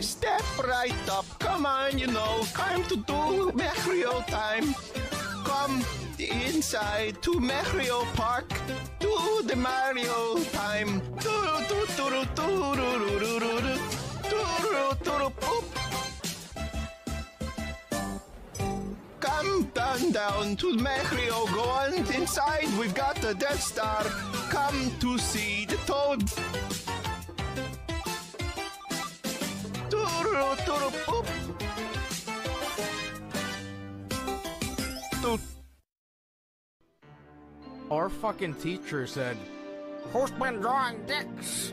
Okay, step right up. Come on, you know, time to do Mario time. Come inside to Mario Park. Do the Mario time. Come down to Mario. Go on inside. We've got the Death Star. Come to see the Toad. Our fucking teacher said, "Who's been drawing dicks?"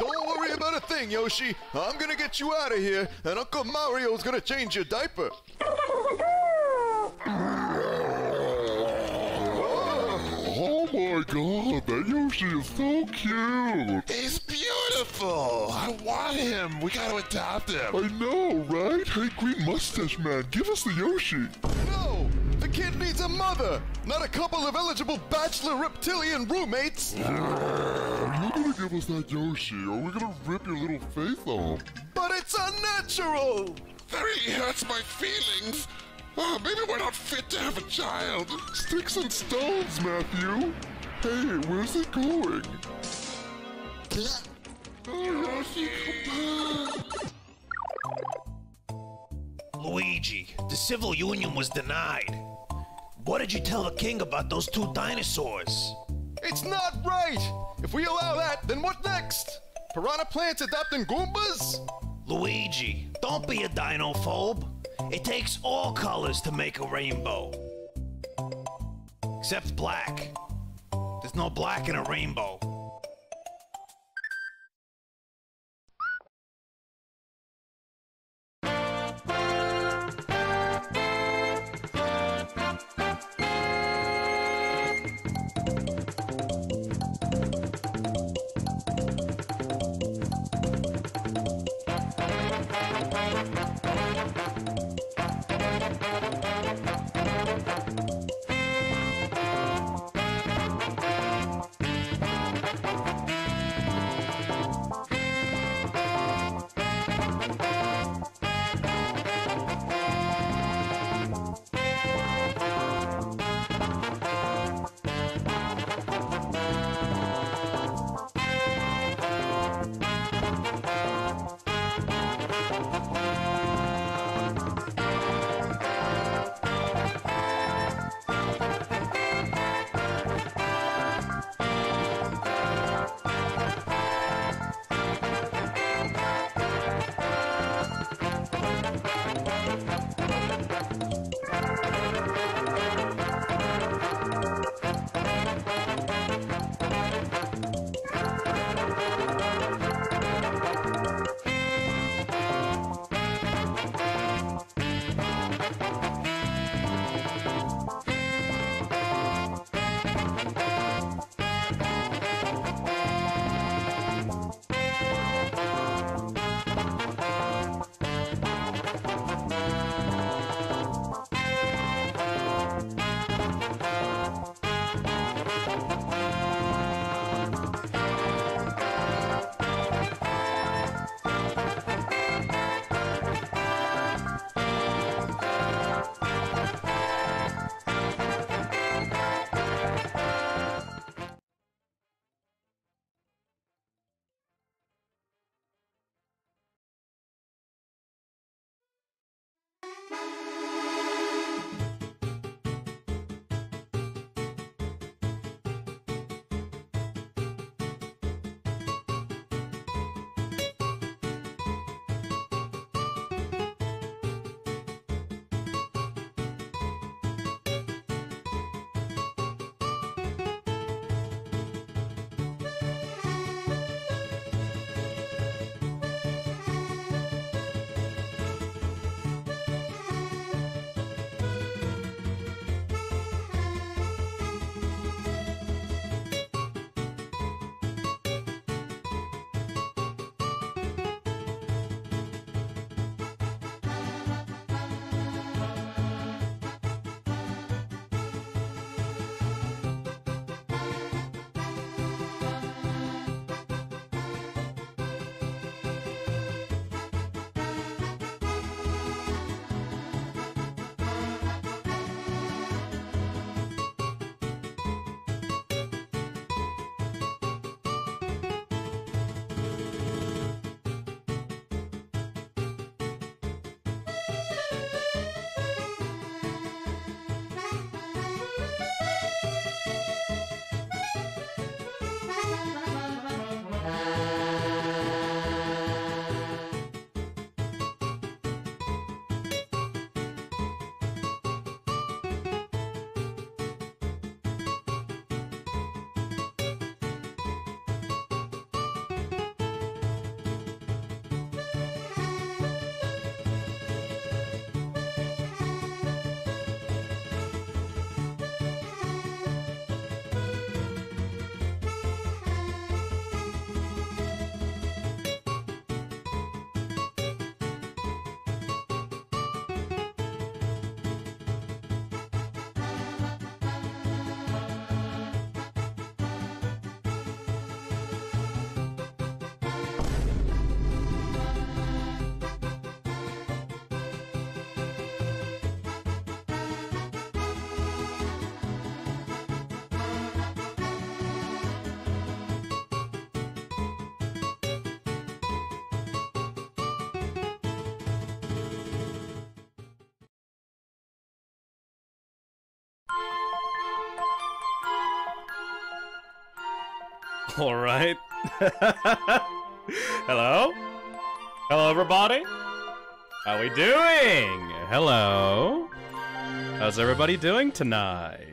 Don't worry about a thing, Yoshi. I'm gonna get you out of here, and Uncle Mario's gonna change your diaper. Oh my god, that Yoshi is so cute! He's beautiful! I want him! We gotta adopt him! I know, right? Hey, Green Mustache Man, give us the Yoshi! No! The kid needs a mother! Not a couple of eligible bachelor reptilian roommates! You're gonna give us that Yoshi, or we're gonna rip your little face off! But it's unnatural! That really hurts my feelings! Oh, maybe we're not fit to have a child. Sticks and stones, Matthew. Hey, where's it going? Luigi, the civil union was denied. What did you tell the king about those two dinosaurs? It's not right! If we allow that, then what next? Piranha plants adopting Goombas? Luigi, don't be a dinophobe. It takes all colors to make a rainbow. Except black. There's no black in a rainbow. All right. Hello? Hello, everybody. How we doing? Hello. How's everybody doing tonight?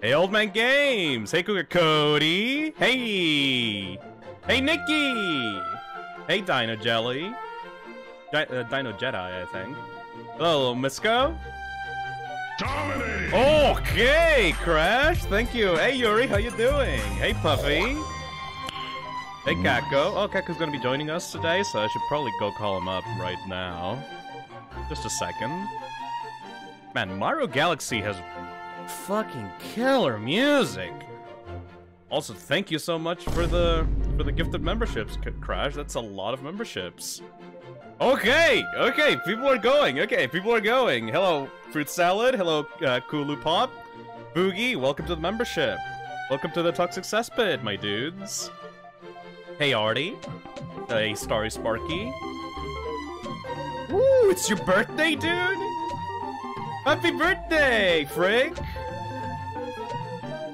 Hey, Old Man Games. Hey, Cougar Cody. Hey. Hey, Nikki. Hey, Dino Jelly. Dino Jedi, I think. Hello, Misco. Dominating. Okay, Crash. Thank you. Hey, Yuri. How you doing? Hey, Puffy. Hey, Kako. Oh, Kako's gonna be joining us today, so I should probably go call him up right now. Just a second. Man, Mario Galaxy has fucking killer music. Also, thank you so much for the gift of memberships, Crash. That's a lot of memberships. Okay, okay, people are going. Okay, people are going. Hello, Fruit Salad. Hello, Kulu Pop. Boogie, welcome to the membership. Welcome to the Toxic Cesspit, my dudes. Hey, Artie. Hey, Starry Sparky. Woo, it's your birthday, dude! Happy birthday, Frick!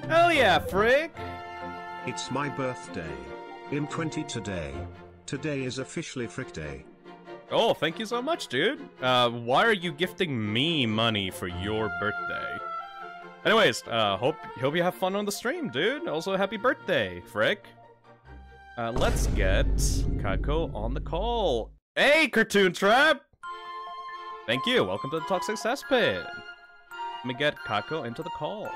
Hell yeah, Frick! It's my birthday. I'm 20 today. Today is officially Frick Day. Oh, thank you so much, dude. Why are you gifting me money for your birthday? Anyways, hope you have fun on the stream, dude. Also, happy birthday, Frick. Let's get Kako on the call. Hey, Cartoon Trap! Thank you. Welcome to the Toxic Cesspit. Let me get Kako into the call.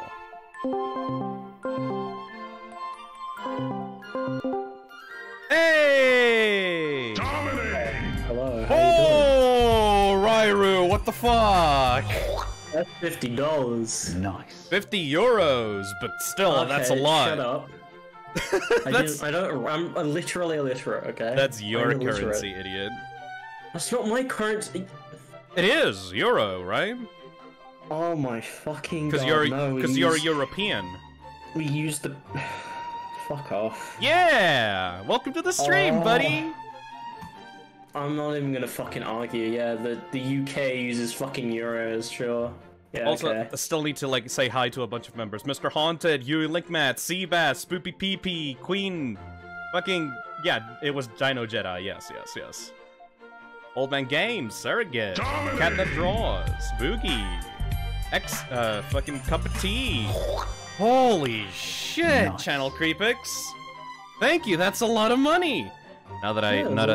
Hey! Dominating! Hello. How you doing? Ryru, what the fuck? That's $50. Nice. 50 euros, but still, okay, that's a lot. Shut up. I'm literally illiterate, okay? That's your currency, idiot. That's not my currency. It is euro, right? Oh my fucking god! Because you're European. We use the fuck off. Yeah, welcome to the stream, buddy. I'm not even gonna fucking argue. Yeah, the UK uses fucking euros, sure. Yeah, also, okay. I still need to, like, say hi to a bunch of members. Mr. Haunted, Yui Linkmat, Seabass, Spoopy PP, Queen, fucking... Yeah, it was Dino Jedi, yes, yes, yes. Old Man Games, Surrogate, Cat That Draws, Boogie, fucking Cup of Tea. Holy shit, nice. Channel Creepix. Thank you, that's a lot of money. Now that I, a lot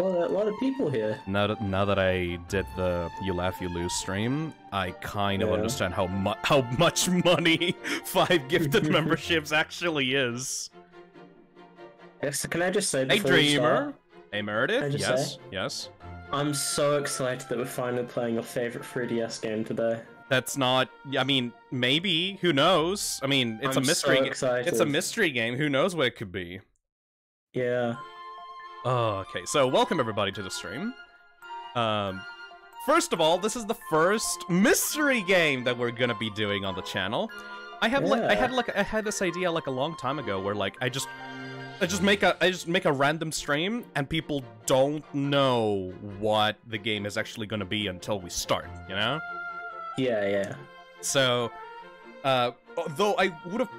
of people here. Now that I did the "You Laugh, You Lose" stream, I kind of understand how much money 5 gifted memberships actually is. Yes, can I just say? Hey, Dreamer. Hey, Meredith. Yes, yes. I'm so excited that we're finally playing your favorite 3DS game today. That's not. I mean, maybe. Who knows? I mean, it's a mystery. So excited. It's a mystery game. Who knows what it could be? Yeah. Oh, okay, so welcome everybody to the stream. First of all, this is the first mystery game that we're gonna be doing on the channel. I had this idea like a long time ago where like I just make a random stream and people don't know what the game is actually gonna be until we start, you know? Yeah, yeah. So, though it would have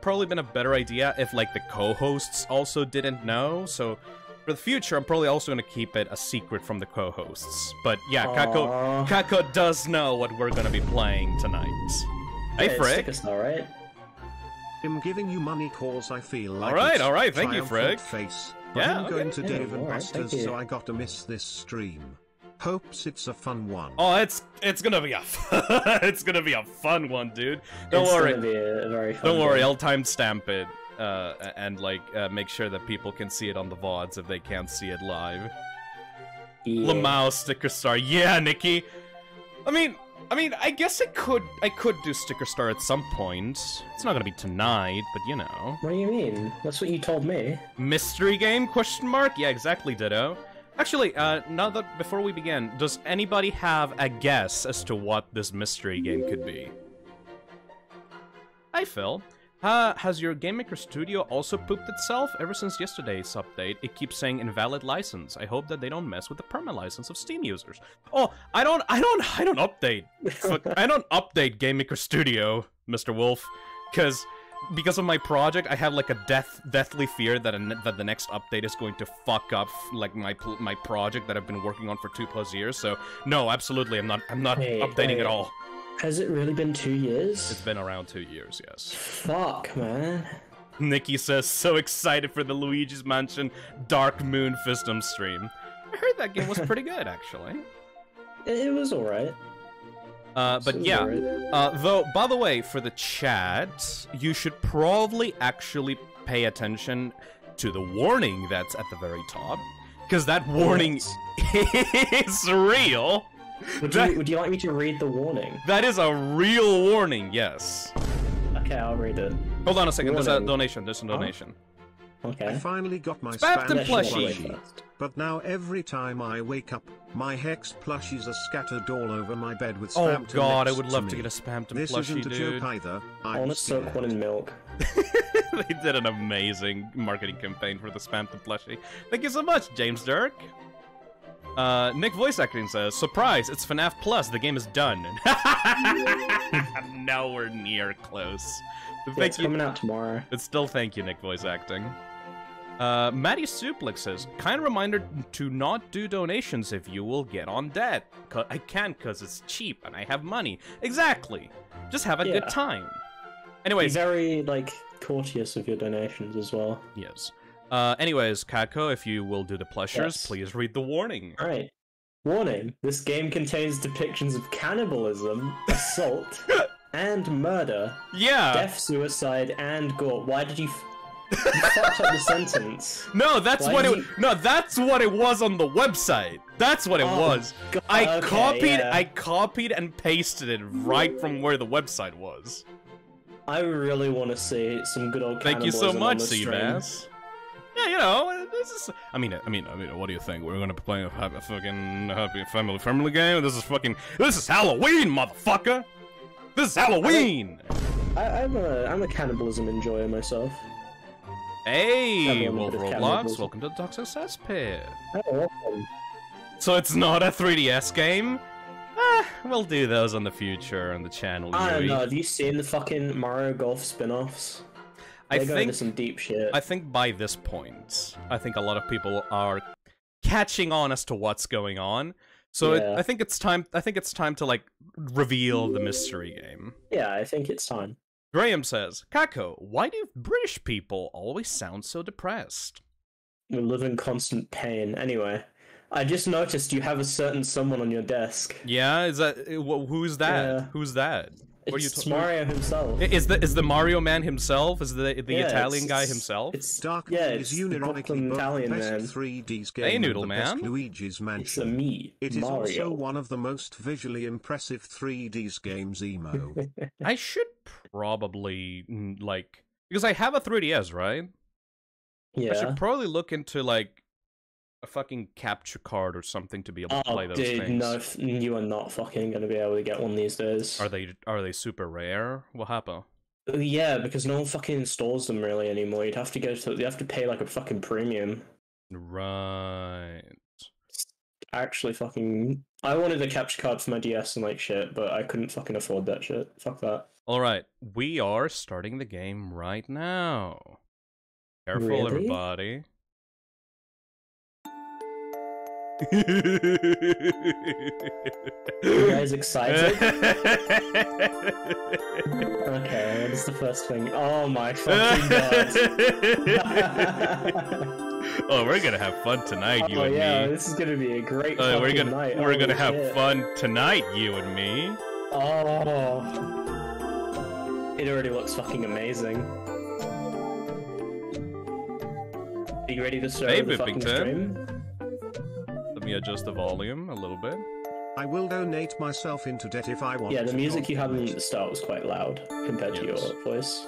probably been a better idea if like the co-hosts also didn't know. So for the future, I'm probably also gonna keep it a secret from the co-hosts. But yeah, Kako does know what we're gonna be playing tonight. Hey, Frick. All right. I'm giving you money cause I feel like. All right, thank you, Frick. Face. But yeah, I'm going to Dave and Buster's, so I got to miss this stream. Hopes it's a fun one. Oh, it's gonna be a it's gonna be a fun one, dude. Don't worry, I'll timestamp it and like make sure that people can see it on the VODs if they can't see it live. Yeah. Lamau Sticker Star, yeah, Nikki. I mean, I guess I could do Sticker Star at some point. It's not gonna be tonight, but you know. What do you mean? That's what you told me. Mystery game? Question mark? Yeah, exactly, Ditto. Actually, now that before we begin, does anybody have a guess as to what this mystery game could be? Hi, Phil. Has your GameMaker Studio also pooped itself? Ever since yesterday's update, it keeps saying invalid license. I hope that they don't mess with the permalicense of Steam users. Oh, I don't update. I don't update GameMaker Studio, Mr. Wolf, because because of my project, I have like a deathly fear that the next update is going to fuck up like my project that I've been working on for 2+ years. So no, absolutely, I'm not updating at all. Has it really been 2 years? It's been around 2 years, yes. Fuck, man. Nikki says, so excited for the Luigi's Mansion Dark Moon Fisdom stream. I heard that game was pretty good, actually. It was alright. But yeah, though, by the way, for the chat, you should probably actually pay attention to the warning that's at the very top, because that warning is real. Would you like me to read the warning? That is a real warning, yes. Okay, I'll read it. Hold on a second, warning. There's a donation, Oh? Okay. I finally got my Spamton plushie, but now every time I wake up, my Hex plushies are scattered all over my bed with Spamton. Oh god, I would love to get a Spamton plushie, dude. This isn't a joke either. I want to soak one in milk. They did an amazing marketing campaign for the Spamton plushie. Thank you so much, James Dirk. Nick Voice Acting says, surprise, it's FNAF Plus, the game is done. Nowhere near close. Yeah, it's coming out tomorrow. But still, thank you, Nick Voice Acting. Maddie Suplex says, kind reminder to not do donations if you will get on debt. I can because it's cheap and I have money. Exactly. Just have a good time. Anyways. Be very, like, courteous of your donations as well. Yes. Anyways, Kako, if you will do the pleasures, please read the warning. Alright. Warning. This game contains depictions of cannibalism, assault, and murder. Yeah. Death, suicide, and gore. Why did you... You fucked up the sentence. No, that's that's what it was on the website. That's what it was. God, I copied and pasted it right from where the website was. I really want to see some good old cannibalism. Thank you so much, Seabass. Yeah, you know, this is. I mean, what do you think? We're gonna be playing a fucking happy family game. This is fucking. This is Halloween, motherfucker. This is Halloween. I'm a cannibalism enjoyer myself. Hey, Wolf Roblox, welcome to the Toxic Cesspit. Oh, welcome. So it's not a 3DS game? We'll do those in the future on the channel. I don't know. Have you seen the fucking Mario Golf spin-offs? They're going into some deep shit. I think by this point, I think a lot of people are catching on as to what's going on. So I think it's time. I think it's time to like reveal the mystery game. Yeah, I think it's time. Graham says, Kako, why do British people always sound so depressed? We live in constant pain. Anyway, I just noticed you have a certain someone on your desk. Yeah, is that who's that? Yeah. Who's that? It's Mario himself. Is the Mario man himself? Is the Italian guy himself? It's Dark. Yeah, it's unironically Italian man. 3D's game. Hey, Noodle Man. Luigi's Mansion. It's me, it is Mario. Also one of the most visually impressive 3D's games. Emo. I should probably like because I have a 3DS, right? Yeah. I should probably look into like a fucking capture card or something to be able to play those things. Dude, no, you are not fucking gonna be able to get one these days. Are they super rare? What happened? Yeah, because no one fucking installs them really anymore. You'd have to go to, you have to pay like a fucking premium. Right. Actually, fucking, I wanted a capture card for my DS and like shit, but I couldn't fucking afford that shit. Fuck that. All right, we are starting the game right now. Careful, everybody. Are you guys excited? Okay, what is the first thing? Oh my fucking god. Oh, we're gonna have fun tonight, you and me. Oh yeah, this is gonna be a great night. We're gonna have fun tonight, you and me. Oh. It already looks fucking amazing. Are you ready to start the fucking stream? Me adjust the volume a little bit. I will donate myself into debt if I want. Yeah, the music you had at the start was quite loud compared to your voice.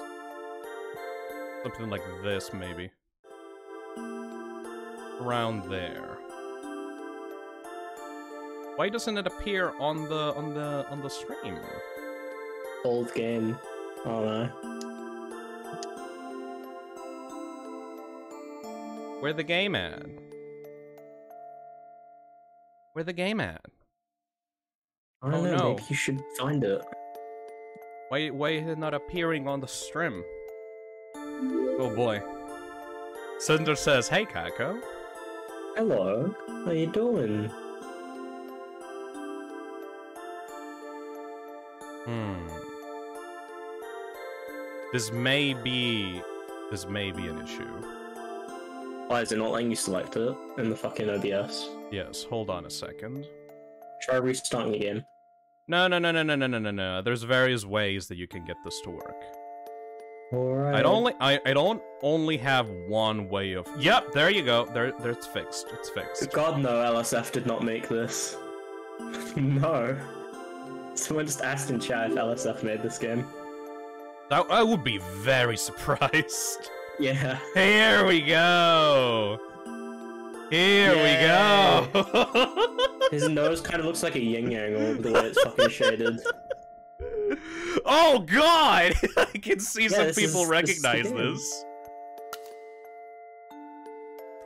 Something like this, maybe. Around there. Why doesn't it appear on the stream? Old game. Oh no. Where the game at? Where the game at? I don't know. Maybe you should find it. Why is it not appearing on the stream? Oh boy. Cinder says, hey Kako. Hello, how you doing? This may be an issue. Why is it not letting you select it in the fucking OBS? Yes, hold on a second. Try restarting again. No. There's various ways that you can get this to work. Alright. I don't only have one way of. Yep, there you go. There it's fixed. It's fixed. God no, LSF did not make this. No. Someone just asked in chat if LSF made this game. I would be very surprised. Yeah. Here we go. Here we go. His nose kind of looks like a yin yang over the way it's fucking shaded. Oh god! I can see some people recognize this.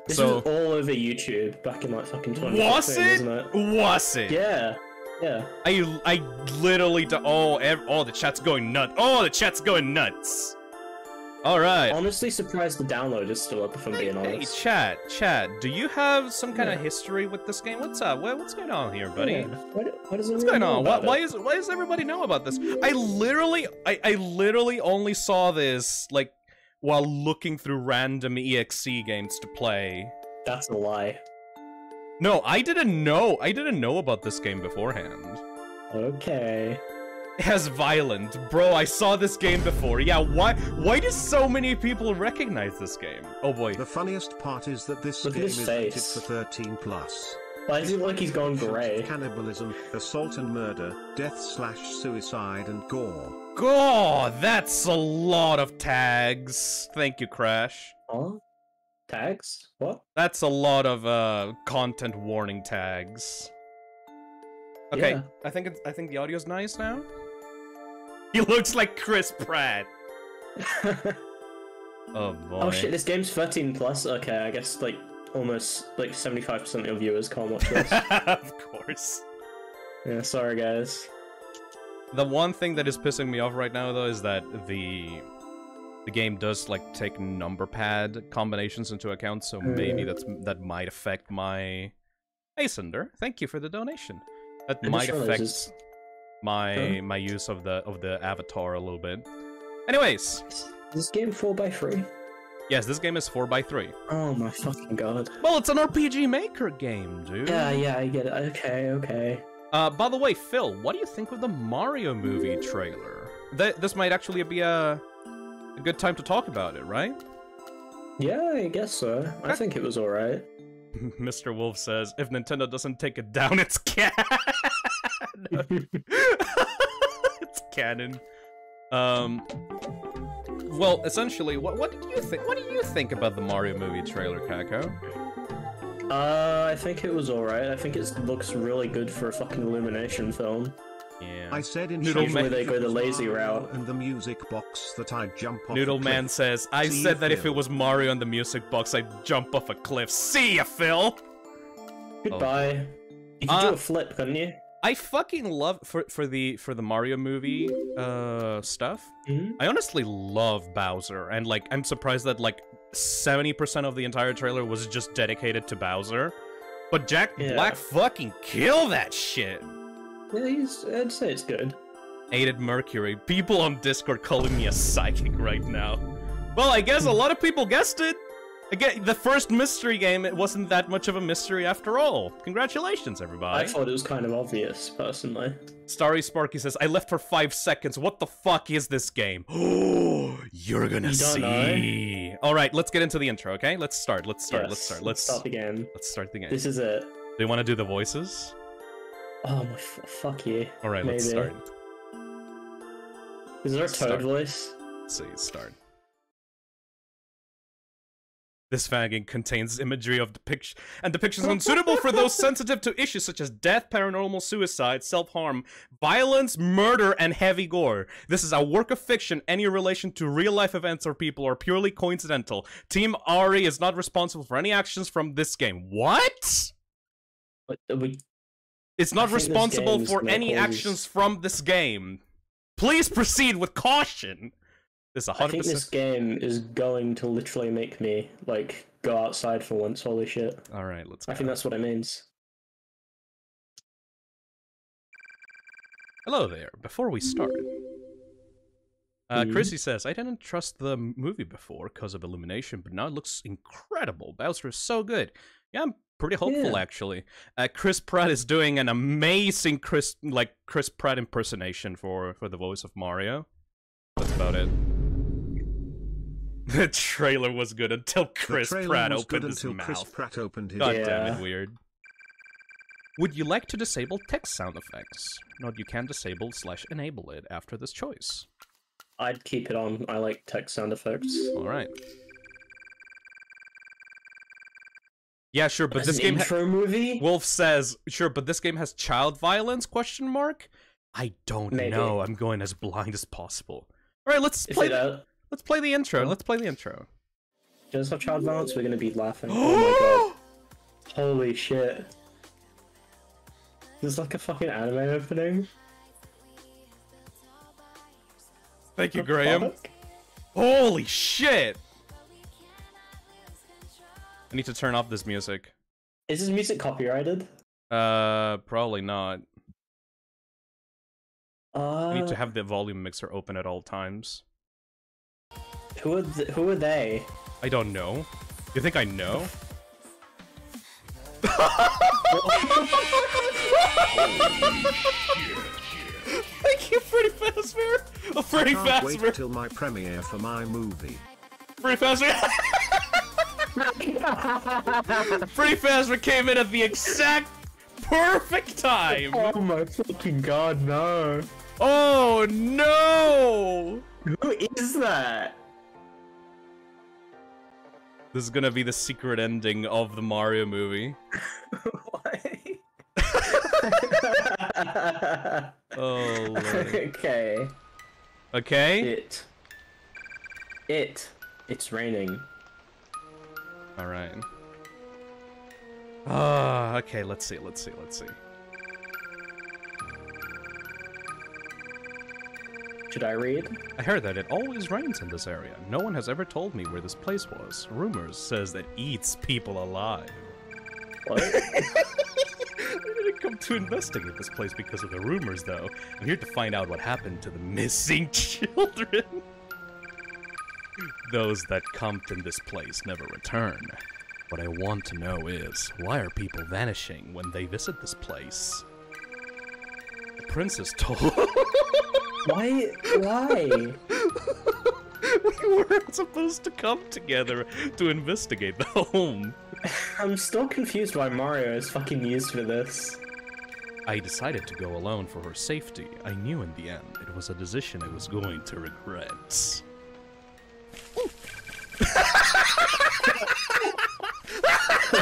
This was all over YouTube back in like fucking 2015, wasn't it? Yeah. Yeah. I literally oh, the chat's going nuts. Oh, the chat's going nuts. All right. Honestly surprised the download is still up, if I'm being honest. Hey, chat, do you have some kind of history with this game? What's up? What's going on here, buddy? Yeah. What's going on? Why does everybody know about this? I literally only saw this like while looking through random EXE games to play. That's a lie. No, I didn't know about this game beforehand. Okay. It has violent. Bro, I saw this game before. Yeah, why do so many people recognize this game? Oh boy. The funniest part is that this game is rated for 13+. Why does he look like he's gone grey? Cannibalism, assault and murder, death/suicide and gore. Gore! That's a lot of tags. Thank you, Crash. Huh? Tags? What? That's a lot of content warning tags. Okay, yeah. I think the audio's nice now. He looks like Chris Pratt. Oh boy. Oh shit, this game's 13+. Okay, I guess like almost like 75% of viewers can't watch this. Of course. Yeah, sorry guys. The one thing that is pissing me off right now though is that the game does like take number pad combinations into account, so maybe that might affect my. Hey Cinder, thank you for the donation. That might affect my use of the avatar a little bit. Anyways, is this game 4x3? Yes, this game is 4x3. Oh my fucking god! Well, it's an RPG Maker game, dude. Yeah, I get it. Okay. By the way, Phil, what do you think of the Mario movie trailer? This might actually be a good time to talk about it, right? Yeah, I guess so. I think it was alright. Mr. Wolf says, if Nintendo doesn't take it down, it's canon! It's canon. Well, essentially, what do you think about the Mario movie trailer, Kako? I think it was alright. I think it looks really good for a fucking Illumination film. Yeah. I said in usually they go the lazy route. And the music box that I jump off. Noodle Man says, I said that if it was Mario and the music box, I'd jump off a cliff. See ya, Phil! Goodbye. Oh. You can do a flip, couldn't you? I fucking love for the Mario movie stuff. Mm-hmm. I honestly love Bowser, and like I'm surprised that like 70% of the entire trailer was just dedicated to Bowser. But Jack Black fucking killed that shit. Yeah, I'd say it's good. Aided Mercury. People on Discord calling me a psychic right now. Well, I guess a lot of people guessed it. Again, the first mystery game, it wasn't that much of a mystery after all. Congratulations, everybody. I thought it was kind of obvious, personally. Starry Sparky says, I left for 5 seconds. What the fuck is this game? Oh, you're gonna see. Alright, let's get into the intro, okay? Let's start the game. This is it. Do you want to do the voices? Oh my fuck yeah! All right, maybe. Let's start. Is there a Toad voice? Let's see, start. This fanging contains imagery of depictions unsuitable for those sensitive to issues such as death, paranormal, suicide, self-harm, violence, murder, and heavy gore. This is a work of fiction. Any relation to real-life events or people are purely coincidental. Team Ari is not responsible for any actions from this game. What? What are we? It's not responsible for any actions from this game. Please proceed with caution. This 100%. I think this game is going to literally make me, like, go outside for once. Holy shit. All right, let's go. I think that's what it means. Hello there. Before we start, Chrissy says, I didn't trust the movie before because of Illumination, but now it looks incredible. Bowser is so good. Yeah, I'm pretty hopeful, actually. Chris Pratt is doing an amazing Chris Pratt impersonation for the voice of Mario. That's about it. The trailer was good until Chris Pratt opened his mouth. God damn it, weird. Would you like to disable text sound effects? Note you can disable / enable it after this choice. I'd keep it on. I like text sound effects. Alright. Yeah, sure, but this game Wolf says, sure, but this game has child violence, question mark? I don't know. I'm going as blind as possible. Alright, let's play the intro. Let's play the intro. Does have child violence? We're gonna be laughing. Oh my god. Holy shit. This is like a fucking anime opening. Thank you, Graham. Fuck? Holy shit! I need to turn off this music. Is this music copyrighted? Probably not. I need to have the volume mixer open at all times. Who are they? I don't know. You think I know? Thank you, Pretty Fazbear. Pretty Fazbear. Can't wait till my premiere for my movie. Pretty Fazbear. Pretty Fazbear came in at the exact perfect time. Oh my fucking god, no! Oh no! Who is that? This is gonna be the secret ending of the Mario movie. Why? Oh, Lord. Okay. Okay? It's raining. Alright. Ah, okay, let's see. Should I read? I heard that it always rains in this area. No one has ever told me where this place was. Rumors says that eats people alive. What? I didn't come to investigate this place because of the rumors, though. I'm here to find out what happened to the missing children. Those that camped in this place never return. What I want to know is, why are people vanishing when they visit this place? The princess told... Why? We weren't supposed to come together to investigate the home. I'm still confused why Mario is fucking used for this. I decided to go alone for her safety. I knew in the end it was a decision I was going to regret. Oh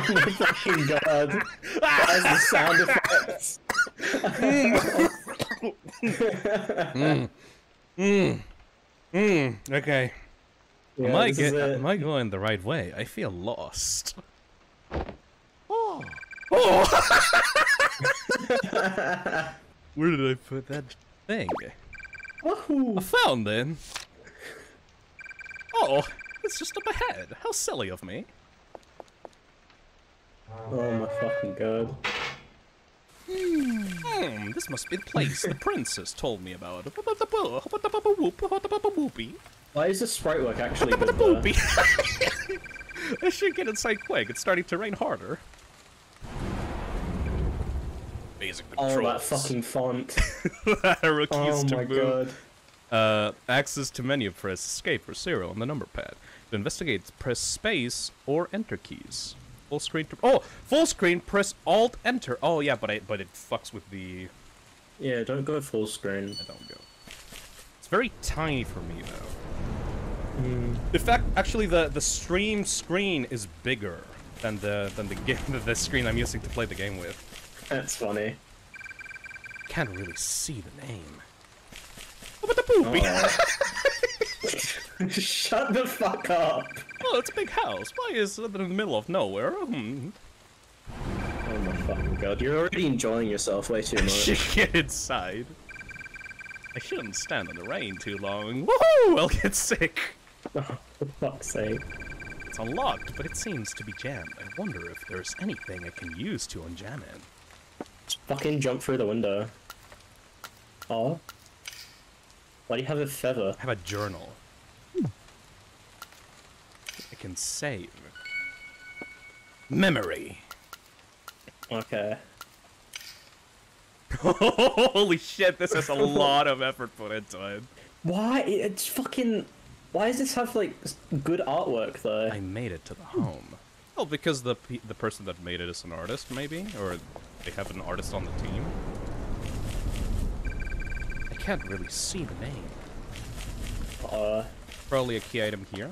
my fucking god. That is the sound effects. Okay. Yeah, am I going the right way? I feel lost. Oh. Oh. Where did I put that thing? Woohoo. I found it. Oh, it's just up ahead. How silly of me. Oh my fucking god. This must be the place the princess told me about. Why is this sprite work actually good? I should get inside quick. It's starting to rain harder. Basic controls. Oh, that fucking font. Oh my god. Access to menu. Press escape or 0 on the number pad. To investigate, press space or enter keys. Full screen to full screen. Press Alt Enter. Oh yeah, but it fucks with the. Yeah, don't go full screen. I don't go. It's very tiny for me though. In fact, actually, the stream screen is bigger than the screen I'm using to play the game with. That's funny. Can't really see the name. Oh, but the booby. Shut the fuck up! Oh, it's a big house. Why is it in the middle of nowhere? Oh my fucking god, you're already enjoying yourself way too much. Get inside. I shouldn't stand in the rain too long. Woohoo! I'll get sick! Oh, for fuck's sake. It's unlocked, but it seems to be jammed. I wonder if there's anything I can use to unjam it. Just fucking jump through the window. Oh. Why do you have a feather? I have a journal. I can save. Memory. Okay. Holy shit, this has a lot of effort put into it. Why? It's fucking... Why does this have, like, good artwork, though? I made it to the home. Oh, because the person that made it is an artist, maybe? Or they have an artist on the team? I can't really see the name. Probably a key item here.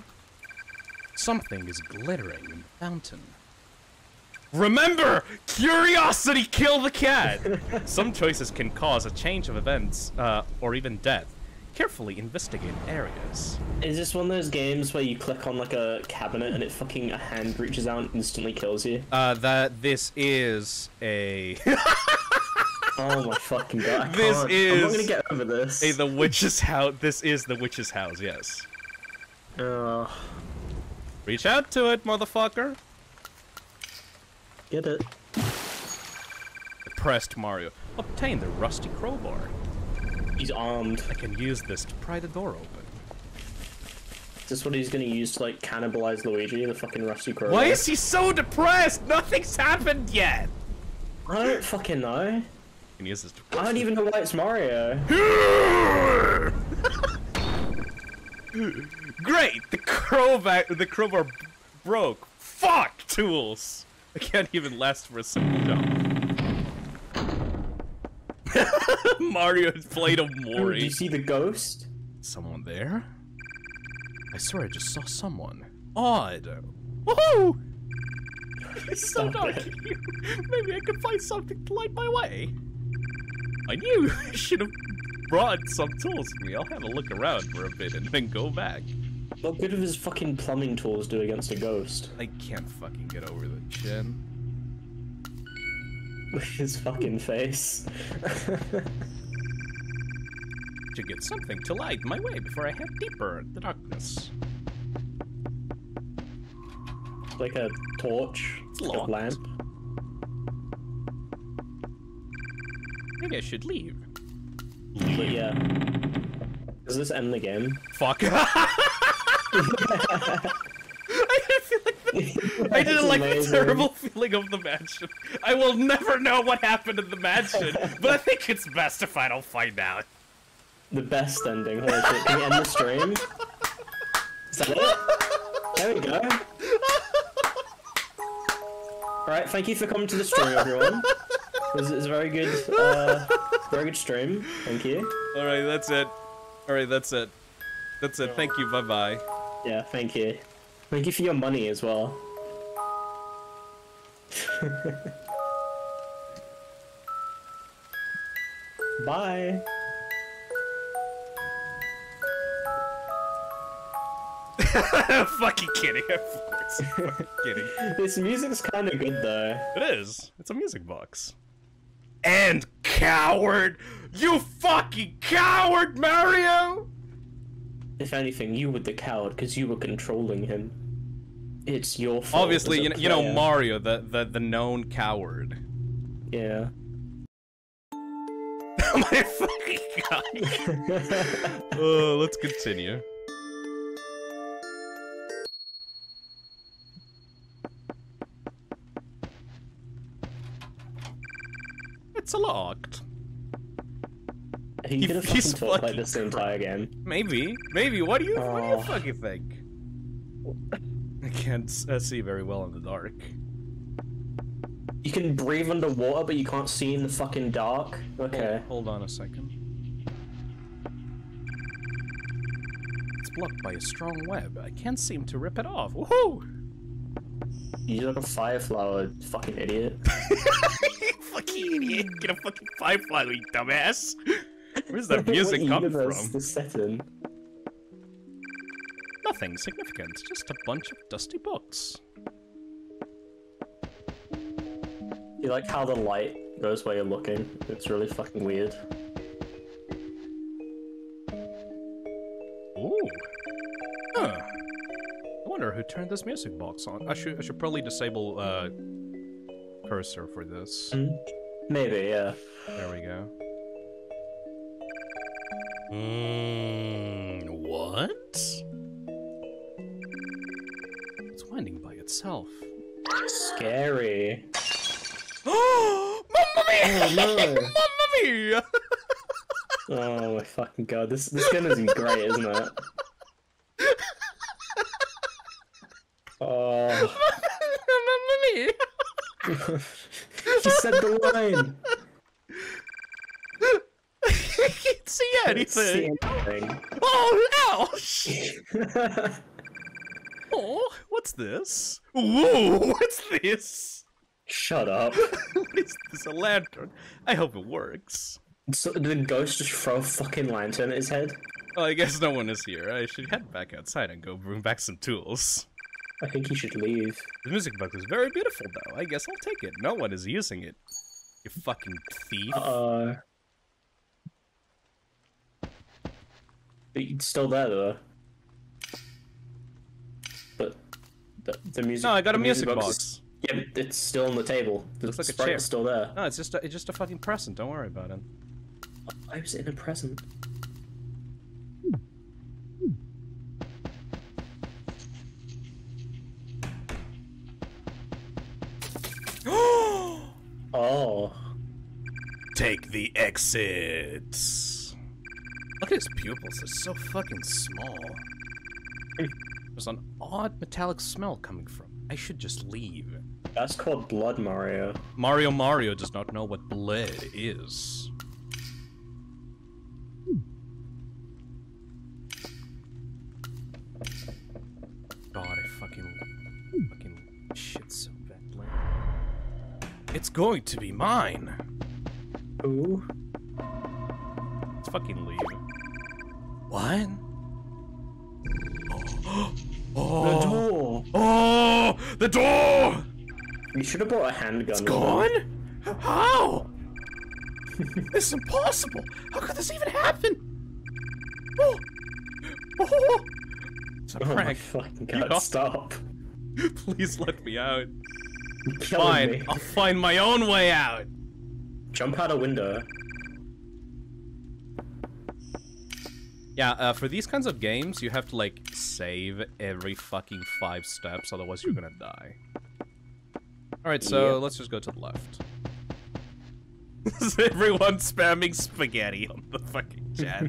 Something is glittering in the fountain. Remember! Curiosity killed the cat! Some choices can cause a change of events, or even death. Carefully investigate areas. Is this one of those games where you click on like a cabinet and it fucking a hand reaches out and instantly kills you? This is a... Oh my fucking god, I this can't. Is I'm not gonna get over this. The witch's house. This is the witch's house, yes. Reach out to it, motherfucker. Get it. Depressed Mario. Obtain the rusty crowbar. He's armed. I can use this to pry the door open. Is this what he's gonna use to, like, cannibalize Luigi, the fucking rusty crowbar? Why is he so depressed? Nothing's happened yet! I don't fucking know. Can use this to I don't even know why it's Mario. Great! The crowbar broke. Fuck! Tools! I can't even last for a simple jump. Mario played Omori. Did you see the ghost? Someone there? I swear I just saw someone. Odd. Woohoo! It's so dark in here. Maybe I could find something to light my way. I knew I should have brought some tools with me. I'll have a look around for a bit and then go back. What good of his fucking plumbing tools do against a ghost? I can't fucking get over the chin. His fucking face. To get something to light my way before I head deeper in the darkness. Like a torch? It's like a lamp? Maybe I should leave. But yeah. Does this end the game? Fuck. I didn't like the terrible feeling of the mansion. I will never know what happened in the mansion, but I think it's best if I don't find out. The best ending. Hold on, can you end the stream? Is that it? There we go. Alright, thank you for coming to the stream, everyone. It was a very good stream. Thank you. Alright, that's it. Alright, that's it. That's it. Thank you. Bye-bye. Yeah, thank you. Thank you for your money as well. Bye. Fucking kidding, of course. Fucking kidding. This music's kind of good though. It is. It's a music box. And coward! You fucking coward, Mario! If anything, you were the coward because you were controlling him. It's your fault. Obviously, you know Mario, the known coward. Yeah. My fucking god. Let's continue. It's locked. He's gonna fucking talk like this the entire game. Maybe. Maybe. What do you fucking think? I can't see very well in the dark. You can breathe underwater, but you can't see in the fucking dark? Okay. Hold on a second. It's blocked by a strong web. I can't seem to rip it off. Woohoo! You're like a firefly, fucking idiot. You fucking idiot! Get a fucking firefly, you dumbass! Where's that music coming from? This setting? Nothing significant, just a bunch of dusty books. You like how the light goes where you're looking? It's really fucking weird. turn this music box on? I should probably disable cursor for this. Maybe, yeah. There we go. What? It's winding by itself. Scary. Oh, Mamma Mia! Oh, no. Mamma Mia! Oh my fucking god, this gun isn't great, isn't it? Oh. Mamma Mia! She said the line! I can't see anything! I can't see anything. Oh, ouch! Oh, what's this? Whoa, what's this? Shut up. What is this, a lantern? I hope it works. So, did the ghost just throw a fucking lantern at his head? Well, I guess no one is here. I should head back outside and go bring back some tools. I think you should leave. The music box is very beautiful, though. I guess I'll take it. No one is using it. You fucking thief. Uh-oh. It's still there, though. But the music. No, I got a music box. Is, yeah, but it's still on the table. The looks like a chair. It's still there. No, it's just a fucking present. Don't worry about it. I was in a present. Oh. Take the exits. Look at his pupils, they're so fucking small. There's an odd metallic smell coming from. I should just leave. That's called blood, Mario. Mario does not know what blood is. God, I fucking shit so badly. It's going to be mine. Ooh. Let's fucking leave. What? Oh. Oh. The door! Oh! The door! You should have brought a handgun. It's gone? Well. How? This is impossible! How could this even happen? Oh! Oh! It's a prank. My fucking God, stop. Please let me out. Fine, I'll find my own way out. Jump out a window. Yeah, for these kinds of games, you have to, like, save every fucking 5 steps, otherwise you're gonna die. Alright, so let's just go to the left. Is everyone spamming spaghetti on the fucking chat?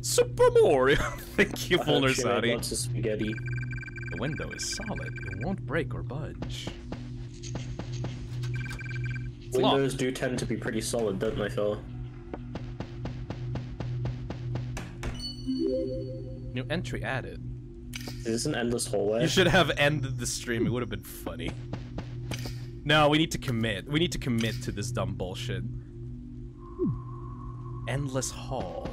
Super Mario! Thank you, Vulnersati. Lots of spaghetti. The window is solid. It won't break or budge. It's Windows locked. Do tend to be pretty solid, don't they, Phil? New entry added. Is this an endless hallway? You should have ended the stream. It would have been funny. No, we need to commit. We need to commit to this dumb bullshit. Endless hall.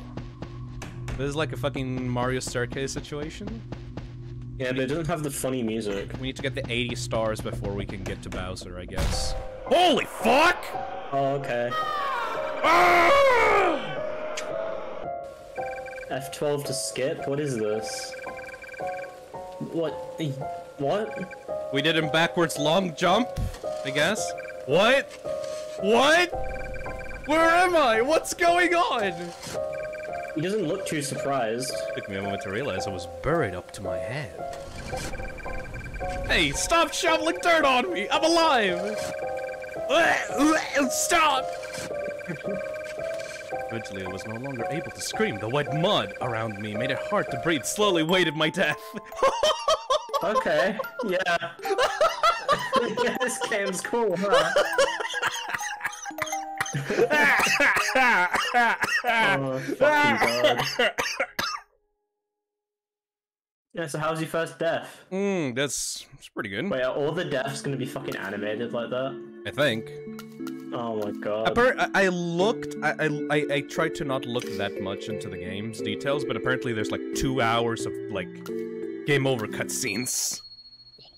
This is like a fucking Mario staircase situation. Yeah, but it doesn't have the funny music. We need to get the 80 stars before we can get to Bowser, I guess. Holy fuck! Oh, okay. Ah! F12 to skip? What is this? What? What? We did a backwards long jump, I guess. What? What? Where am I? What's going on? He doesn't look too surprised. Took me a moment to realize I was buried up to my head. Hey, stop shoveling dirt on me! I'm alive! Stop! Eventually, I was no longer able to scream. The wet mud around me made it hard to breathe. Slowly waited my death. Okay, yeah. Yeah. This game's cool, huh? Oh, fucking God. Yeah, so how's your first death? That's pretty good. Wait, are all the deaths gonna be fucking animated like that? I think. Oh my god. I tried to not look that much into the game's details, but apparently there's like 2 hours of like game over cutscenes.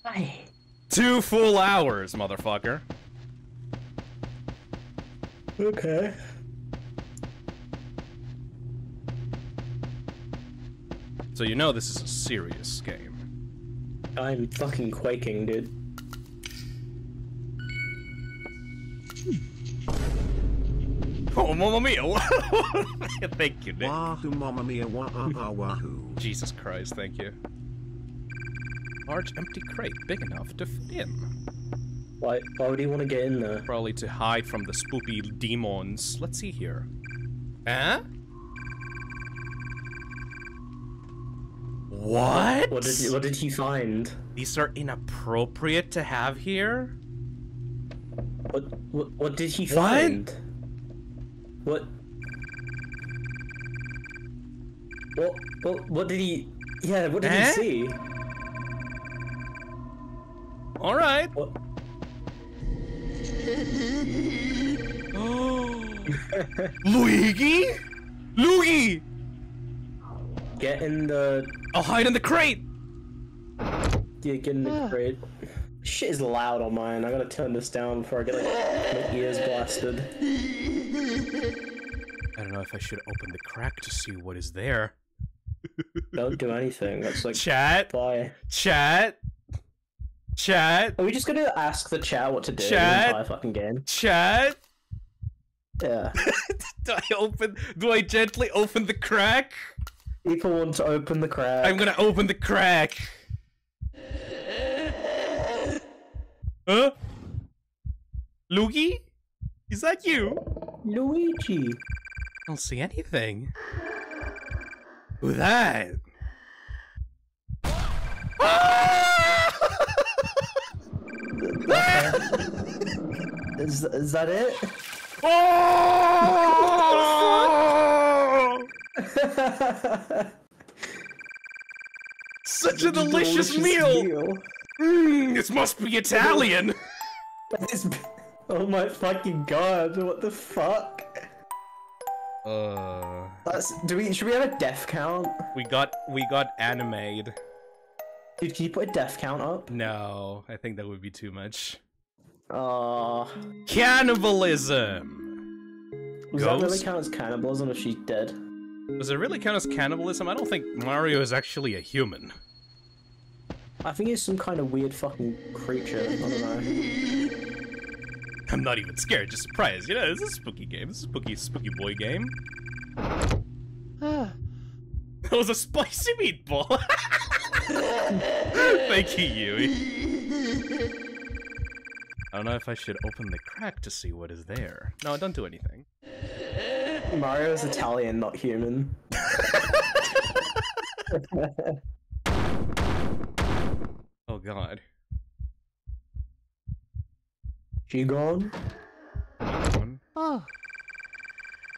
Why? 2 full hours, motherfucker. Okay. So you know this is a serious game. I'm fucking quaking, dude. Oh, Mamma Mia! Thank you, Nick. Wahoo, Mamma Mia, wahoo. Jesus Christ, thank you. Large empty crate, big enough to fit in. Why would you want to get in there? Probably to hide from the spooky demons. Let's see here. Huh? What? What did you find? These are inappropriate to have here? What did he find? What did he... Yeah, what did he see? Alright. What? Luigi? Luigi! Get in the... I'll hide in the crate! Yeah, get in the crate. Shit is loud on mine. I gotta turn this down before I get like, my ears blasted. I don't know if I should open the crack to see what is there. Don't do anything. That's like... Chat? Bye. Chat? Chat? Are we just gonna ask the chat what to do in the entire fucking game? Chat? Yeah. Do I gently open the crack? People want to open the crack. I'm gonna open the crack. Huh? Luigi? Is that you? Luigi. I don't see anything. Who's that? Is that it? Oh! Such a delicious meal! This must be Italian! Oh my fucking god, what the fuck? Should we have a death count? We got animated. Dude, can you put a death count up? No, I think that would be too much. Oh. Cannibalism! Does that really count as cannibalism if she's dead? Does it really count as cannibalism? I don't think Mario is actually a human. I think he's some kind of weird fucking creature. I don't know. I'm not even scared, just surprised. You know, this is a spooky game. This is a spooky boy game. That was a spicy meatball. Thank you, Yui. I don't know if I should open the crack to see what is there. No, don't do anything. Mario's Italian, not human. Oh god. She gone? Oh.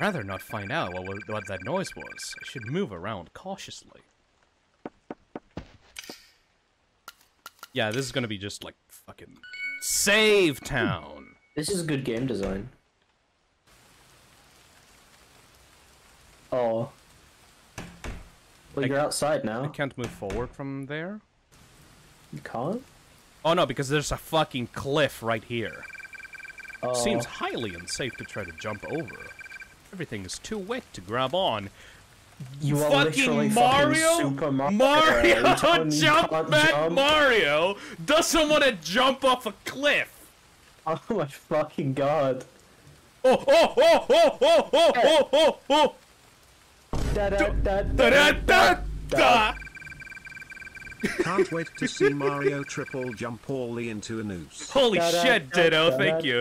Rather not find out what that noise was. I should move around cautiously. Yeah, this is gonna be just like fucking save town. This is good game design. Oh. Well, you're outside now. I can't move forward from there. You can't? Oh no, because there's a fucking cliff right here. Oh. Seems highly unsafe to try to jump over. Everything is too wet to grab on. You are fucking Mario! Jump back, Mario! Doesn't want to jump off a cliff! Oh my fucking god. Oh, oh, oh, oh, oh, oh, oh, oh, oh! Da da da da da da! Can't wait to see Mario triple jump all the into a noose. Holy shit, Ditto, thank you.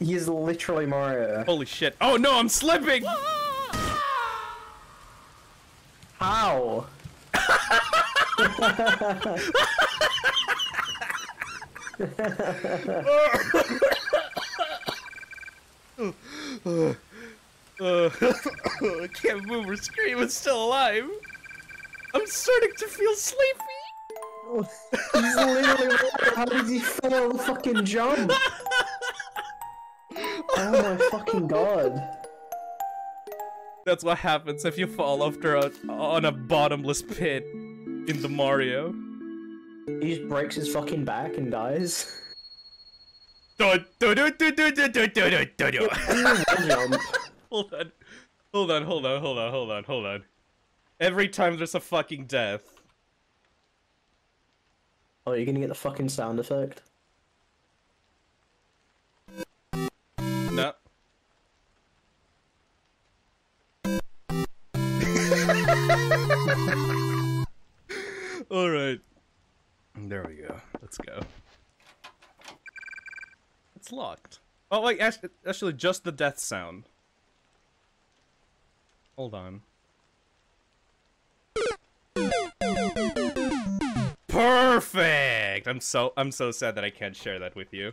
He is literally Mario. Holy shit. Oh no, I'm slipping! How? I can't move or scream, it's still alive. I'm starting to feel sleepy. He's literally... How did he fail the fucking jump? Oh my fucking god. That's what happens if you fall after on a bottomless pit in the Mario. He just breaks his fucking back and dies. Do do do do do do do do do do. Hold on. Hold on. Every time there's a fucking death. Oh, you're gonna get the fucking sound effect? No. Alright. There we go. Let's go. It's locked. Oh, wait, actually, just the death sound. Hold on. Perfect. I'm so sad that I can't share that with you.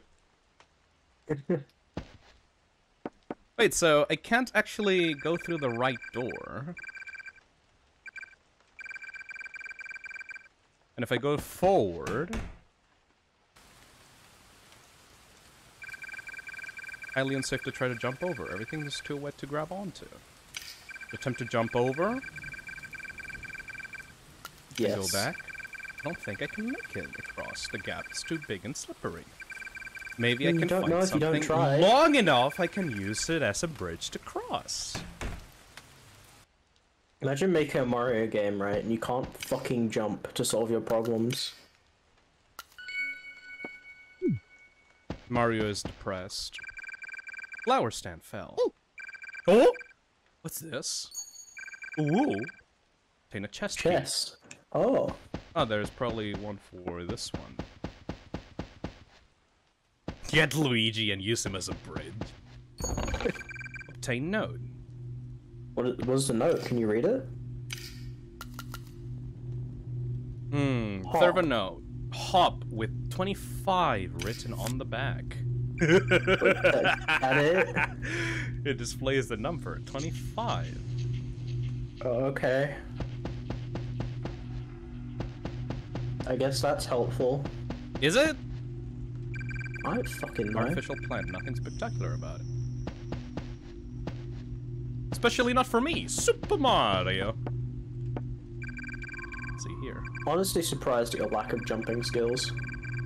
Wait, so I can't actually go through the right door. And if I go forward, highly unsafe to try to jump over. Everything is too wet to grab onto. Attempt to jump over. Yes. Go back. I don't think I can make it across the gap. It's too big and slippery. Maybe I can find something long enough I can use it as a bridge to cross. Imagine making a Mario game, right, and you can't fucking jump to solve your problems. Mario is depressed. Flower stand fell. Ooh. Oh! What's this? Ooh! Paint a chest. Chest. Piece. Oh. Oh, there's probably one for this one. Get Luigi and use him as a bridge. Obtain note. What was the note? Can you read it? Hmm. Third note. Hop with 25 written on the back. It displays the number 25. Oh, okay. I guess that's helpful. Is it? I don't fucking know. Artificial plant, nothing spectacular about it. Especially not for me, Super Mario! Let's see here. Honestly surprised at your lack of jumping skills.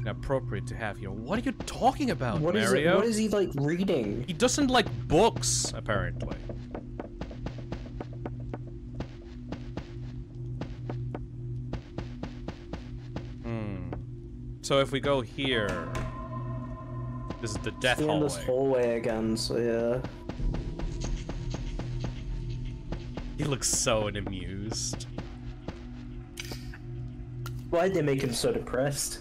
Inappropriate to have here. What are you talking about, Mario? What is he, like, reading? He doesn't like books, apparently. So if we go here, this is the death hallway. It's this hallway again, so yeah. He looks so amused. Why'd they make him so depressed?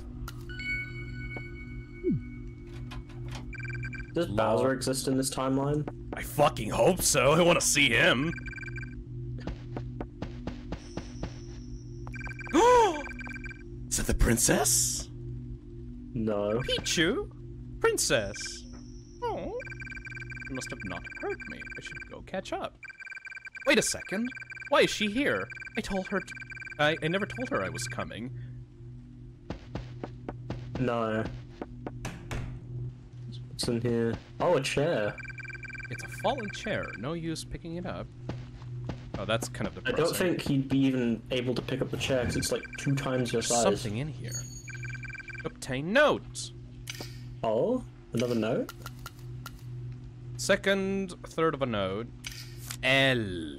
Does Bowser exist in this timeline? I fucking hope so, I wanna see him! Is it the princess? No. Pichu? Princess? Oh, you must have not heard me. I should go catch up. Wait a second. Why is she here? I told her I never told her I was coming. No. What's in here? Oh, a chair. It's a fallen chair. No use picking it up. Oh, that's kind of depressing. I don't think he'd be even able to pick up the chair because it's like 2 times your size. There's something in here. Obtain note. Oh, another note? Second, third of a note. L.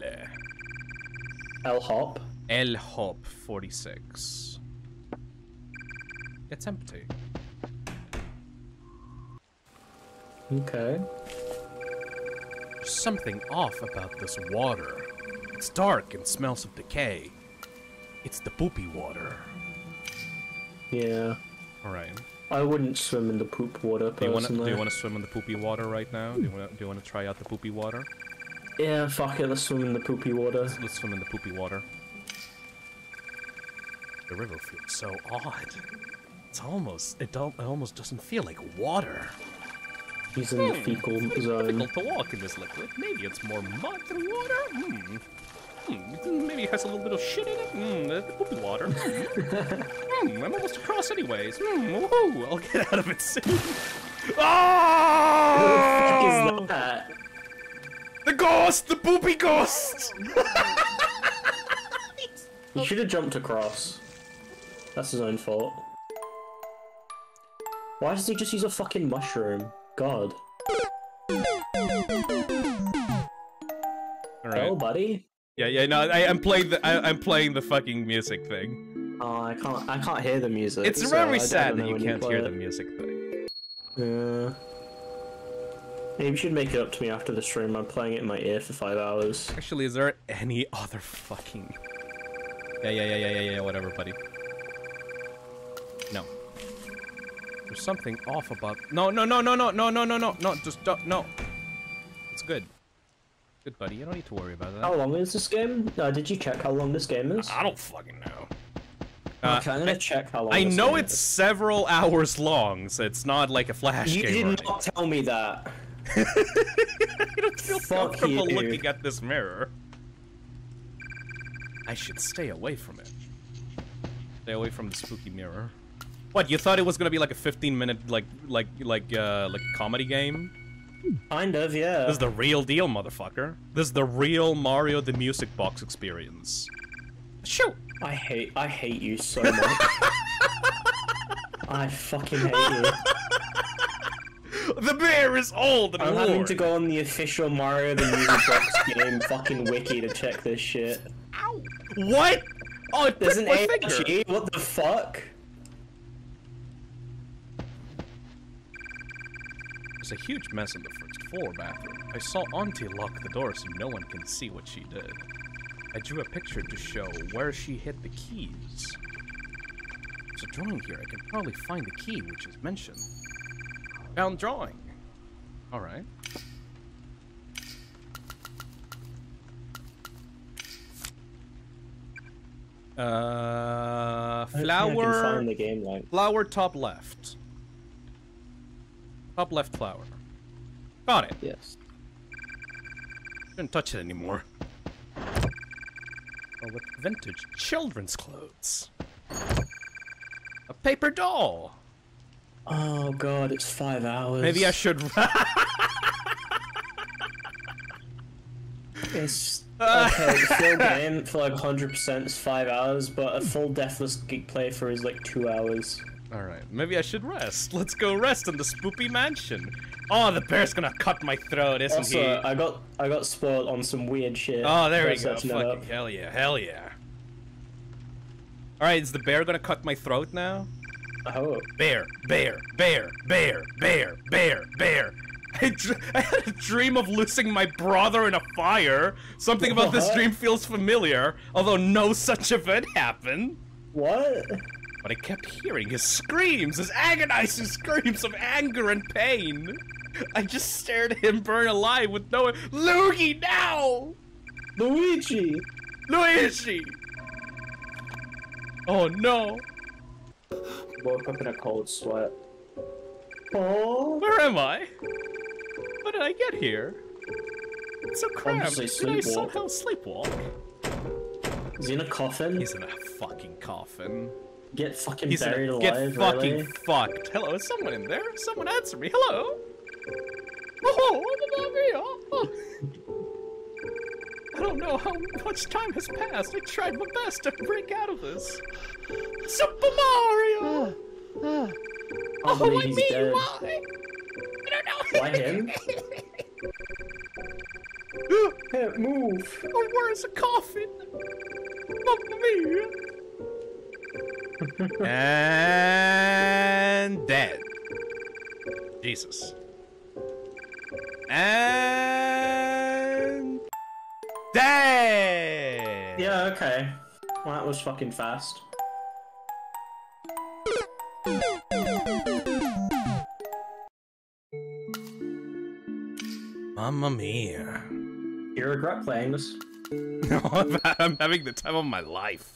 L hop. L hop 46. It's empty. Okay. There's something off about this water. It's dark and smells of decay. It's the poopy water. Yeah. Alright. I wouldn't swim in the poop water, personally. Do you want to swim in the poopy water right now? Do you want to try out the poopy water? Yeah, fuck it, let's swim in the poopy water. Let's swim in the poopy water. The river feels so odd. It almost doesn't feel like water. He's in the fecal zone. It's difficult to walk in this liquid. Maybe it's more mud than water? Hmm. Maybe it has a little bit of shit in it. It will be water. I'm almost across anyways. Woohoo! I'll get out of it soon. Oh! What the fuck is that? The ghost! The poopy ghost! You should have jumped across. That's his own fault. Why does he just use a fucking mushroom? God. All right. Oh, buddy. Yeah, yeah. No, I'm playing the fucking music thing. Oh, I can't hear the music. It's very sad that you can't hear the music thing. Yeah. Maybe you should make it up to me after the stream. I'm playing it in my ear for 5 hours. Actually, is there any other fucking? Yeah. Whatever, buddy. No. There's something off about. No. Just don't. No. It's good. Good, buddy. You don't need to worry about that. How long is this game? Did you check how long this game is? I don't fucking know. Okay, I'm gonna check how long. I know it's several hours long, so it's not like a flash game. You did not tell me that. I don't feel comfortable looking at this mirror. I should stay away from it. Stay away from the spooky mirror. What, you thought it was gonna be like a 15-minute like comedy game? Kind of, yeah. This is the real deal, motherfucker. This is the real Mario: The Music Box experience. Shoot! I hate you so much. I fucking hate you. The bear is old and I'm having to go on the official Mario: The Music Box game fucking wiki to check this shit. Ow! What? Oh, it there's an AG. What the fuck? There's a huge mess in the first floor bathroom. I saw Auntie lock the door so no one can see what she did. I drew a picture to show where she hid the keys. There's a drawing here. I can probably find the key, which is mentioned. Found drawing. All right. Flower. The game, like. Flower top left. Top left flower. Got it. Yes. Shouldn't touch it anymore. Oh, with vintage children's clothes. A paper doll. Oh god, it's 5 hours. Maybe I should. It's okay. The full game for like 100% is 5 hours, but a full deathless geek play for is like 2 hours. Alright, maybe I should rest. Let's go rest in the spoopy mansion. Oh, the bear's gonna cut my throat, isn't also, he? Also, I got spoiled on some weird shit. Oh, there we go. Fucking hell yeah, hell yeah. Alright, is the bear gonna cut my throat now? Oh. Bear, bear, bear, bear, bear, bear, bear. I had a dream of losing my brother in a fire. Something about this dream feels familiar, although no such event happened. What? But I kept hearing his screams, his agonizing screams of anger and pain. I just stared at him burn alive with no- Luigi, now! Luigi! Luigi! Oh no. Woke up in a cold sweat. Oh. Where am I? How did I get here? It's so cramped. Did I somehow sleepwalk? Is he in a coffin? He's in a fucking coffin. Get fucking buried alive, really? Get fucking fucked. Hello, is someone in there? Someone answer me. Hello? Oh, I'm here. I don't know how much time has passed. I tried my best to break out of this. Super Mario! Oh, I mean, dead. Why? I don't know. Why him? Can't move. Or where's a coffin? Not me. And dead. Jesus. And dead. Yeah, okay. Well, that was fucking fast. Mamma mia. You regret playing this? No, I'm having the time of my life.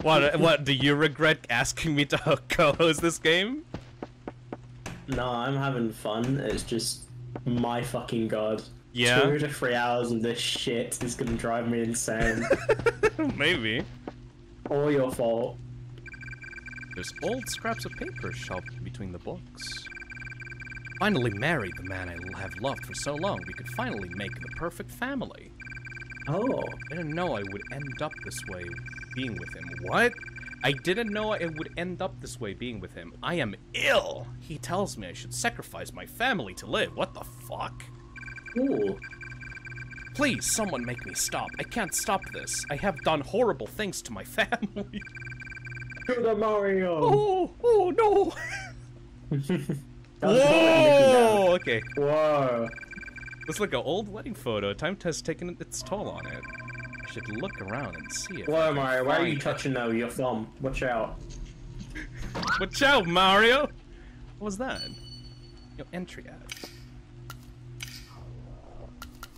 What, do you regret asking me to co-host this game? No, I'm having fun. It's just, my fucking god. Yeah. 2 to 3 hours of this shit is gonna drive me insane. Maybe. All your fault. There's old scraps of paper shoved between the books. Finally married the man I have loved for so long. We could finally make the perfect family. Oh. I didn't know I would end up this way. Being with him. What? I didn't know it would end up this way being with him. I am ill. He tells me I should sacrifice my family to live. What the fuck? Ooh. Please, someone make me stop. I can't stop this. I have done horrible things to my family. To the Mario! Oh no! Whoa! Okay. Whoa. Looks like an old wedding photo. Time has taken its toll on it. I should look around and see it. Whoa, Mario, why are you touching though your thumb? Watch out. Watch out, Mario! What was that? Your entry ad.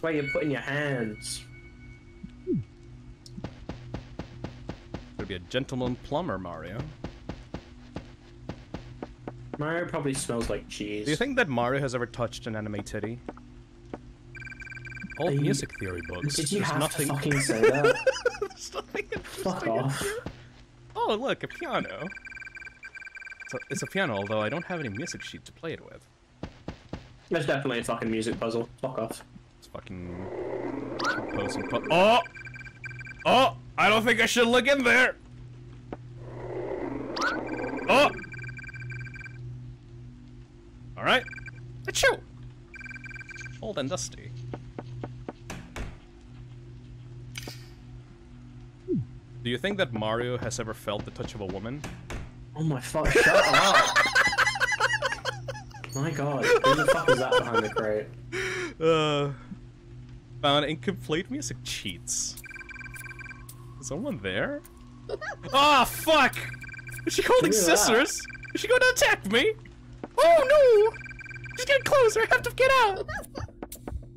Why are you putting your hands? Gotta be a gentleman plumber, Mario. Mario probably smells like cheese. Do you think that Mario has ever touched an anime titty? Old music theory books. Did you have nothing... to fucking say that? There's nothing interesting. Fuck off. Oh, look, a piano. It's a piano, although I don't have any music sheet to play it with. There's definitely a fucking music puzzle. Fuck off. It's fucking... Oh! Oh! I don't think I should look in there! Oh! Alright. Achoo! Old and dusty. Do you think that Mario has ever felt the touch of a woman? Oh my fuck, shut up! My god, who the fuck is that behind the crate? Found incomplete music cheats. Is someone there? Ah, oh, fuck! Is she holding scissors? Is she gonna attack me? Oh no! She's getting closer, I have to get out!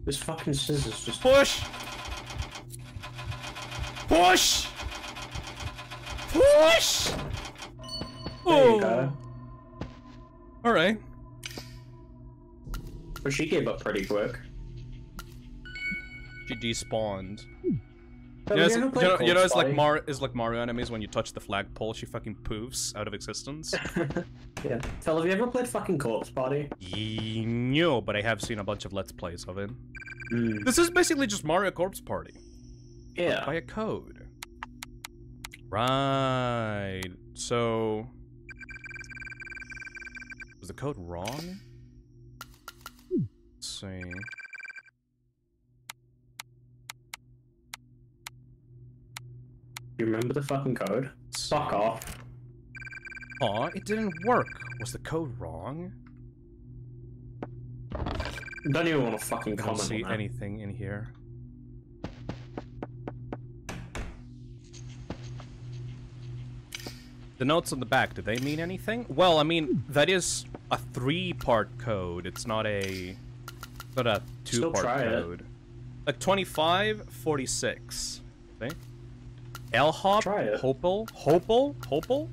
This fucking scissors just- Push! Push! Push! There you go. Alright. Well, she gave up pretty quick. She despawned. You know, it's like Mario enemies when you touch the flagpole, she fucking poofs out of existence. Yeah. Phil, have you ever played fucking Corpse Party? No, but I have seen a bunch of Let's Plays of it. Mm. This is basically just Mario Corpse Party. Yeah. By a code. Right. So... was the code wrong? Let's see... you remember the fucking code? Fuck off. Aw, it didn't work. Was the code wrong? Don't even want to fucking comment on that. I don't see anything in here. The notes on the back, do they mean anything? Well, I mean, that is a three-part code. It's not a... not a two-part code. It. Like 25, 46. Okay. L-hop, Hopel, Hopel, Hopel.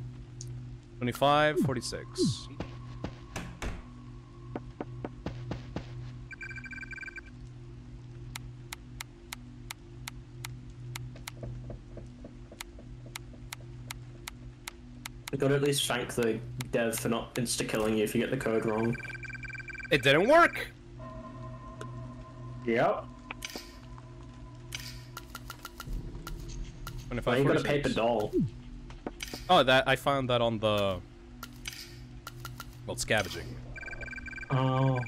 25, 46. I gotta at least thank the dev for not insta-killing you if you get the code wrong. It didn't work! Yep. Well, you got a paper doll. Oh, that I found that on the... well, scavenging. Oh.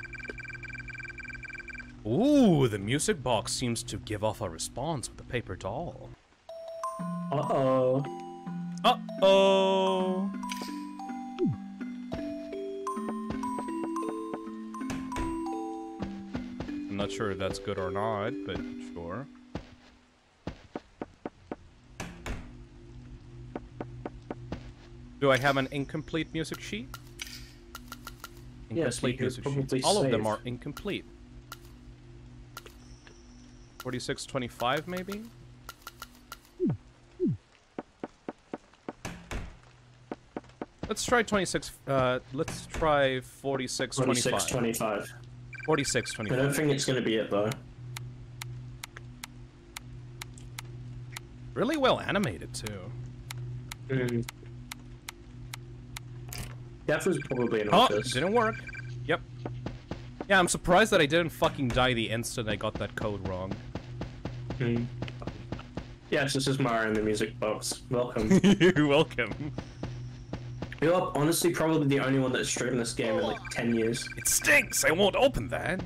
Ooh, the music box seems to give off a response with the paper doll. Uh-oh. Uh-oh. I'm not sure if that's good or not, but sure. Do I have an incomplete music sheet? Incomplete music sheets. All of them are incomplete. 4625 maybe? Let's try 26, let's try 4625. 4625. 4625. I don't think it's gonna be it, though. Really well animated, too. Mm. That was probably an office. Oh, didn't work. Yep. Yeah, I'm surprised that I didn't fucking die the instant I got that code wrong. Mm. Yes, this is Mario in the music box. Welcome. You're welcome. You're honestly probably the only one that's streamed this game in like 10 years. It stinks! I won't open that!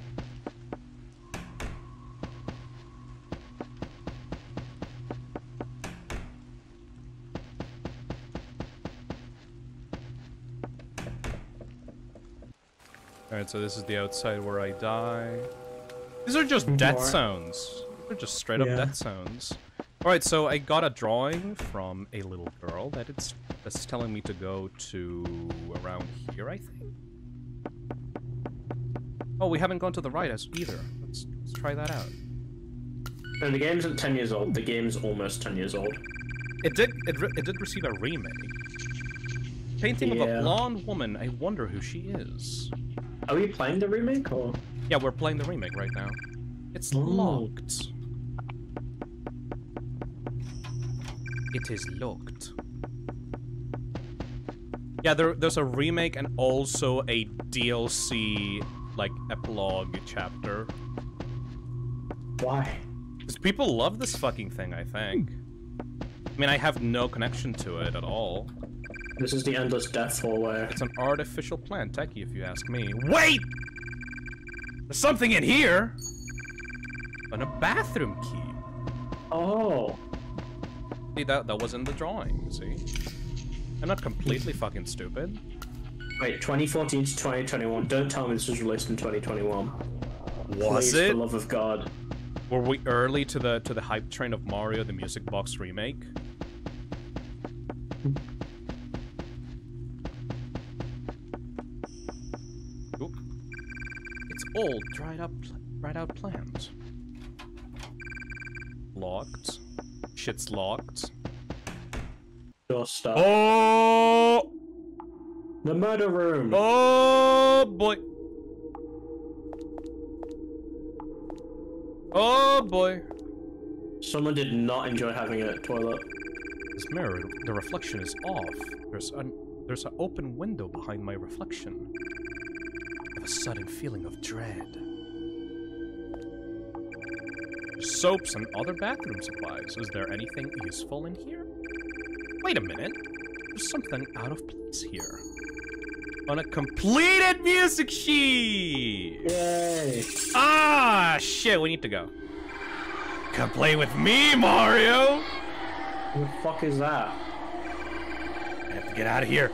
Alright, so this is the outside where I die. These are just death zones. They're just straight up death zones. Alright, so I got a drawing from a little girl that that's telling me to go to around here, I think. Oh, we haven't gone to the right either. Let's try that out. And the game's 10 years old. The game's almost 10 years old. It did receive a remake. Painting of a blonde woman. I wonder who she is. Are we playing the remake or? Yeah, we're playing the remake right now. It's locked. It is locked. Yeah, there's a remake and also a DLC, like, epilogue chapter. Why? Because people love this fucking thing, I think. I mean, I have no connection to it at all. This is the endless death hallway. It's an artificial plant, techie, if you ask me. Wait! There's something in here! And a bathroom key. Oh. See, that was in the drawing, see? I'm not completely fucking stupid. Wait, 2014 to 2021. Don't tell me this was released in 2021. Was it? For the love of God. Were we early to the hype train of Mario: The Music Box remake? Oop. It's old, dried out plants. Locked. Shit's locked. Stuff. Oh! The murder room! Oh boy! Oh boy! Someone did not enjoy having a toilet. This mirror, the reflection is off. There's an open window behind my reflection. I have a sudden feeling of dread. Soaps and other bathroom supplies. Is there anything useful in here? Wait a minute, there's something out of place here. On a completed music sheet! Yay! Ah, shit, we need to go. Come play with me, Mario! Who the fuck is that? I have to get out of here.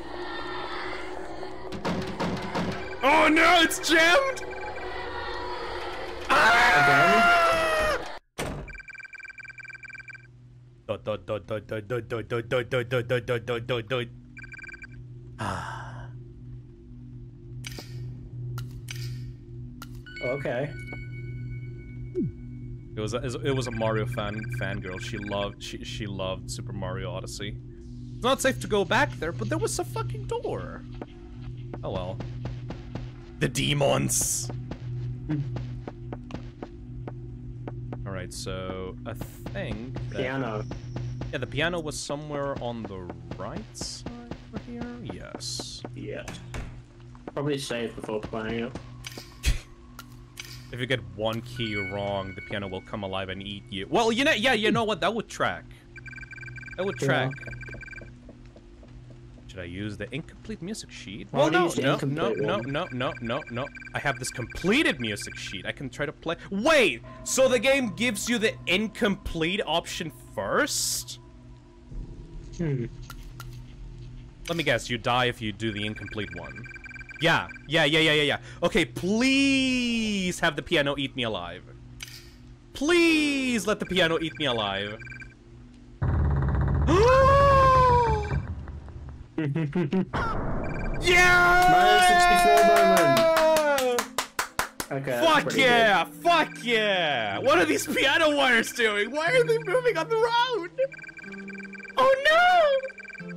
Oh no, it's jammed! Ah! Again? Okay. It was a Mario fangirl. She loved Super Mario Odyssey. It's not safe to go back there, but there was a fucking door. Oh well. The demons. Alright, so I think that, piano. Yeah, the piano was somewhere on the right side over here? Yes. Yeah. Probably save before playing it. If you get one key wrong, the piano will come alive and eat you. Well, you know, yeah, you know what? That would track. That would track. Yeah. Should I use the incomplete music sheet? Well, no. I have this completed music sheet. I can try to play. Wait! So the game gives you the incomplete option first? Let me guess, you die if you do the incomplete one. Yeah. Okay, please have the piano eat me alive. Please let the piano eat me alive. Yeah! Mario 64 moment! Okay, fuck yeah! Good. Fuck yeah! What are these piano wires doing? Why are they moving on the road? Oh no!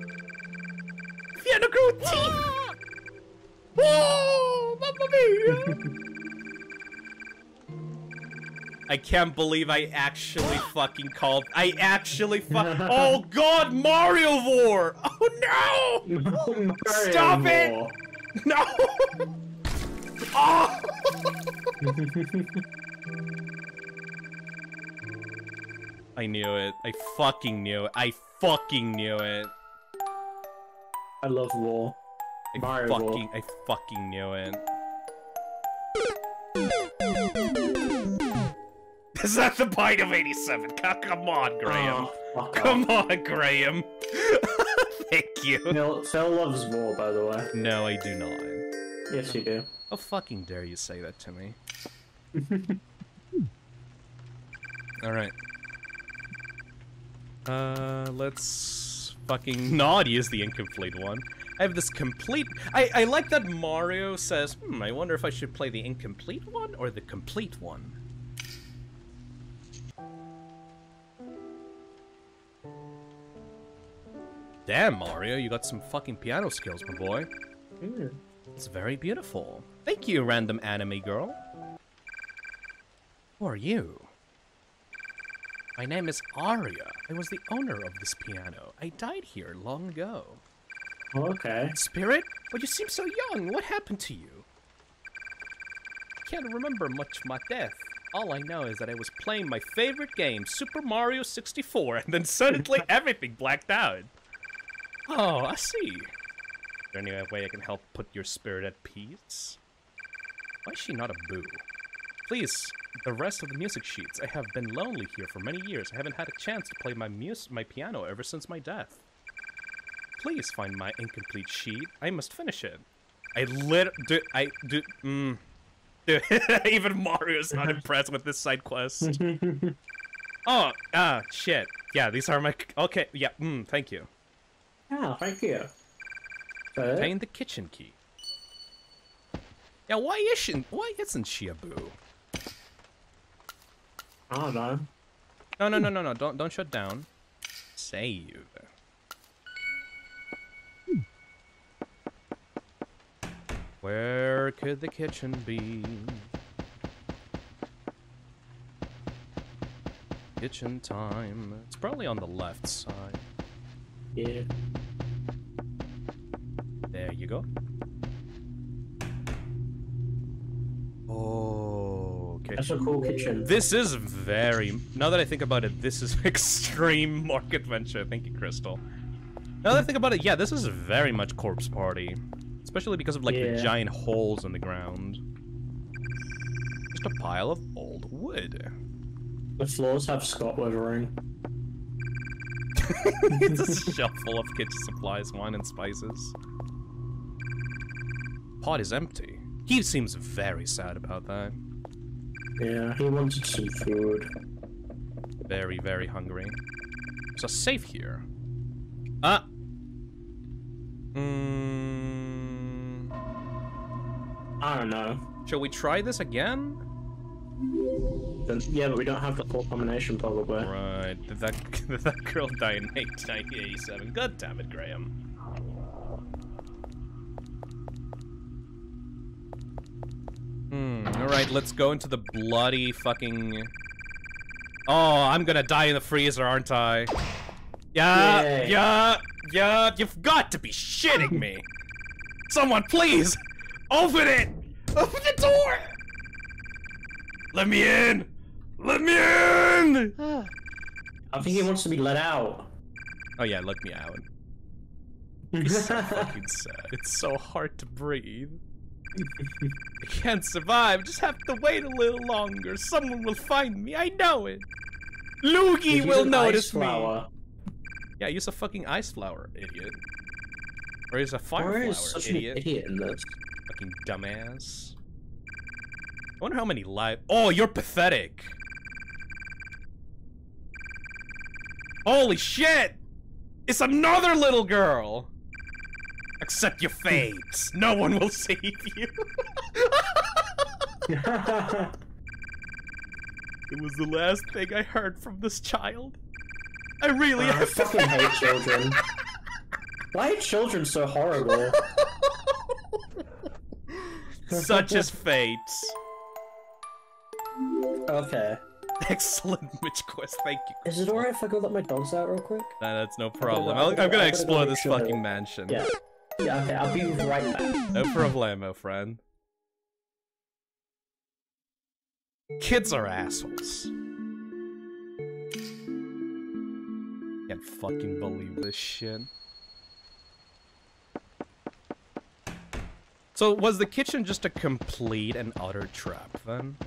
Piano grew teeth! Oh, mamma mia! I can't believe I actually fucking called. I actually Oh God, Mario War! Oh no! Mario Stop War. It! No! Oh! I knew it. I fucking knew it. I fucking knew it. I love war. I fucking knew it. Is that the bite of 87? Come on, Graham. Oh, come on, Graham. Thank you. No, Phil loves war, by the way. No, I do not. Yes, you do. How fucking dare you say that to me? Alright. Let's... Fucking naughty is the incomplete one. I have this complete... I like that Mario says, I wonder if I should play the incomplete one or the complete one. Damn, Mario, you got some fucking piano skills, my boy. Mm. It's very beautiful. Thank you, random anime girl. Who are you? My name is Aria. I was the owner of this piano. I died here long ago. Okay. Spirit? But you seem so young. What happened to you? I can't remember much of my death. All I know is that I was playing my favorite game, Super Mario 64, and then suddenly everything blacked out. Oh, I see. Is there any way I can help put your spirit at peace? Why is she not a boo? Please, the rest of the music sheets. I have been lonely here for many years. I haven't had a chance to play my piano ever since my death. Please find my incomplete sheet. I must finish it. Dude, even Mario's not impressed with this side quest. Oh, shit. Yeah, these are my... Okay, yeah, thank you. Oh, thank you. Obtain the kitchen key. Yeah, why isn't she a boo? I don't know. No, don't shut down. Save. Where could the kitchen be? Kitchen time. It's probably on the left side. Yeah. There you go. Oh, kitchen. That's a cool kitchen. This is very... Now that I think about it, this is extreme Mark Adventure. Thank you, Crystal. Now that I think about it, yeah, this is very much Corpse Party. Especially because of, like, the giant holes in the ground. Just a pile of old wood. The floors have Scott weathering. It's a shelf full of kitchen supplies, wine, and spices. Pot is empty. He seems very sad about that. Yeah, he wanted some food. Very, very hungry. There's a safe here. I don't know. Shall we try this again? Yeah, but we don't have the full combination probably. Right. Did that girl die in 1987? God damn it, Graham. Alright, let's go into the bloody fucking... Oh, I'm gonna die in the freezer, aren't I? Yeah, you've got to be shitting me! Someone, please! Open it! Open the door! Let me in! Let me in! I think he wants to be let out. Oh yeah, let me out. It's so fucking sad. It's so hard to breathe. I can't survive, just have to wait a little longer. Someone will find me, I know it. Luigi will notice me. Yeah, use a fucking ice flower, idiot. Or use a fire flower, such idiot. An idiot in this. Fucking dumbass. I wonder how many live. Oh, you're pathetic. Holy shit! It's another little girl! Accept your fate. No one will save you. It was the last thing I heard from this child. I really I fucking hate children. Why are children so horrible? Such is fate. Okay. Excellent Mitch Quest, thank you. Is it alright if I go let my dogs out real quick? Nah, that's no problem. I'm gonna explore this fucking mansion. Yeah. Yeah, okay, I'll be right back. No problemo, friend. Kids are assholes. Can't fucking believe this shit. So, was the kitchen just a complete and utter trap, then?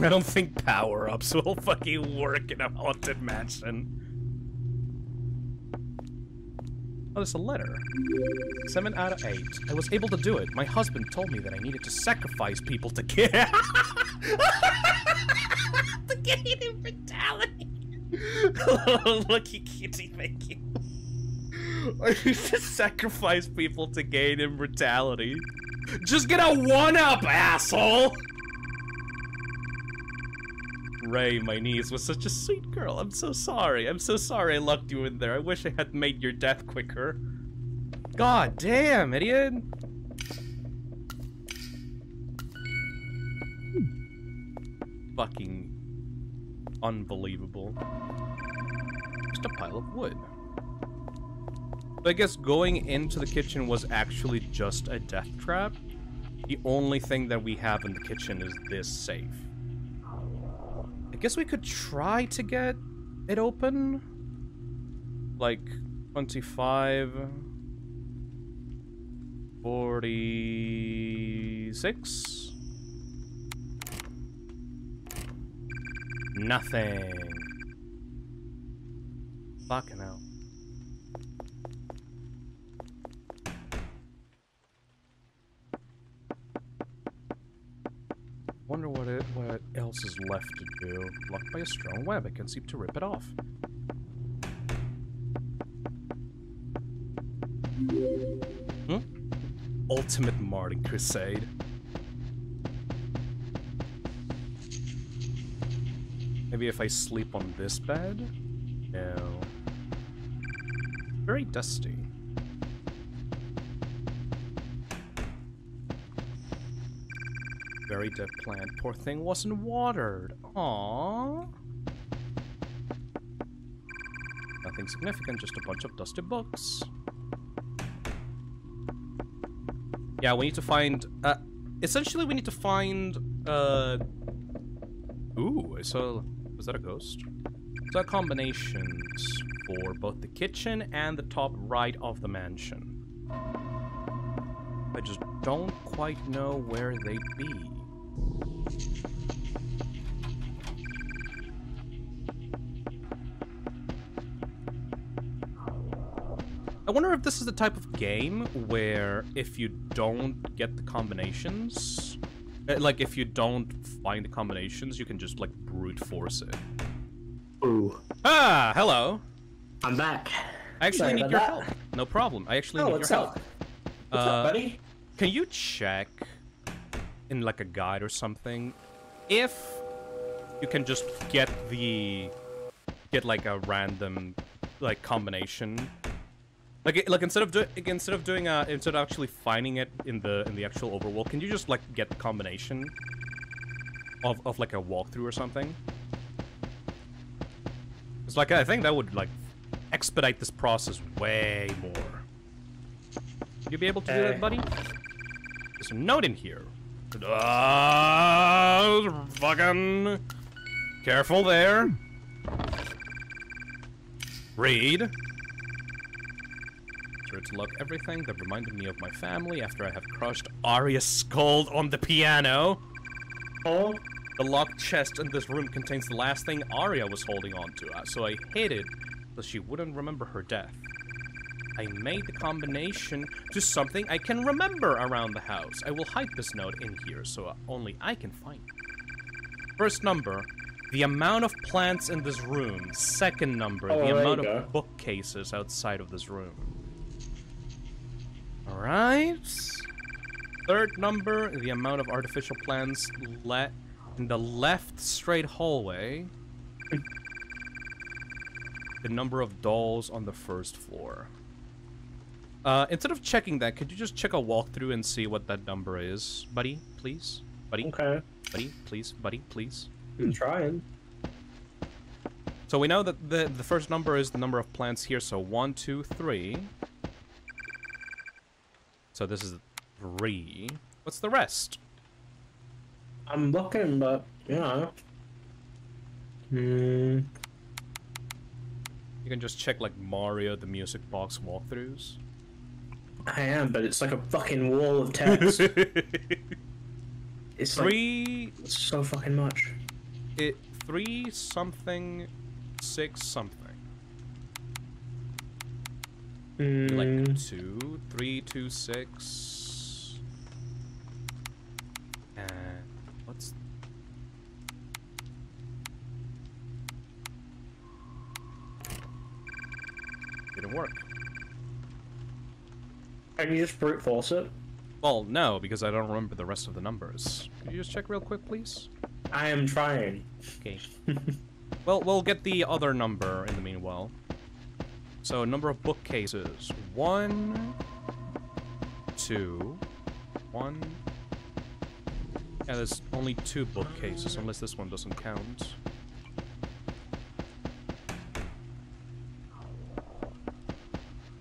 I don't think power-ups will fucking work in a haunted mansion. Oh, there's a letter. 7 out of 8. I was able to do it. My husband told me that I needed to sacrifice people to get to get immortality. Oh, lucky kitty, thank you. I used to sacrifice people to gain immortality. Just get a 1-up, asshole! Ray, my niece, was such a sweet girl. I'm so sorry. I'm so sorry I locked you in there. I wish I had made your death quicker. God damn, idiot! Fucking unbelievable. Just a pile of wood. I guess going into the kitchen was actually just a death trap. The only thing that we have in the kitchen is this safe. I guess we could try to get it open. Like 25... 46... Nothing. Fucking hell. Wonder what else is left to do. Locked by a strong web, I can't seem to rip it off. Hmm? Ultimate Martin Crusade. Maybe if I sleep on this bed? No. Very dusty. Very dead plant. Poor thing wasn't watered. Aww. Nothing significant, just a bunch of dusty books. Yeah, we need to find... essentially, we need to find... Ooh, I saw... Was that a ghost? So combinations for both the kitchen and the top right of the mansion. I just don't quite know where they'd be. I wonder if this is the type of game where if you don't get the combinations, like if you don't find the combinations, you can just like brute force it. Ooh. Ah, hello. I'm back. I actually need your help. No problem. I actually need your help. What's up, buddy? Can you check in like a guide or something if you can just get the like a random like combination, like instead of actually finding it in the actual overworld, can you just like get the combination of like a walkthrough or something? It's like I think that would like expedite this process way more. Would you be able to do that, buddy? There's a note in here. Fucking careful there. Read. I'm sure to log everything that reminded me of my family after I have crushed Aria's skull on the piano. Oh. The locked chest in this room contains the last thing Aria was holding on to, so I hid it so she wouldn't remember her death. I made the combination to something I can remember around the house. I will hide this note in here so only I can find it. First number, the amount of plants in this room. Second number, the amount of bookcases outside of this room. All right. Third number, the amount of artificial plants in the left straight hallway. The number of dolls on the first floor. Instead of checking that, could you just check a walkthrough and see what that number is, buddy? Please, buddy. Okay. Buddy, please, buddy, please. I'm trying. So we know that the first number is the number of plants here. So 1, 2, 3. So this is 3. What's the rest? I'm looking, but yeah. Hmm. You can just check like Mario: The Music Box walkthroughs. I am, but it's like a fucking wall of text. It's 3. Like, it's so fucking much. 3 something 6 something. Like 2326. What's? Didn't work. Can you just brute force it? Well, no, because I don't remember the rest of the numbers. Can you just check real quick, please? I am trying. Okay. Well, we'll get the other number in the meanwhile. So, number of bookcases. 1, 2, 1. Yeah, there's only 2 bookcases, unless this one doesn't count.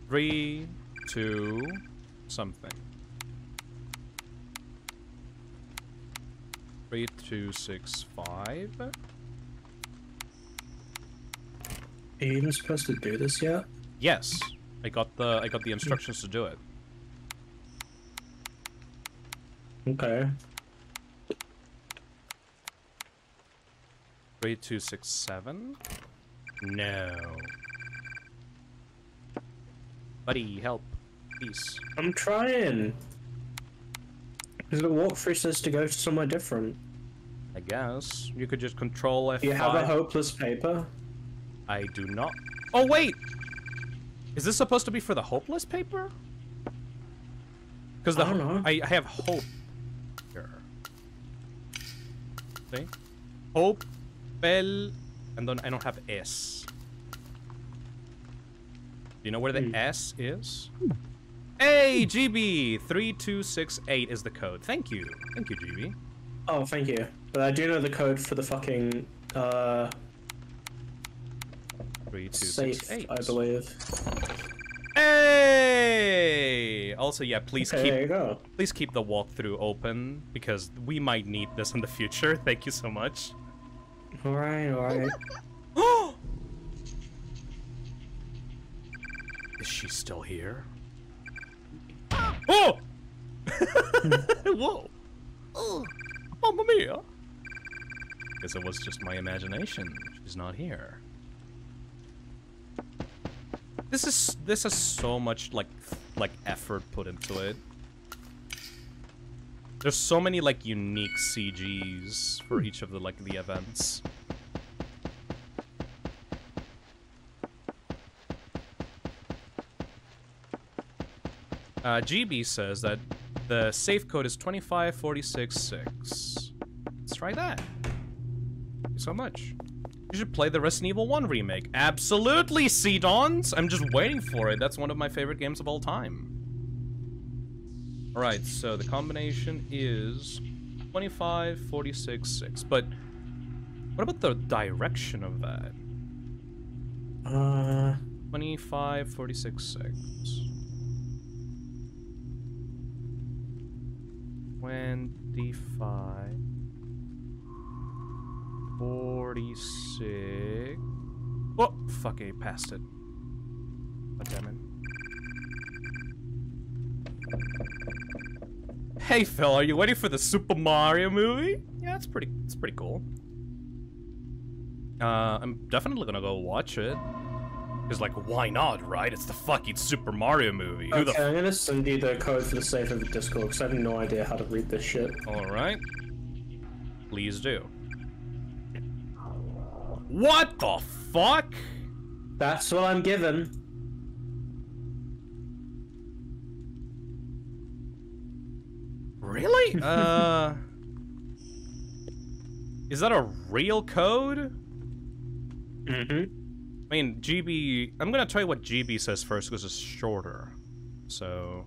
Three, two, something. 3265. Are you even supposed to do this yet? Yes, I got the instructions to do it. Okay. 3267. No. Buddy, help. Peace. I'm trying. Because the walkthrough says to go to somewhere different. I guess. You could just control F5. Do you have a hopeless paper? I do not. Oh, wait! Is this supposed to be for the hopeless paper? Because the I have hope here. See? Hope, bell, and then I don't have S. Do you know where the S is? Hey, GB! 3268 is the code. Thank you. Thank you, GB. Oh, thank you. But I do know the code for the fucking, 3268, I believe. Hey! Also, yeah, please keep... There you go. Please keep the walkthrough open, because we might need this in the future. Thank you so much. Alright, alright. Oh! Is she still here? Oh! Whoa! Oh, Mamma Mia! Guess it was just my imagination. She's not here. This is so much like effort put into it. There's so many like unique CGs for each of the the events. GB says that the safe code is 25466. Let's try that. Thank you so much. You should play the Resident Evil 1 remake. Absolutely, C-Dons! I'm just waiting for it. That's one of my favorite games of all time. Alright, so the combination is 25466. But what about the direction of that? 25466. 25, 46. Oh, fuck! I passed it. God damn it! Hey, Phil, are you ready for the Super Mario movie? Yeah, that's pretty. It's pretty cool. I'm definitely gonna go watch it. Cause like, why not, right? It's the fucking Super Mario movie. Okay, I'm gonna send you the code for the safe of the Discord, because I have no idea how to read this shit. Alright. Please do. What the fuck? That's what I'm given. Really? Is that a real code? Mm-hmm. I mean, GB... I'm gonna tell you what GB says first, because it's shorter. So...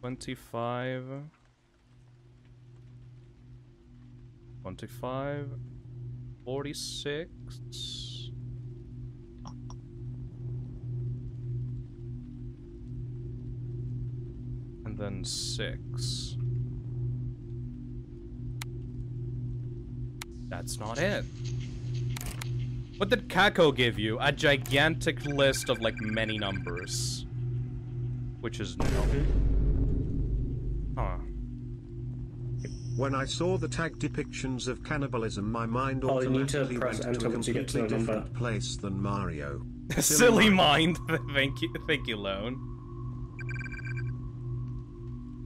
25... 46... And then 6. That's not it. What did Kako give you? A gigantic list of, like, many numbers. Which is no. Huh. When I saw the tag depictions of cannibalism, my mind automatically went to a completely different place than Mario. Silly mind. Thank you, Lone.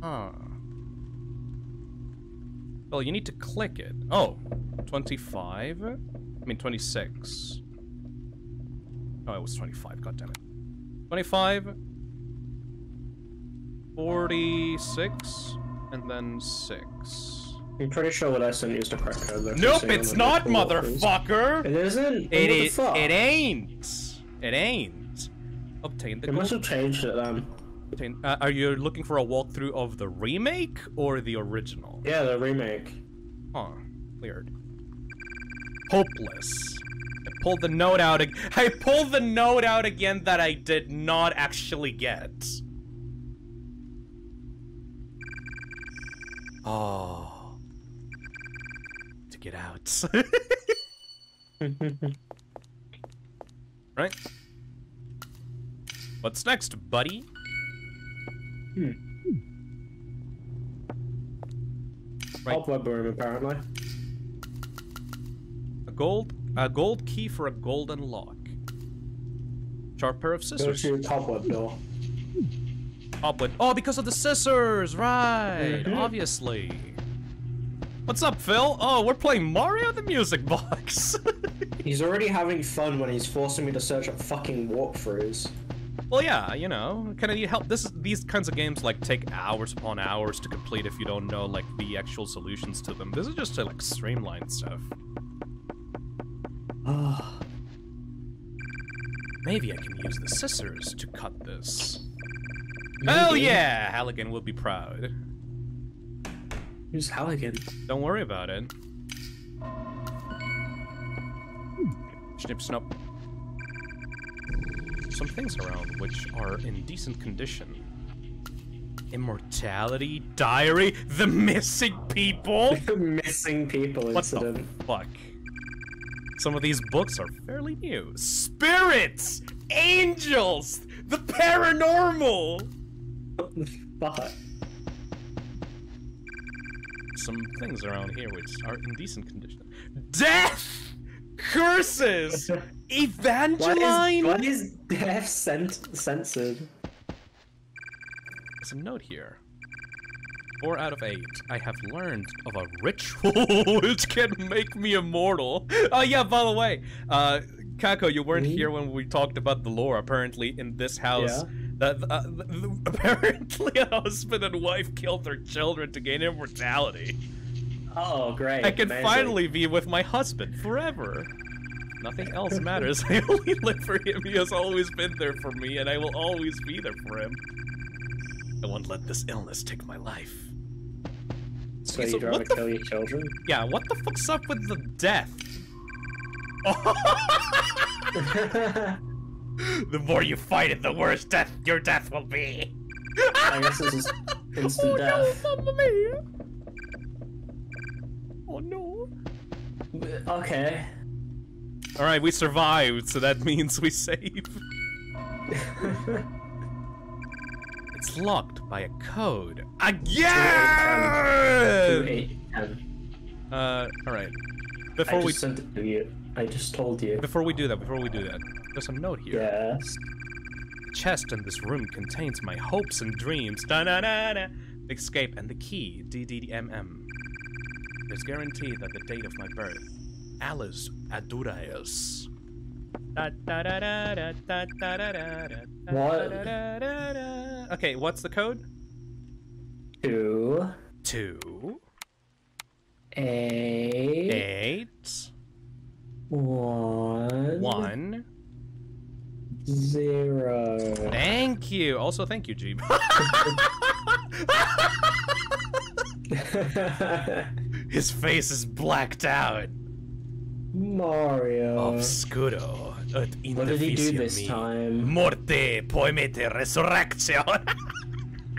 Huh. Well, you need to click it. Oh, 25? I mean, 26. Oh, it was 25, goddammit. 25, 46, and then 6. I'm pretty sure what I sent you is the correct code. That's nope, it's not, motherfucker! It isn't? It ain't! It ain't! Obtain the... It must have changed it then. Are you looking for a walkthrough of the remake or the original? Yeah, the remake. Huh. Weird. Hopeless. I pulled the note out. I pulled the note out again that I did not actually get. Oh. To get out. Right. What's next, buddy? Hmm. Right. All blood boom, apparently. A gold key for a golden lock. Sharp pair of scissors. Go to Cobweb, Bill. Cobweb. Oh, because of the scissors, right? Mm-hmm. Obviously. What's up, Phil? Oh, we're playing Mario: The Music Box. He's already having fun when he's forcing me to search up fucking walkthroughs. Well, yeah, you know, kind of need help. These kinds of games like take hours upon hours to complete if you don't know like the actual solutions to them. This is just to like streamline stuff. Maybe I can use the scissors to cut this. Maybe. Hell yeah, Halligan will be proud. Who's Halligan? Don't worry about it. Snip, snip. Some things around which are in decent condition. Immortality, diary, the missing people. The missing people incident. What the fuck? Some of these books are fairly new. Spirits, angels, the paranormal. What the fuck? Some things around here which are in decent condition. Death, curses. Evangeline? What is death censored? Some note here. 4 out of 8. I have learned of a ritual which can make me immortal. Oh yeah, by the way, Kako, you weren't here when we talked about the lore. Apparently, in this house, apparently a husband and wife killed their children to gain immortality. Oh great! I can finally be with my husband forever. Nothing else matters. I only live for him. He has always been there for me, and I will always be there for him. I won't let this illness take my life. So you don't want to kill your children? Yeah, what the fuck's up with the death? Oh. The more you fight it, the worse your death will be. I guess this is instant death. No, Mamma Mia. Oh no. Okay. Alright, we survived, so that means we save. It's locked by a code. Again! Alright. Before we sent it to you. I just told you. Before we do that, there's a note here. Yes. The chest in this room contains my hopes and dreams. Da-na-na-na. The escape and the key. D-D-D-M-M. There's guarantee that the date of my birth. Alice Adurais. What? Okay, what's the code? 2. 8. 1. 0. Thank you. Also, thank you, Jeep. His face is blacked out. Mario. Obscuro. What did he do this time? Morte, poemete, resurrección.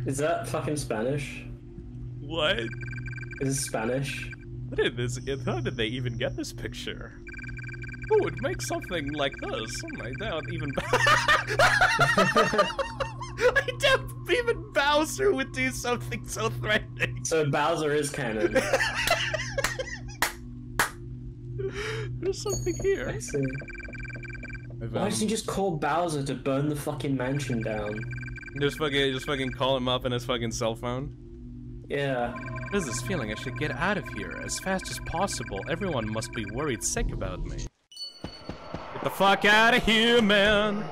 Is that fucking Spanish? What? Is it Spanish? How did they even get this picture? Who would make something like this? Oh my god, even I doubt even Bowser would do something so threatening. So Bowser is canon. There's something here. I see. Why didn't you just call Bowser to burn the fucking mansion down? Just fucking call him up on his fucking cell phone? Yeah. There's this feeling I should get out of here as fast as possible. Everyone must be worried sick about me. Get the fuck out of here, man!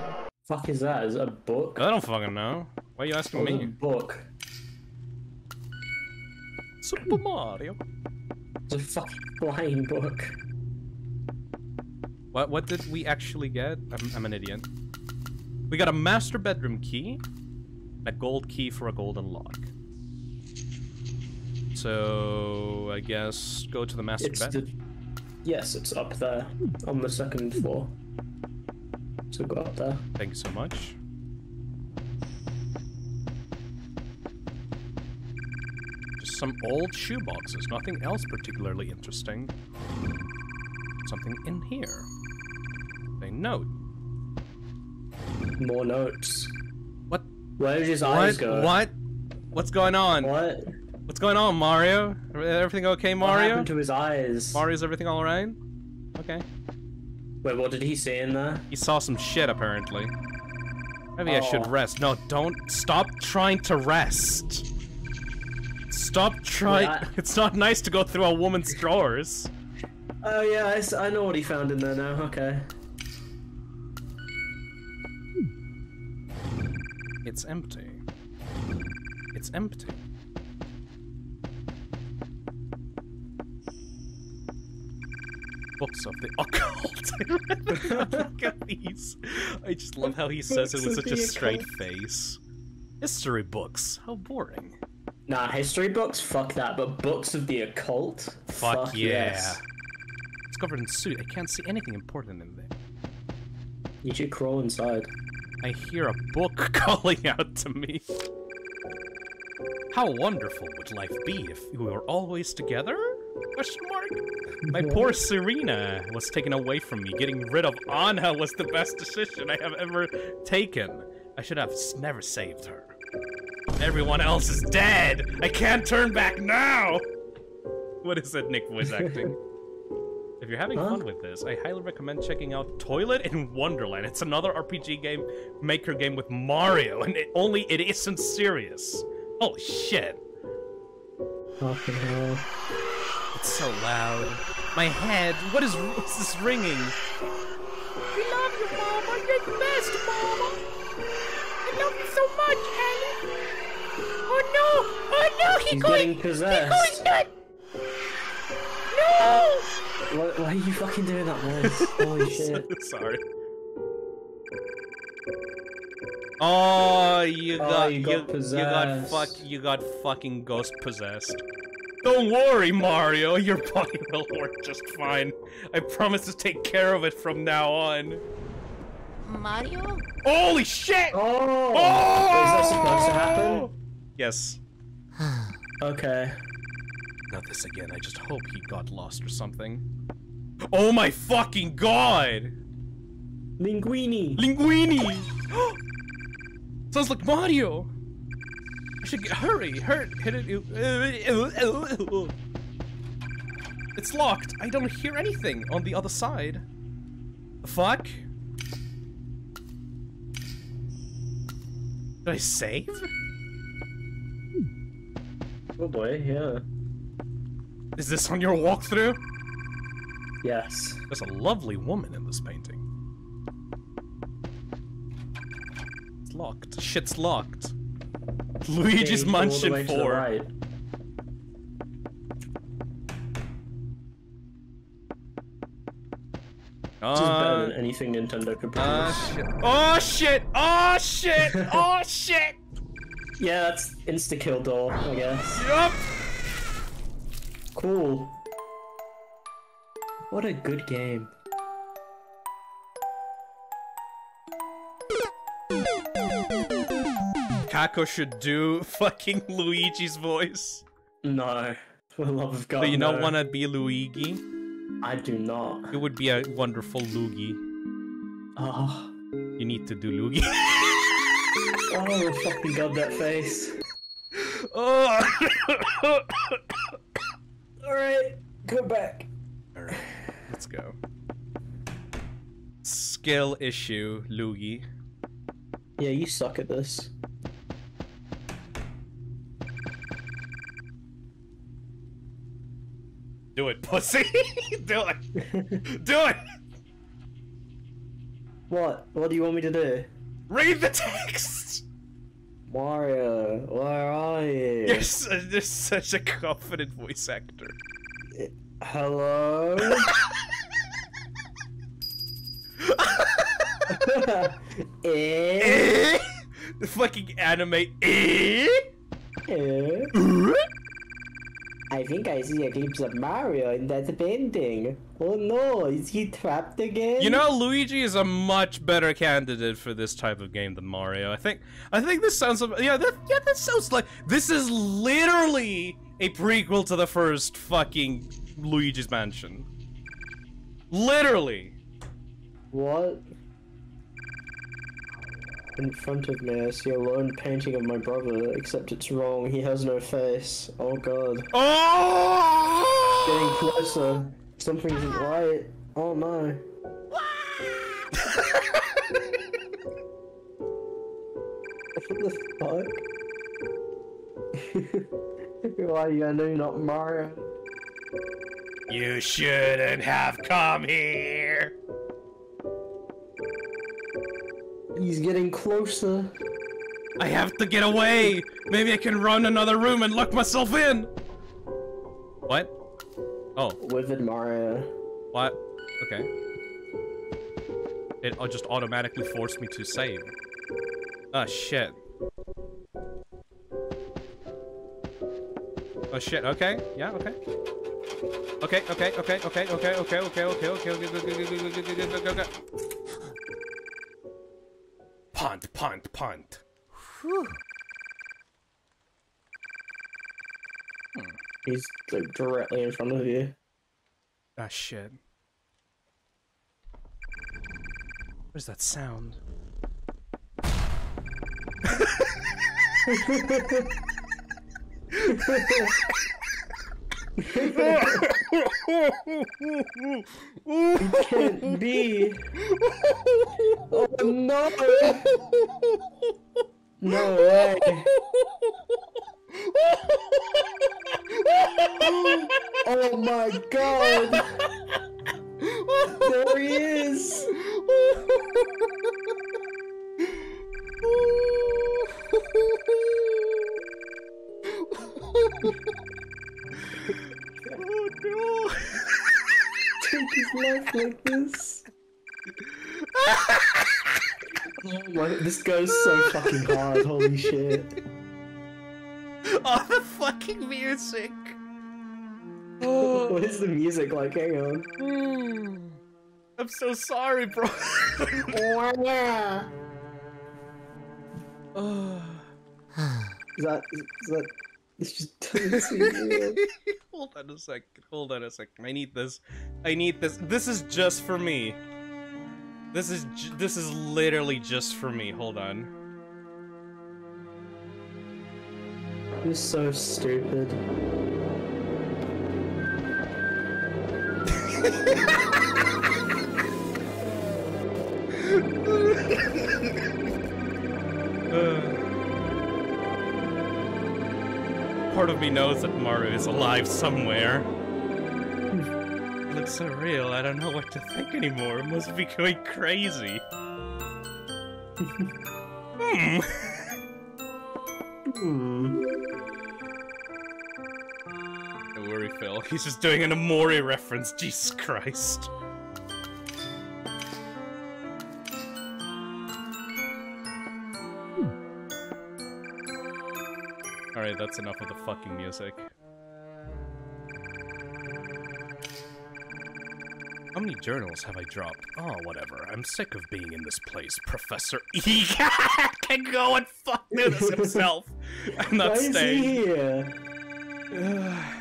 Fuck is that? Is it a book? I don't fucking know. Why are you asking me? It's a book. Super Mario. It's a fucking flying book. What did we actually get? I'm an idiot. We got a master bedroom key, and a gold key for a golden lock. So I guess go to the master bedroom. Yes, it's up there on the second floor. So go up there. Thank you so much. Just some old shoeboxes. Nothing else particularly interesting. Something in here. A note. More notes. What? Where did his eyes go? What? What's going on? What? What's going on, Mario? Everything okay, Mario? What happened to his eyes? Mario's everything all right? Okay. Wait, what did he see in there? He saw some shit, apparently. Maybe I should rest. No, don't. Stop trying to rest. Stop trying. Well, it's not nice to go through a woman's drawers. Oh yeah, I know what he found in there now. Okay. It's empty. It's empty. Books of the occult. Look at these. I just love how he says it with such a straight face. History books. How boring. Nah, history books? Fuck that. But books of the occult? Fuck yeah. Yes. It's covered in soot. I can't see anything important in there. You should crawl inside. I hear a book calling out to me. How wonderful would life be if we were always together? Question mark. My poor Serena was taken away from me. Getting rid of Anna was the best decision I have ever taken. I should have never saved her. Everyone else is dead. I can't turn back now. What is it Nick voice acting? If you're having fun with this, I highly recommend checking out Toilet in Wonderland. It's another RPG game maker game with Mario, and it isn't serious. Oh shit. Fucking hell. It's so loud. My head, what is this ringing? We love you, Mama. You're the best, Mama. I love you so much, Annie. Oh no, he's going, he's going nuts. No! Why are you fucking doing that noise? Holy shit. Sorry. Oh, you got fucking ghost possessed. Don't worry, Mario, your body will work just fine. I promise to take care of it from now on. Mario? Holy shit! Oh! Is that supposed to happen? Yes. Okay. Not this again, I just hope he got lost or something. Oh my fucking god! Linguini! Linguini! Sounds like Mario! I should get- hit it- It's locked! I don't hear anything on the other side. The fuck? Did I save? Oh boy, yeah. Is this on your walkthrough? Yes. There's a lovely woman in this painting. It's locked. Shit's locked. Luigi's Mansion 4. Right. This is better than anything Nintendo could produce. Shit. Oh shit! Oh shit! Oh shit! Yeah, that's insta-kill door, I guess. Yup! Cool. What a good game. Kako should do fucking Luigi's voice. No. For the love of God. But you don't want to be Luigi? I do not. It would be a wonderful Luigi. Oh. You need to do Luigi. Oh, I fucking got that face. Oh. Alright, go back. Alright, let's go. Skill issue, Luigi. Yeah, you suck at this. Do it, pussy! Do it! Do it! What? What do you want me to do? Read the text! Mario, where are you? You're such a confident voice actor. Hello? Eh? The fucking anime. Eh? Eh? I think I see a glimpse of Mario in that painting. Oh no, is he trapped again? You know, Luigi is a much better candidate for this type of game than Mario. I think this sounds, yeah, that sounds like this is literally a prequel to the first fucking Luigi's Mansion. Literally. What? In front of me, I see a lone painting of my brother, except it's wrong. He has no face. Oh god. Oh! Getting closer. Something isn't right. Oh no. What the fuck? Who are you? I know you're not Mario. You shouldn't have come here. He's getting closer. I have to get away. Maybe I can run another room and lock myself in. What? Oh. Wizard Mario. What? Okay. It just automatically forced me to save. Oh shit. Oh shit. Okay. Yeah. Okay. Okay. Okay. Okay. Okay. Okay. Okay. Okay. Okay. Okay. Okay. Punt, punt, punt. Whew. He's like directly in front of you. Ah, shit. What is that sound? It can't be. Oh no! No way! Oh my god! There he is! Oh no! Take his life like this. Oh my, this goes so fucking hard, holy shit. Oh, the fucking music! What is the music like? Hang on. I'm so sorry, bro. Oh yeah. Is that it's just hold on a second. Hold on a second. I need this. I need this. This is just for me. This is literally just for me. Hold on. You're so stupid. Part of me knows that Mario is alive somewhere. It looks so real, I don't know what to think anymore. It must be going crazy. Hmm. Hmm. Don't worry, Phil. He's just doing an Omori reference. Jesus Christ. Alright, that's enough of the fucking music. How many journals have I dropped? Oh, whatever. I'm sick of being in this place. Professor E can go and fuck notice himself. I'm not staying. Why is he here?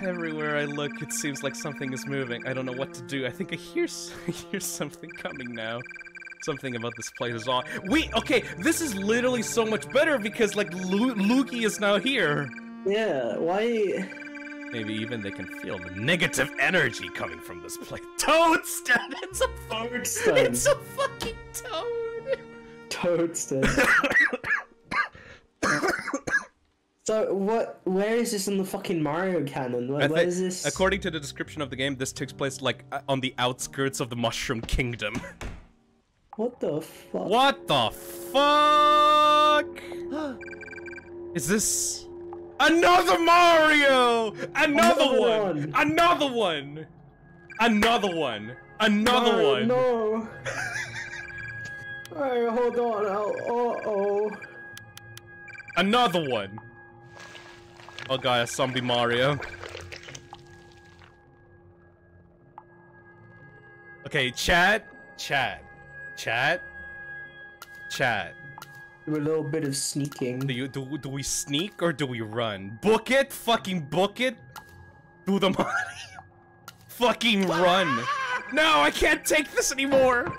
Everywhere I look, it seems like something is moving. I don't know what to do. I think I hear something coming now. Something about this place is off. Wait, okay, this is literally so much better because, like, Luigi is now here. Yeah, why? Maybe even they can feel the negative energy coming from this place. Toadstone! It's a toadstone. It's a fucking toad. Toadstone. So what? Where is this in the fucking Mario canon? Where is this? According to the description of the game, this takes place like on the outskirts of the Mushroom Kingdom. What the fuck? What the fuck? Is this another Mario? Another one. No. Alright, hold on. Uh oh. Another one. Oh god, a zombie Mario. Okay, chat. Do a little bit of sneaking. Do we sneak or do we run? Book it, fucking book it. Do the Mario. Fucking run. No, I can't take this anymore.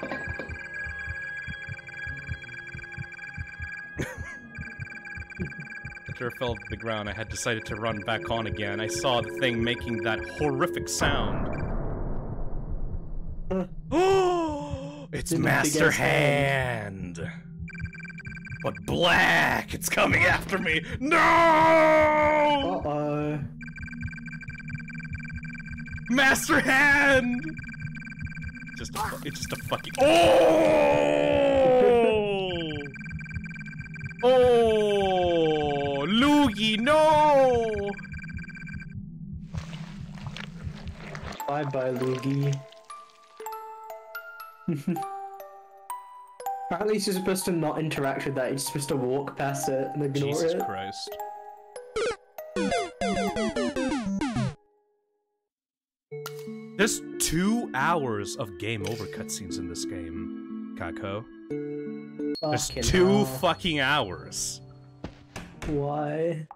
After I fell to the ground, I had decided to run back on again. I saw the thing making that horrific sound. Oh, it's Master Hand. But black, it's coming after me. No! Uh-oh. Master Hand. It's just a fucking. Oh! Oh! Luigi, no! Bye, bye, Luigi. Apparently, you're supposed to not interact with that. You're supposed to walk past it and ignore it. Jesus Christ. There's 2 hours of game over cutscenes in this game, Kako. There's two fucking hours. Why?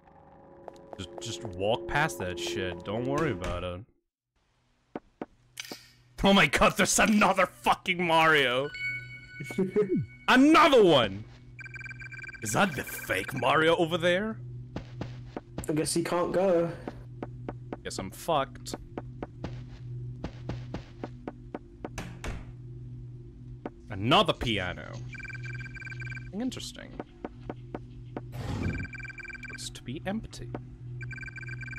Just walk past that shit. Don't worry about it. Oh my god, there's another fucking Mario! Another one! Is that the fake Mario over there? I guess he can't go. Guess I'm fucked. Another piano. Interesting. Looks to be empty.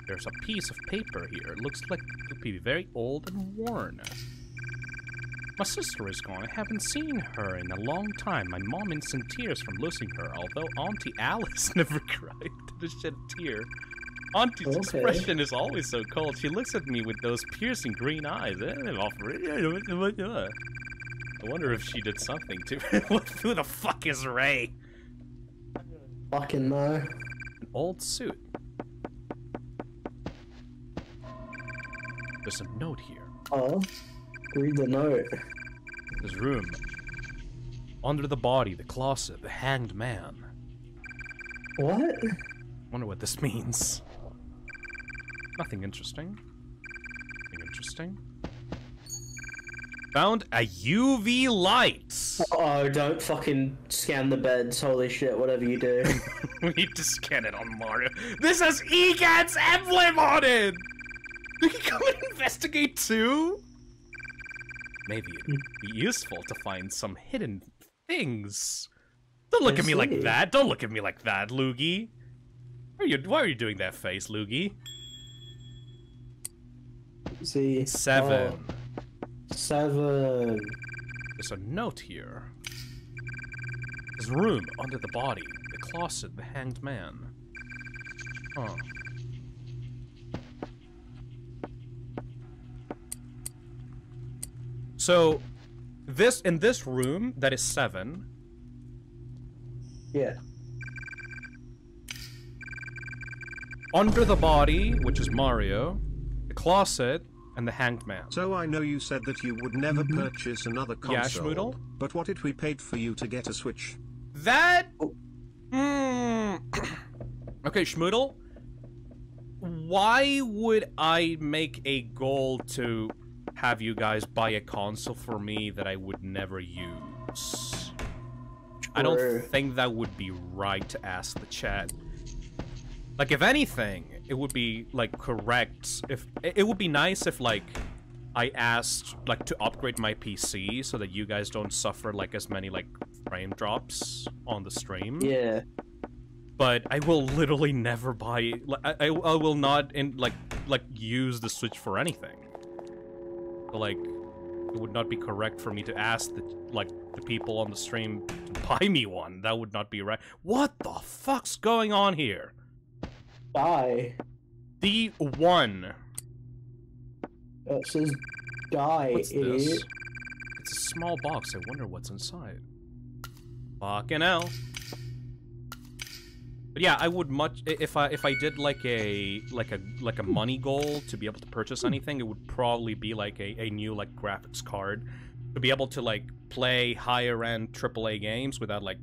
There's a piece of paper here. It looks like it could be very old and worn. My sister is gone. I haven't seen her in a long time. My mom is in tears from losing her, although Auntie Alice never cried to shed a tear. Auntie's expression is always so cold. She looks at me with those piercing green eyes. I wonder if she did something to Who the fuck is Ray? Fucking no. An old suit. There's a note here. Oh. Read the note. His room. Under the body, the closet, the hanged man. What? Wonder what this means. Nothing interesting. Nothing interesting. Found a UV light! Oh, don't fucking scan the beds, holy shit, whatever you do. We need to scan it on Mario. This has EGAD's emblem on it! You can come and investigate too? Maybe it'd be useful to find some hidden things. Don't look at me like that. Don't look at me like that, Luigi. Why are you doing that face, Luigi? See. 7. Oh, 7. There's a note here. His room, under the body, the closet, the hanged man. Huh. So, in this room, that is 7. Yeah. Under the body, which is Mario, the closet, and the hanged man. So I know you said that you would never purchase another console, but what if we paid for you to get a Switch? That... Okay, Schmoodle, why would I make a goal to... have you guys buy a console for me that I would never use? Sure. I don't think that would be right to ask the chat. Like, if anything, it would be, like, correct if... It would be nice if, like, I asked, like, to upgrade my PC so that you guys don't suffer, like, as many, like, frame drops on the stream. Yeah. But I will literally never buy... Like, I will not, like, use the Switch for anything. But, like, it would not be correct for me to ask, the people on the stream to buy me one. That would not be right. What the fuck's going on here? Die. The one. It says die, what's idiot. This? It's a small box. I wonder what's inside. Fucking hell. But yeah, I would much if I did like a money goal to be able to purchase anything, it would probably be like a new like graphics card to be able to like play higher end AAA games without like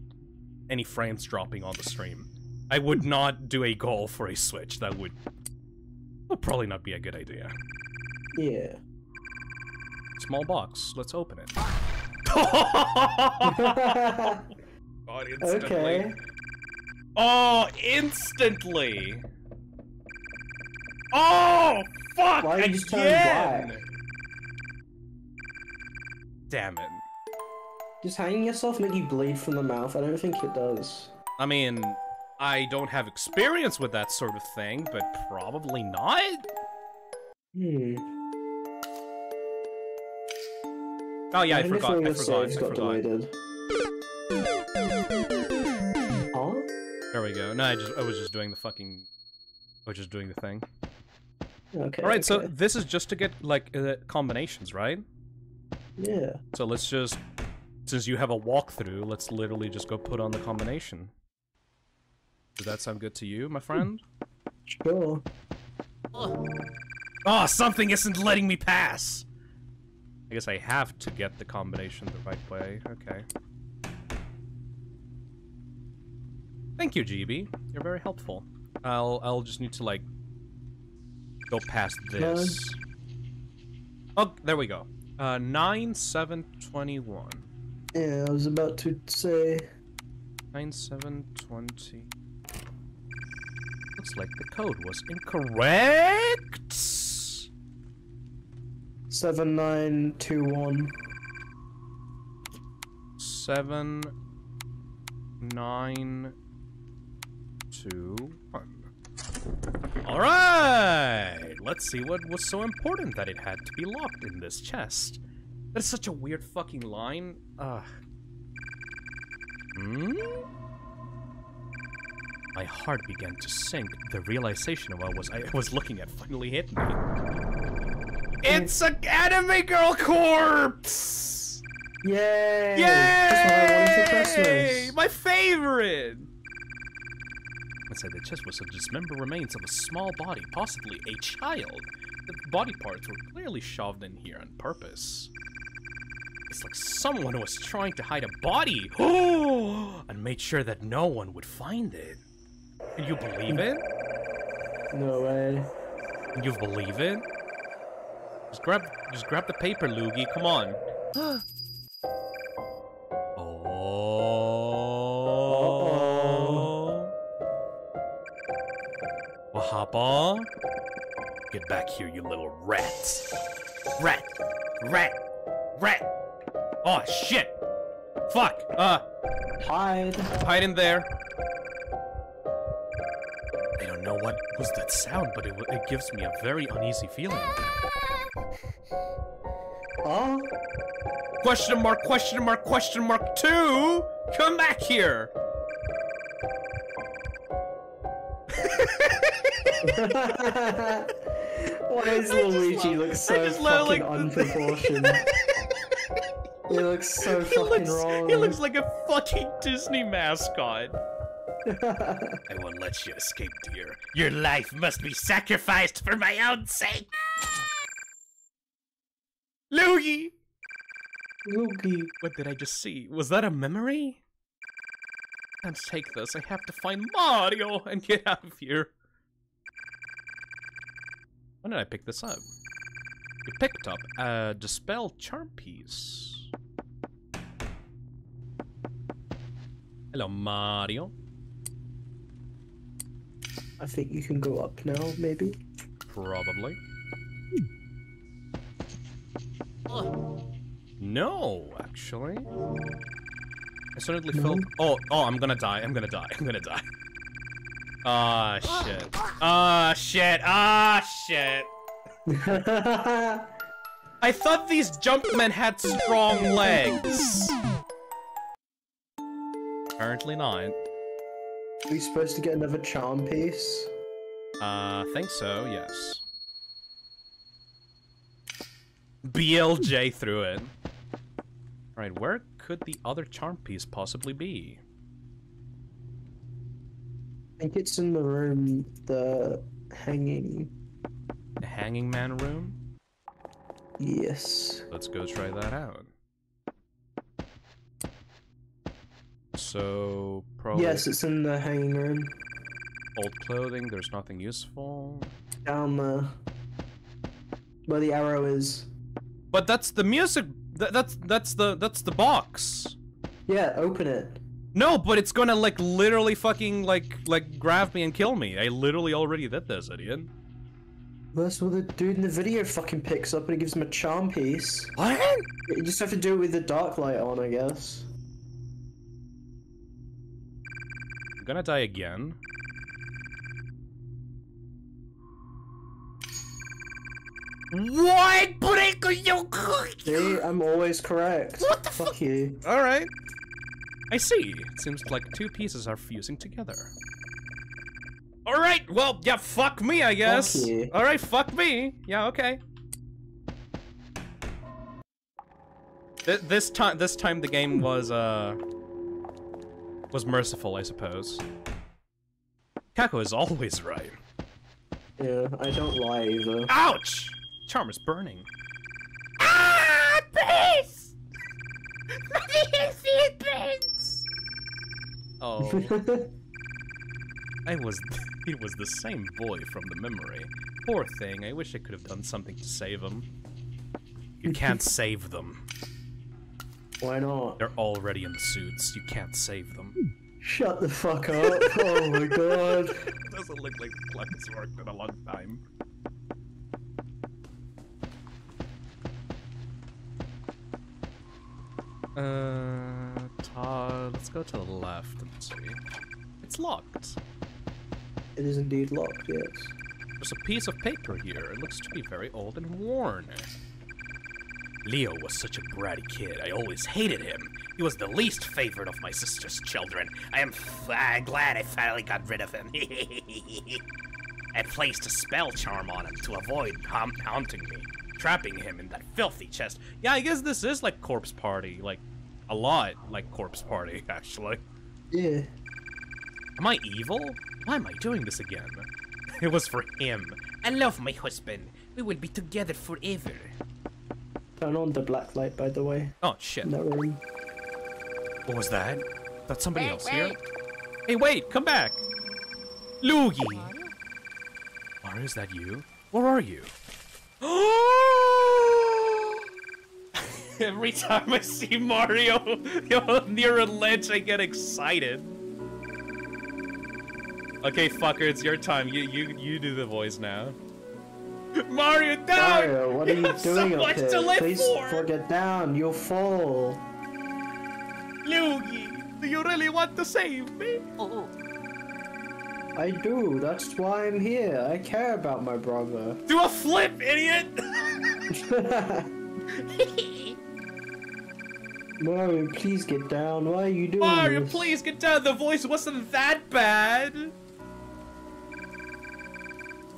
any frames dropping on the stream. I would not do a goal for a Switch. That would probably not be a good idea. Yeah. Small box. Let's open it. God, instantly. Okay. Oh, instantly. Oh, fuck! Why again! Just damn it. Does hanging yourself make you bleed from the mouth? I don't think it does. I mean... I don't have experience with that sort of thing, but probably not? Hmm. Oh yeah, I forgot. Huh? There we go. No, I was just doing the thing. Okay. Alright, okay. So this is just to get, like, combinations, right? Yeah. So let's just... Since you have a walkthrough, let's literally just go put on the combination. Does that sound good to you, my friend? Sure. Oh, something isn't letting me pass! I guess I have to get the combination the right way. Okay. Thank you, GB. You're very helpful. I'll just need to, like, go past this. Oh, there we go. 9721. Yeah, I was about to say... 9720... Looks like the code was incorrect. 7921. 7921. All right. Let's see what was so important that it had to be locked in this chest. That's such a weird fucking line. Ugh. Hmm. My heart began to sink. The realization of what I was looking at finally hit me. It's an anime girl corpse! Yay! Yay! That's what I wanted for Christmas. My favorite! Inside the chest was the dismembered remains of a small body, possibly a child. The body parts were clearly shoved in here on purpose. It's like someone was trying to hide a body and made sure that no one would find it. Can you believe it? No way. Can you believe it? Just grab the paper, Luigi. Come on. Oh. Wahapa? Get back here, you little rat. Rat. Rat. Rat. Oh shit. Fuck. Hide in there. I don't know what was that sound, but it gives me a very uneasy feeling. Oh? Question mark, question mark, question mark 2! Come back here! Why does Luigi look so fucking unproportioned? He looks so fucking wrong. He looks like a fucking Disney mascot. I won't let you escape, dear. Your life must be sacrificed for my own sake! Luigi! Luigi. What did I just see? Was that a memory? Let's take this. I have to find Mario and get out of here. When did I pick this up? You picked up a Dispel Charm piece. Hello, Mario. I think you can go up now, maybe? Probably. No, actually. I suddenly felt... Oh, I'm gonna die. I'm gonna die. Ah, oh, shit. Ah, shit. I thought these jumpmen had strong legs. Apparently not. Are we supposed to get another charm piece? I think so, yes. BLJ through it. Alright, where could the other charm piece possibly be? I think it's in the room, the hanging... The hanging man room? Yes. Let's go try that out. So, probably... Yes, it's in the hanging room. Old clothing, there's nothing useful. Down there. Where the arrow is. But that's the music... That's the box. Yeah, open it. No, but it's gonna like literally fucking like grab me and kill me. I literally already did this, idiot. That's what the dude in the video fucking picks up and it gives him a charm piece. What? You just have to do it with the dark light on, I guess. I'm gonna die again. What? See, I'm always correct. What the fuck? You. All right. I see. It seems like two pieces are fusing together. All right. Well, yeah. Fuck me, I guess. All right. Fuck me. Yeah. Okay. This time the game was merciful, I suppose. Kako is always right. Yeah, I don't lie either. Ouch! Charm is burning. Ah, please! Let me see it burns! Oh. It was the same boy from the memory. Poor thing, I wish I could have done something to save him. You can't save them. Why not? They're already in the suits, you can't save them. Shut the fuck up. Oh my god. It doesn't look like the clock has worked in a long time. Let's go to the left and see. It's locked. It is indeed locked, yes. There's a piece of paper here. It looks to be very old and worn. Leo was such a bratty kid. I always hated him. He was the least favorite of my sister's children. I am glad I finally got rid of him. I placed a spell charm on him to avoid compounding me, trapping him in that filthy chest. Yeah, I guess this is like Corpse Party. Like, a lot like Corpse Party, actually. Yeah. Am I evil? Why am I doing this again? It was for him. I love my husband. We will be together forever. Turn on the black light, by the way. Oh, shit. No room. What was that? That's somebody else here? Hey, wait! Come back! Luigi! Mario, is that you? Where are you? Every time I see Mario near a ledge, I get excited. Okay, fucker, it's your time. You do the voice now. Mario, down! Mario, what are you doing up here? Please forget down, you'll fall. Luigi, do you really want to save me? Oh. I do, that's why I'm here. I care about my brother. Do a flip, idiot! Mario, please get down. Why are you doing Mario, this? Please get down. The voice wasn't that bad.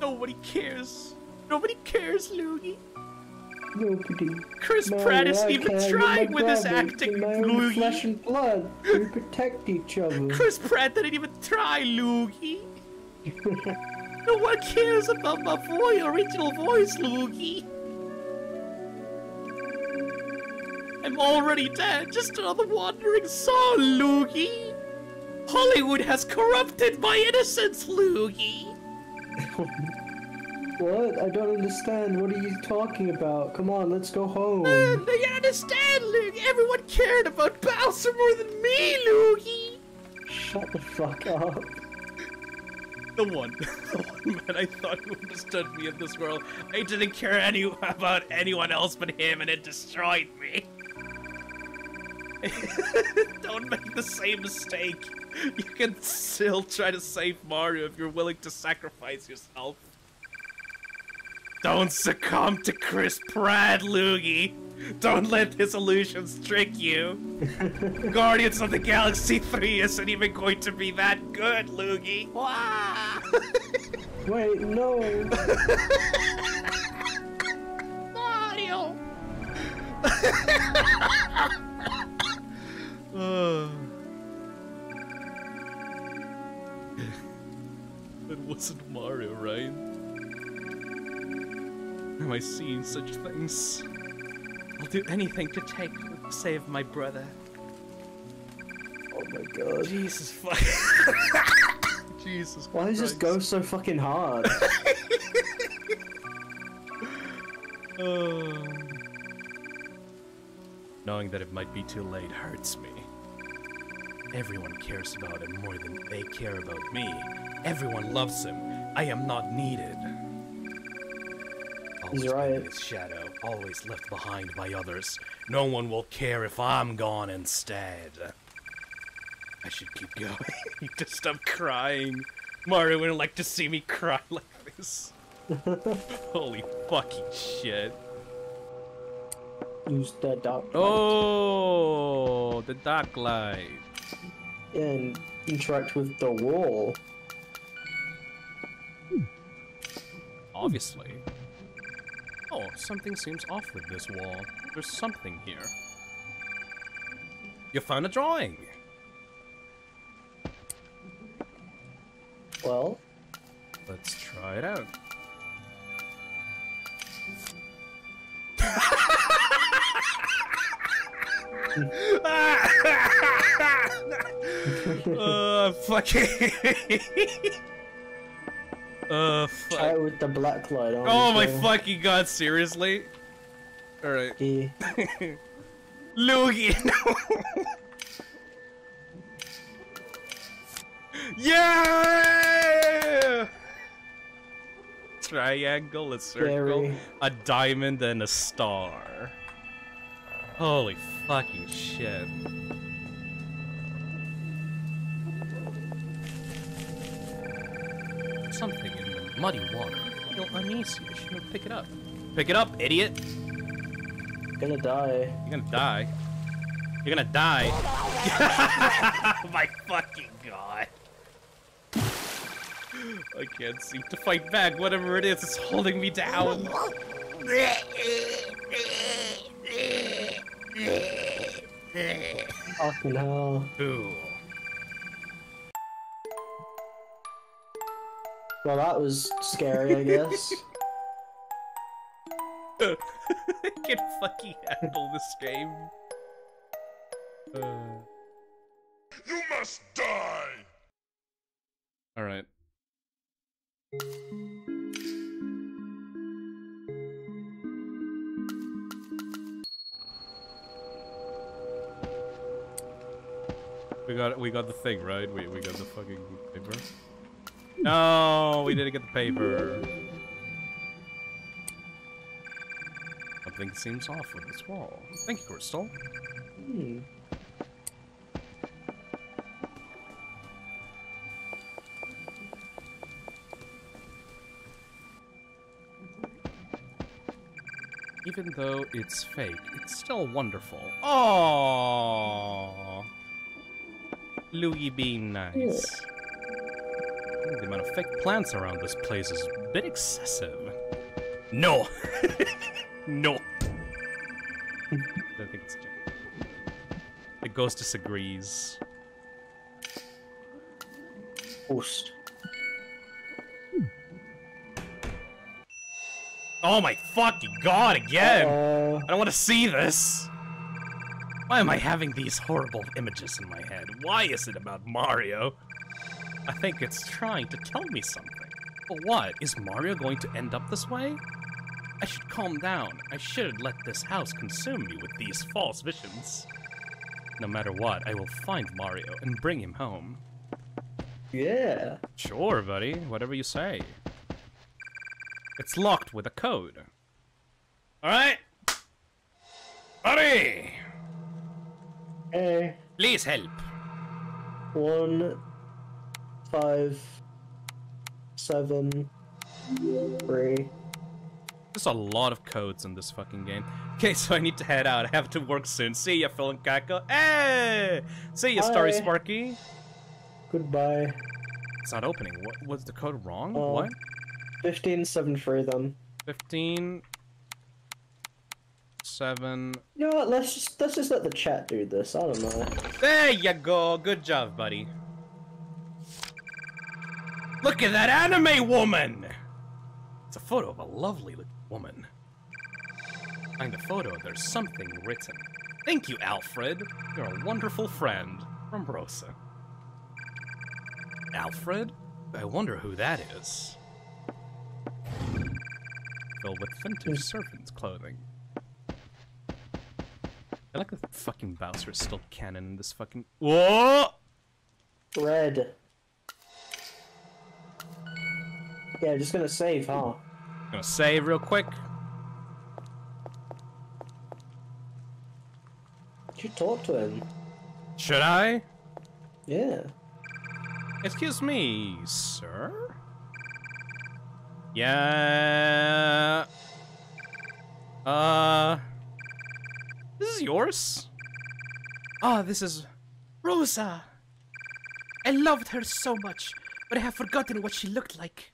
Nobody cares. Nobody cares, Luigi. Nobody. Chris Pratt isn't even trying with his acting, Luigi. Flesh and blood. We protect each other. Chris Pratt didn't even try, Luigi. No one cares about my original voice, Luigi. I'm already dead. Just another wandering soul, Luigi. Hollywood has corrupted my innocence, Luigi. What? I don't understand. What are you talking about? Come on, let's go home. I understand, Luigi. Everyone cared about Bowser more than me, Luigi. Shut the fuck up. The one man I thought who understood me in this world. I didn't care about anyone else but him, and it destroyed me. Don't make the same mistake. You can still try to save Mario if you're willing to sacrifice yourself. Don't succumb to Chris Pratt, Luigi. Don't let his illusions trick you. Guardians of the Galaxy 3 isn't even going to be that good, Luigi. Wait, no. Mario. It wasn't Mario, right? Am I seeing such things? I'll do anything to save my brother. Oh my god. Jesus fuck. Jesus Christ. Why does this go so fucking hard? Knowing that it might be too late hurts me. Everyone cares about him more than they care about me. Everyone loves him. I am not needed. He's right. In his shadow, always left behind by others. No one will care if I'm gone instead. I should keep going. You just stop crying. Mario wouldn't like to see me cry like this. Holy fucking shit. Use the dark light. Oh, the dark light. And interact with the wall. Obviously. Oh, something seems off with this wall. There's something here. You found a drawing! Well? Let's try it out. Fucking. Fuck. Try it with the black light on. Oh my fucking god, seriously? Alright. Yeah. Luigi, no! Yeah! Triangle, a circle, a diamond, and a star. Holy fucking shit. Something in the muddy water. I feel uneasy. I should pick it up. Pick it up, idiot! You're gonna die. You're gonna die. You're gonna die. Oh my fucking god. I can't seem to fight back. Whatever it is, it's holding me down. Oh no. Ooh. Well, that was scary, I guess. I can fucking handle this game. You must die! Alright. We got the thing, right? We got the fucking paper. No, we didn't get the paper. Something seems off with this wall. Thank you, Crystal. Hmm. Even though it's fake, it's still wonderful. Aww. Luigi being nice. Yeah. The amount of fake plants around this place is a bit excessive. No! No! I think it's Jake. The ghost disagrees. Ghost. Oh my fucking god, again! I don't want to see this! Why am I having these horrible images in my head? Why is it about Mario? I think it's trying to tell me something. But what? Is Mario going to end up this way? I should calm down. I shouldn't let this house consume me with these false visions. No matter what, I will find Mario and bring him home. Yeah. Sure, buddy. Whatever you say. It's locked with a code. Alright. Buddy! Hey. Please help. 1, 5, 7, 3. There's a lot of codes in this fucking game. Okay, so I need to head out. I have to work soon. See ya, Phil and Kako. Hey! See ya, Starry Sparky. Goodbye. It's not opening. What? Was the code wrong? What? 1573 then. 15, 7. You know what? Let's just let the chat do this. I don't know. There you go. Good job, buddy. Look at that anime woman. It's a photo of a lovely little woman. Behind the photo, there's something written. Thank you, Alfred. You're a wonderful friend. From Rosa. Alfred? I wonder who that is. Filled with vintage servant's clothing. I like the fucking Bowser is still canon in this fucking. Whoa! Red. Yeah, just gonna save, huh? Gonna save real quick. Did you talk to him? Should I? Yeah. Excuse me, sir? Yeah. This is yours? Ah, this is Rosa. I loved her so much, but I have forgotten what she looked like.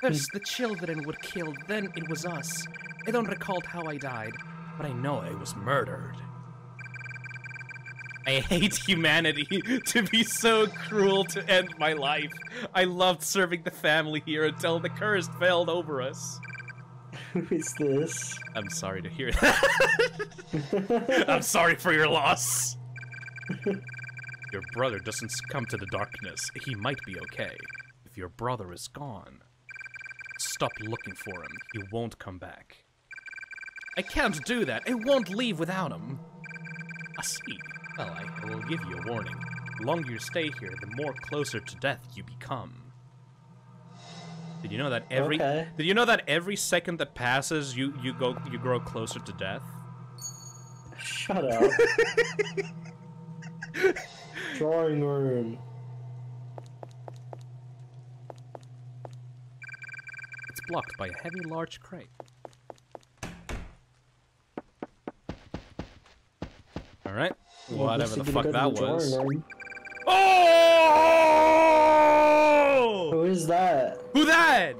First the children were killed, then it was us. I don't recall how I died, but I know I was murdered. I hate humanity to be so cruel to end my life. I loved serving the family here until the curse failed over us. Who is this? I'm sorry to hear that. I'm sorry for your loss. Your brother doesn't succumb to the darkness. He might be okay if your brother is gone. Stop looking for him. He won't come back. I can't do that. I won't leave without him. I see. Well, I will give you a warning. The longer you stay here, the more closer to death you become. Did you know that every second that passes, you grow closer to death? Shut up. Drawing room. It's blocked by a heavy, large crate. All right, whatever the fuck that was. Oh! Who is that? Who that?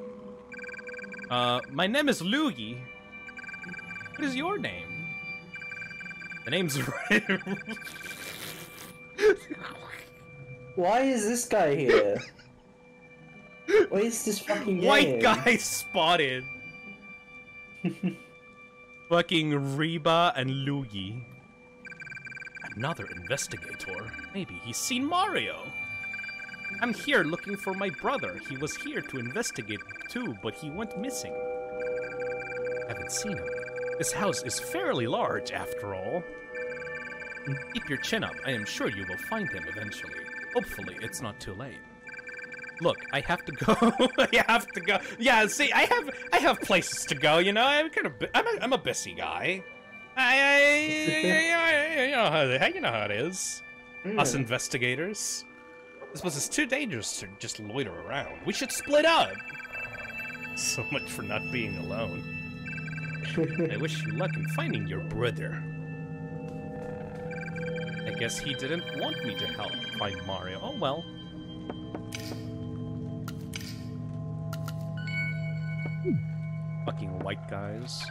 My name is Luigi. What is your name? The name's Ray. Why is this guy here? Why is this fucking game? White guy spotted. Fucking Riba and Luigi. Another investigator. Maybe he's seen Mario. I'm here looking for my brother. He was here to investigate too, but he went missing. Haven't seen him. This house is fairly large, after all. Keep your chin up. I am sure you will find him eventually. Hopefully, it's not too late. Look, I have to go. I have to go. Yeah, see, I have places to go. You know, I'm a busy guy. You know how it is. Us investigators. This place is too dangerous to just loiter around. We should split up! So much for not being alone. I wish you luck in finding your brother. I guess he didn't want me to help find Mario. Oh well. Fucking white guys.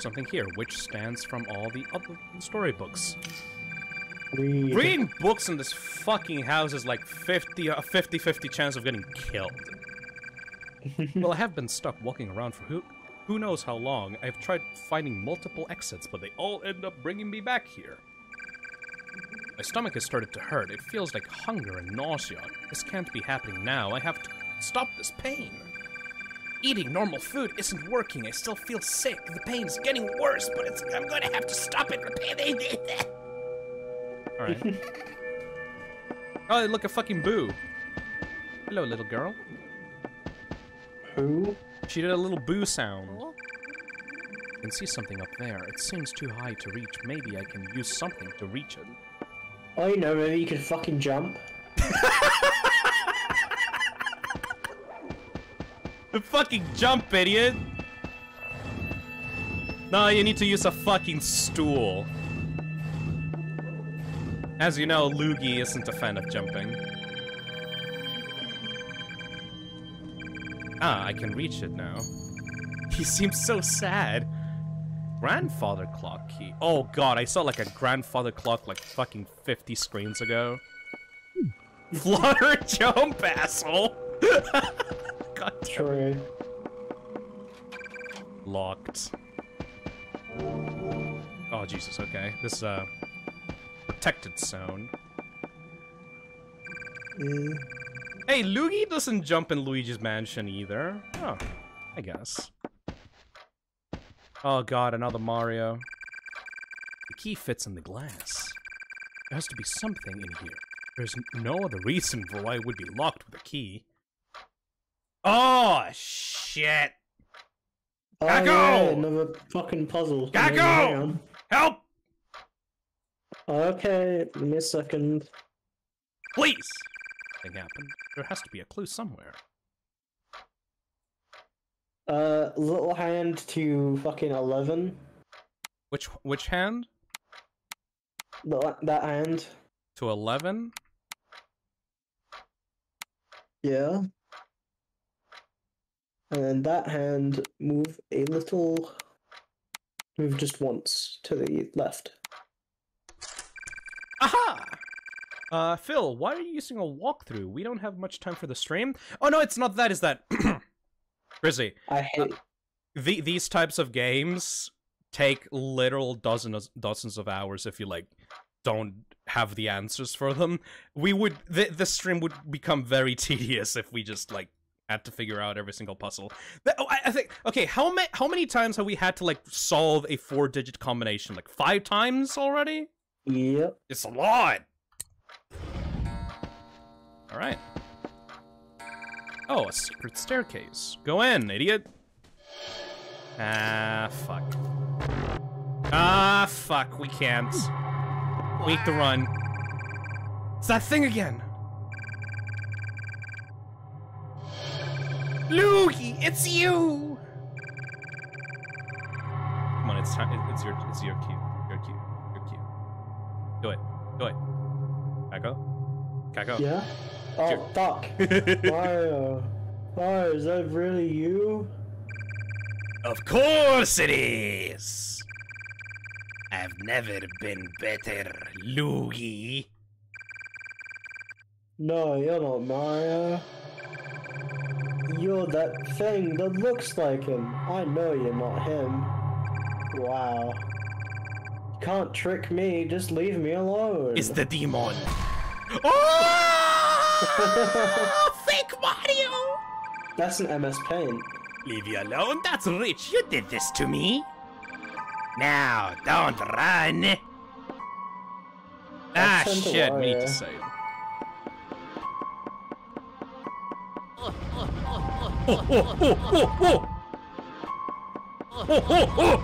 Something here, which stands from all the other storybooks. Reading books in this fucking house is like 50-50 chance of getting killed. Well, I have been stuck walking around for who knows how long. I've tried finding multiple exits, but they all end up bringing me back here. I My stomach has started to hurt. It feels like hunger and nausea. This can't be happening now. I have to stop this pain. Eating normal food isn't working. I still feel sick. The pain is getting worse, but I'm going to have to stop it. All right. Oh, look, a fucking Boo. Hello, little girl. Who? She did a little Boo sound. I can see something up there. It seems too high to reach. Maybe I can use something to reach it. Oh, you know, maybe you can fucking jump. The fucking jump, idiot! No, you need to use a fucking stool. As you know, Luigi isn't a fan of jumping. Ah, I can reach it now. He seems so sad. Grandfather clock key. Oh god, I saw like a grandfather clock like fucking 50 screens ago. Flutter jump, asshole! God damn. Locked. Oh Jesus, okay. This is a protected zone. Hey, Luigi doesn't jump in Luigi's Mansion either. Oh, I guess. Oh god, another Mario. The key fits in the glass. There has to be something in here. There's no other reason for why it would be locked with a key. Oh, shit. Oh, Gakko! Yeah, another fucking puzzle. Gakko! Help! Okay, give me a second. Please! Nothing happened. There has to be a clue somewhere. Little hand to fucking 11. Which hand? That hand. To 11? Yeah. And then that hand, move a little... Move just once to the left. Aha! Phil, why are you using a walkthrough? We don't have much time for the stream. Oh no, it's not that, it's that. Grizzy. I hate... these types of games take literal dozens of hours if you, like, don't have the answers for them. We would... the stream would become very tedious if we just, like, had to figure out every single puzzle. I think, okay, how many times have we had to, like, solve a 4-digit combination? Like, 5 times already? Yep. It's a lot! Alright. Oh, a secret staircase. Go in, idiot! Ah, fuck. Ah, fuck, we can't. We have to run. It's that thing again! Luigi, it's you! Come on, it's time. It's your cue. Your cue. Your cue. Do it. Do it. Gakko? Gakko? Yeah? Oh, your... fuck. Mario. Mario, is that really you? Of course it is! I've never been better, Luigi. No, you're not Mario. You're that thing that looks like him. I know you're not him. Wow. You can't trick me, just leave me alone. It's the demon. Oh! Fake Mario! That's an MS Paint. Leave you alone? That's rich. You did this to me. Now, don't run. Ah, shit, we need to save. Oh, oh, oh, oh, oh. Oh, oh, oh.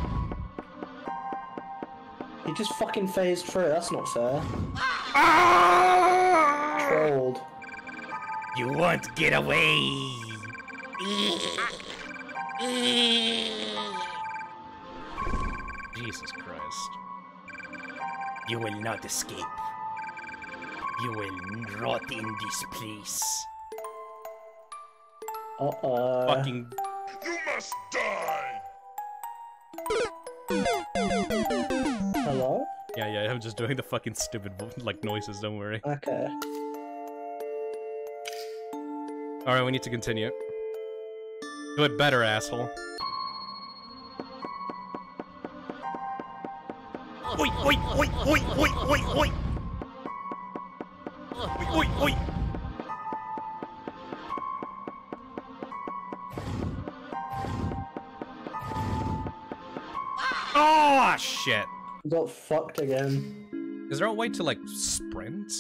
He just fucking phased through, that's not fair. Ah! Trolled. You won't get away. Jesus Christ. You will not escape. You will rot in this place. Fucking. You must die! Hello? Yeah, I'm just doing the fucking stupid, like, noises, don't worry. Okay. Alright, we need to continue. Do it better, asshole. Oi, oi, oi, oi, oi, oi, oi! Oi, oi! Oh, shit. Got fucked again. Is there a way to, like, sprint?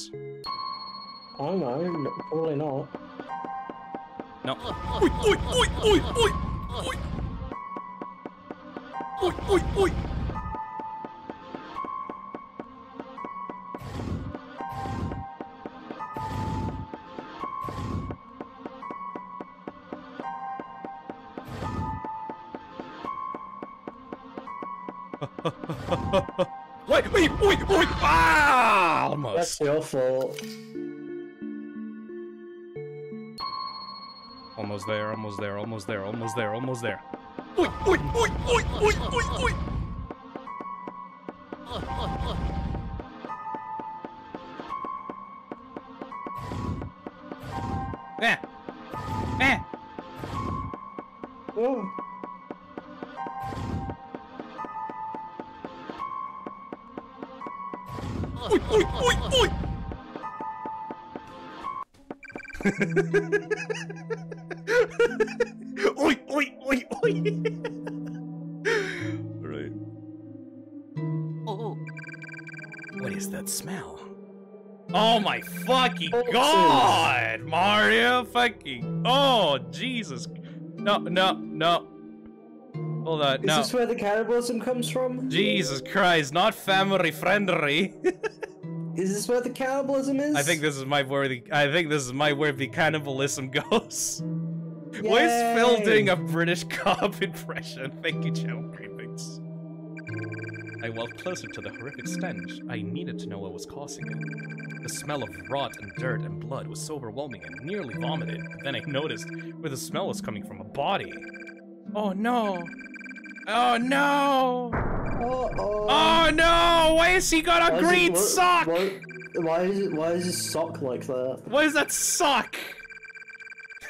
I don't know. Probably not. No. Oi, oi, oi, oi, oi! Oi! Oi, oi, oi! Wait, wait, wait, wait! Ah, almost. That's your fault. Almost there, almost there, almost there, almost there, almost there. Wait, wait, wait, wait, wait, wait, wait! Eh! Eh! Oh. Oi, oi, oi, oi! Oi, oi, oi, oi! Right. Oh. What is that smell? Oh my fucking god! Mario fucking... Oh, Jesus. No, no, no. Hold on, no. Is this where the cannibalism comes from? Jesus Christ, not family friendly. Is this where the cannibalism is? I think this is where the cannibalism goes. Yay. Why is Phil doing a British cop impression? Thank you, Channel Creepings. I walked closer to the horrific stench. I needed to know what was causing it. The smell of rot and dirt and blood was so overwhelming and nearly vomited. But then I noticed where the smell was coming from, a body. Oh no! Oh no! Uh-oh. Oh no! Why has he got a green sock? Why is his sock like that? Why is that sock?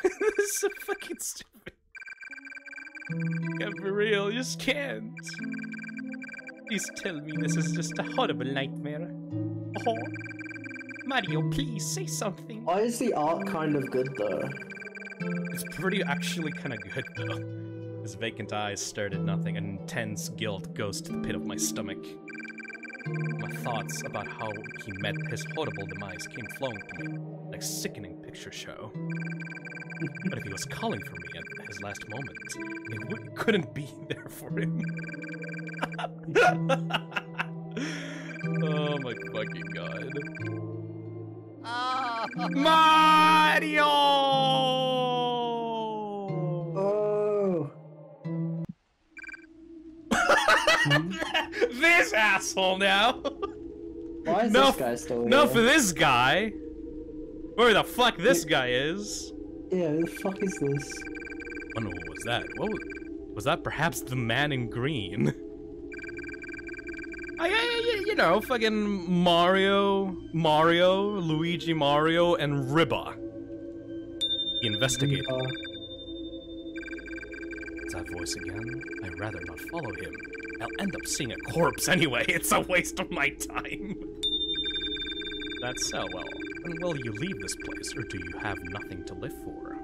This is so fucking stupid. You can't be real, you just can't. Please tell me this is just a horrible nightmare. Oh. Mario, please say something. Why is the art kind of good though? It's pretty actually kind of good though. His vacant eyes stared at nothing, and intense guilt goes to the pit of my stomach. My thoughts about how he met his horrible demise came flowing to me, like sickening picture show. But if he was calling for me at his last moment, it couldn't be there for him. Oh my fucking god. Mario! This asshole now! Why is this guy still here? No, for this guy! Where the fuck this guy is? Yeah, who the fuck is this? Oh no, what was that? What was that perhaps the man in green? You know, fucking Mario, Luigi, Mario, and Riba. He investigated. It's that voice again. I'd rather not follow him. I'll end up seeing a corpse anyway. It's a waste of my time. That's so well. When will you leave this place, or do you have nothing to live for?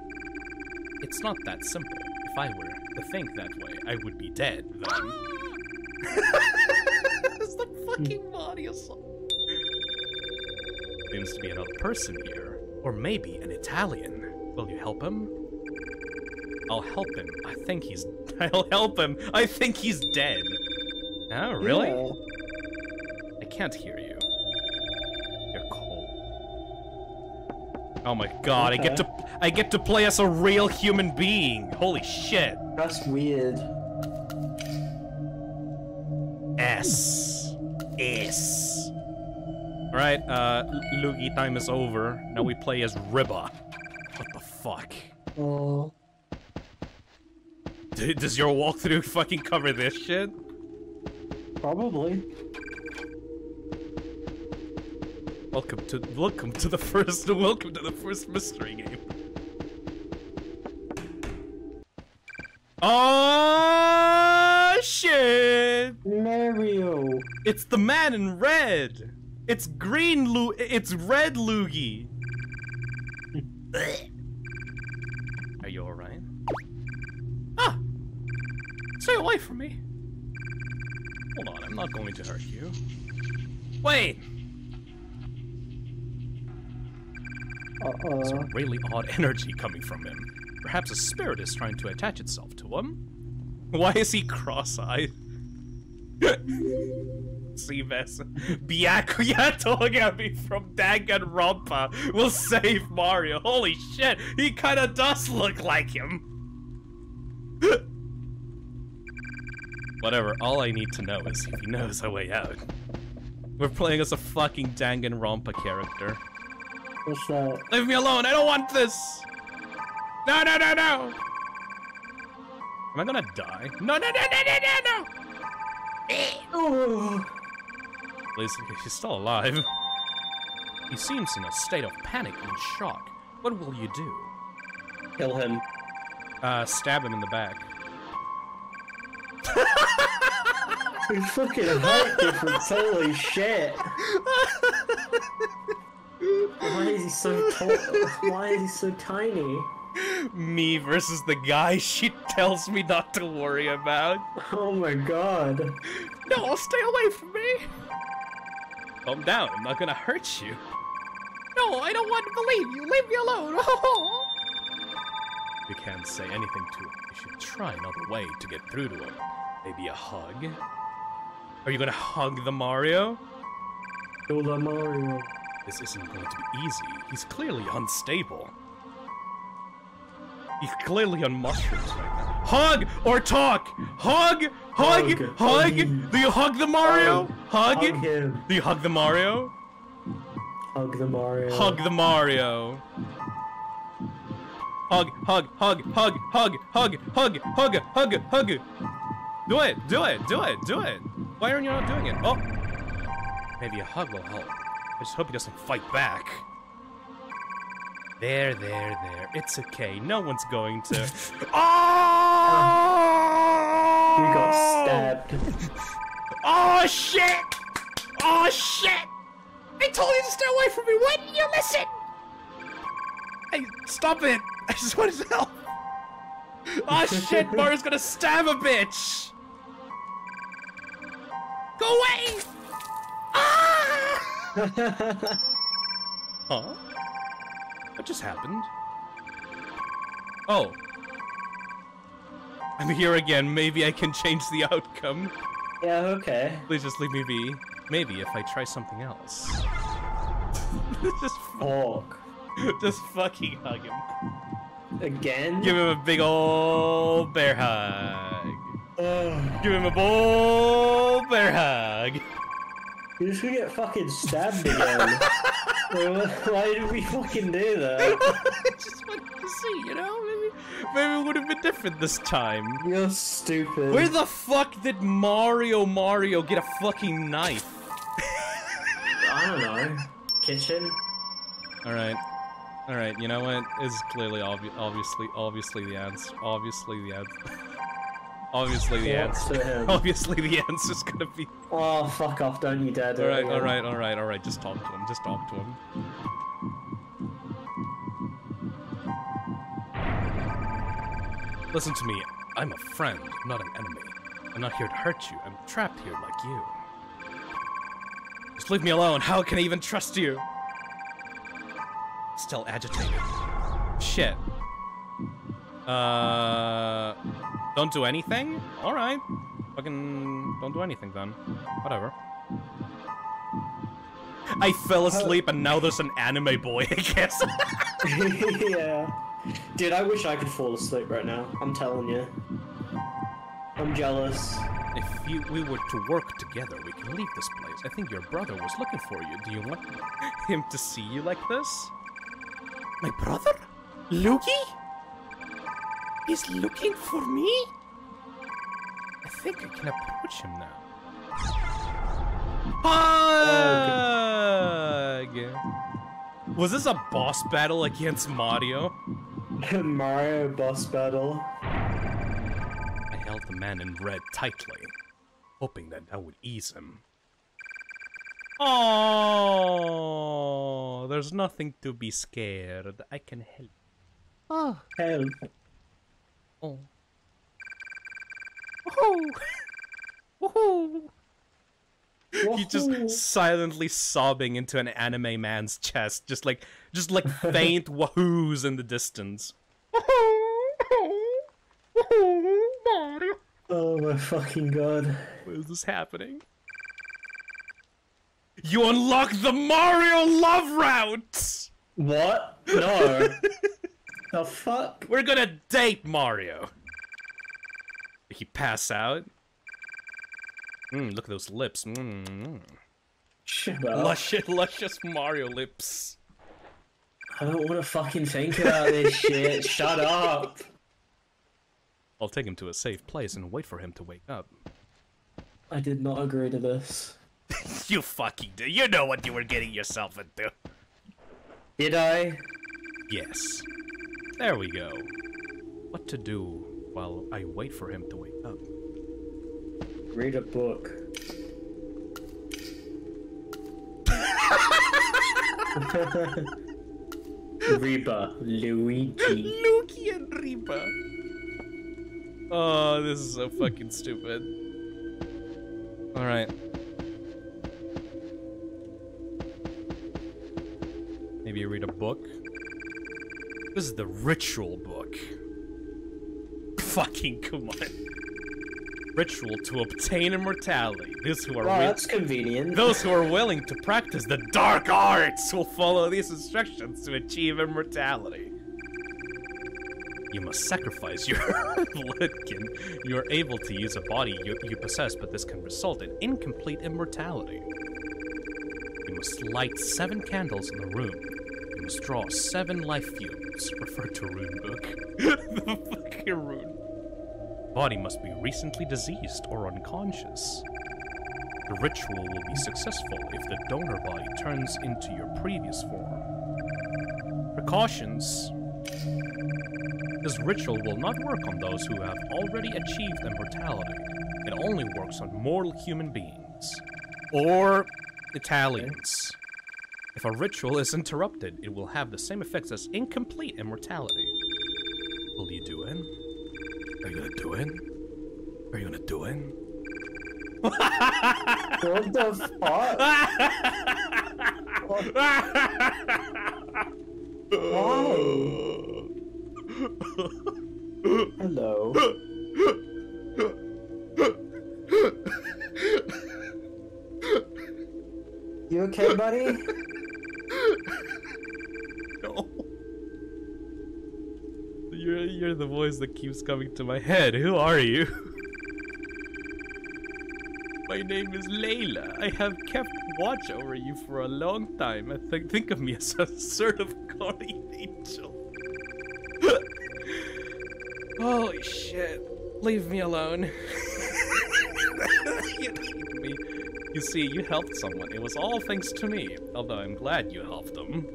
It's not that simple. If I were to think that way, I would be dead, then. It's the fucking Mario song. Seems to be another person here. Or maybe an Italian. Will you help him? I'll help him. I think he's dead. Oh, really? Yeah. I can't hear you. You're cold. Oh my god, okay. I get to play as a real human being. Holy shit. That's weird. S. Alright, Luigi, time is over. Now we play as Riba. What the fuck? Oh. Does your walkthrough fucking cover this shit? Probably. Welcome to the first mystery game. Oh shit! Mario. It's the man in red. It's green it's red Luigi. Are you alright? Ah! Stay away from me. Hold on, I'm not going to hurt you. Wait! There's a really odd energy coming from him. Perhaps a spirit is trying to attach itself to him. Why is he cross-eyed? Seabass. Byakuya Togami from Danganronpa will save Mario. Holy shit, he kinda does look like him. Whatever, all I need to know is if he knows a way out. We're playing as a fucking Danganronpa character. What's that? Leave me alone, I don't want this! No, no, no, no! Am I gonna die? No, no, no, no, no, no, no! At least he's still alive. He seems in a state of panic and shock. What will you do? Kill him. Stab him in the back. We fucking heart difference, holy shit! Why is he so why is he so tiny? Me versus the guy she tells me not to worry about. Oh my god. No, stay away from me! Calm down, I'm not gonna hurt you. No, I don't want to believe you, leave me alone! You can't say anything to him. You should try another way to get through to him. Maybe a hug? Are you gonna hug the Mario? Kill the Mario. This isn't going to be easy. He's clearly unstable. He's clearly on mushrooms right now. Hug or talk! Hug! Hug! Hug! Hug. Do you hug the Mario? Hug! Hug him. Do you hug the Mario? Hug the Mario. Hug the Mario. Hug! Hug! Hug! Hug! Hug! Hug! Hug! Hug! Hug! Hug! Do it! Do it! Do it! Do it! Why aren't you not doing it? Oh! Maybe a hug will help. I just hope he doesn't fight back. There, there, there. It's okay. No one's going to. Oh! You got stabbed. Oh shit! Oh shit! I told you to stay away from me. Why didn't you listen? Hey, stop it! I just wanted to help. Oh shit! Mario's gonna stab a bitch. Go away! Ah! Huh? What just happened? Oh. I'm here again. Maybe I can change the outcome. Yeah, okay. Please just leave me be. Maybe if I try something else. Just fuck. Just fucking hug him. Again? Give him a big old bear hug. Oh. Give him a bold bear hug. You just get fucking stabbed again. Why did we fucking do that? I just wanted to see, you know? Maybe it would have been different this time. You're stupid. Where the fuck did Mario get a fucking knife? I don't know. Kitchen? Alright. Alright, you know what? It's clearly obviously the answer's gonna be... Oh, fuck off, don't you dare do it. Alright, alright, alright, alright, just talk to him, just talk to him. Listen to me, I'm a friend, not an enemy. I'm not here to hurt you, I'm trapped here like you. Just leave me alone, how can I even trust you? Still agitated. Shit. Don't do anything? Alright. Fucking don't do anything then. Whatever. I fell asleep and now there's an anime boy, I guess. Yeah. Dude, I wish I could fall asleep right now. I'm telling you. I'm jealous. If we were to work together, we can leave this place. I think your brother was looking for you. Do you want him to see you like this? My brother? Luigi? He's looking for me? I think I can approach him now. Hug! Was this a boss battle against Mario? Mario boss battle. I held the man in red tightly, hoping that would ease him. Oh, there's nothing to be scared. I can help. Oh, help. Oh. Woohoo! Woohoo! Whoa. He's just silently sobbing into an anime man's chest, just like faint wahoos in the distance. Oh my fucking god! What is this happening? You unlock the Mario love route. What? No. The fuck? We're gonna date Mario. Did he pass out? Look at those lips. Luscious Mario lips. I don't want to fucking think about this shit. Shut up. I'll take him to a safe place and wait for him to wake up. I did not agree to this. You fucking do. You know what you were getting yourself into. Did I? Yes. There we go. What to do while I wait for him to wake up? Read a book. Riba. Luigi. Luigi and Riba. Oh, this is so fucking stupid. Alright. Maybe you read a book? This is the ritual book. Fucking come on. Ritual to obtain immortality. Those who are that's convenient. Those who are willing to practice the dark arts will follow these instructions to achieve immortality. You must sacrifice your lookin. You are able to use a body you possess, but this can result in incomplete immortality. You must light 7 candles in the room. You must draw 7 life fuels. Refer to rune book. The fucking rune. Body must be recently diseased or unconscious. The ritual will be successful if the donor body turns into your previous form. Precautions. This ritual will not work on those who have already achieved immortality. It only works on mortal human beings. Or Italians. If a ritual is interrupted, it will have the same effects as incomplete immortality. Will you do it? Are you gonna do it? Are you gonna do it? What the fuck? What? Oh. Hello. You okay, buddy? You're the voice that keeps coming to my head. Who are you? My name is Layla. I have kept watch over you for a long time. I think of me as a sort of guardian angel. Holy shit. Leave me alone. You hate me. You see, you helped someone. It was all thanks to me. Although I'm glad you helped them.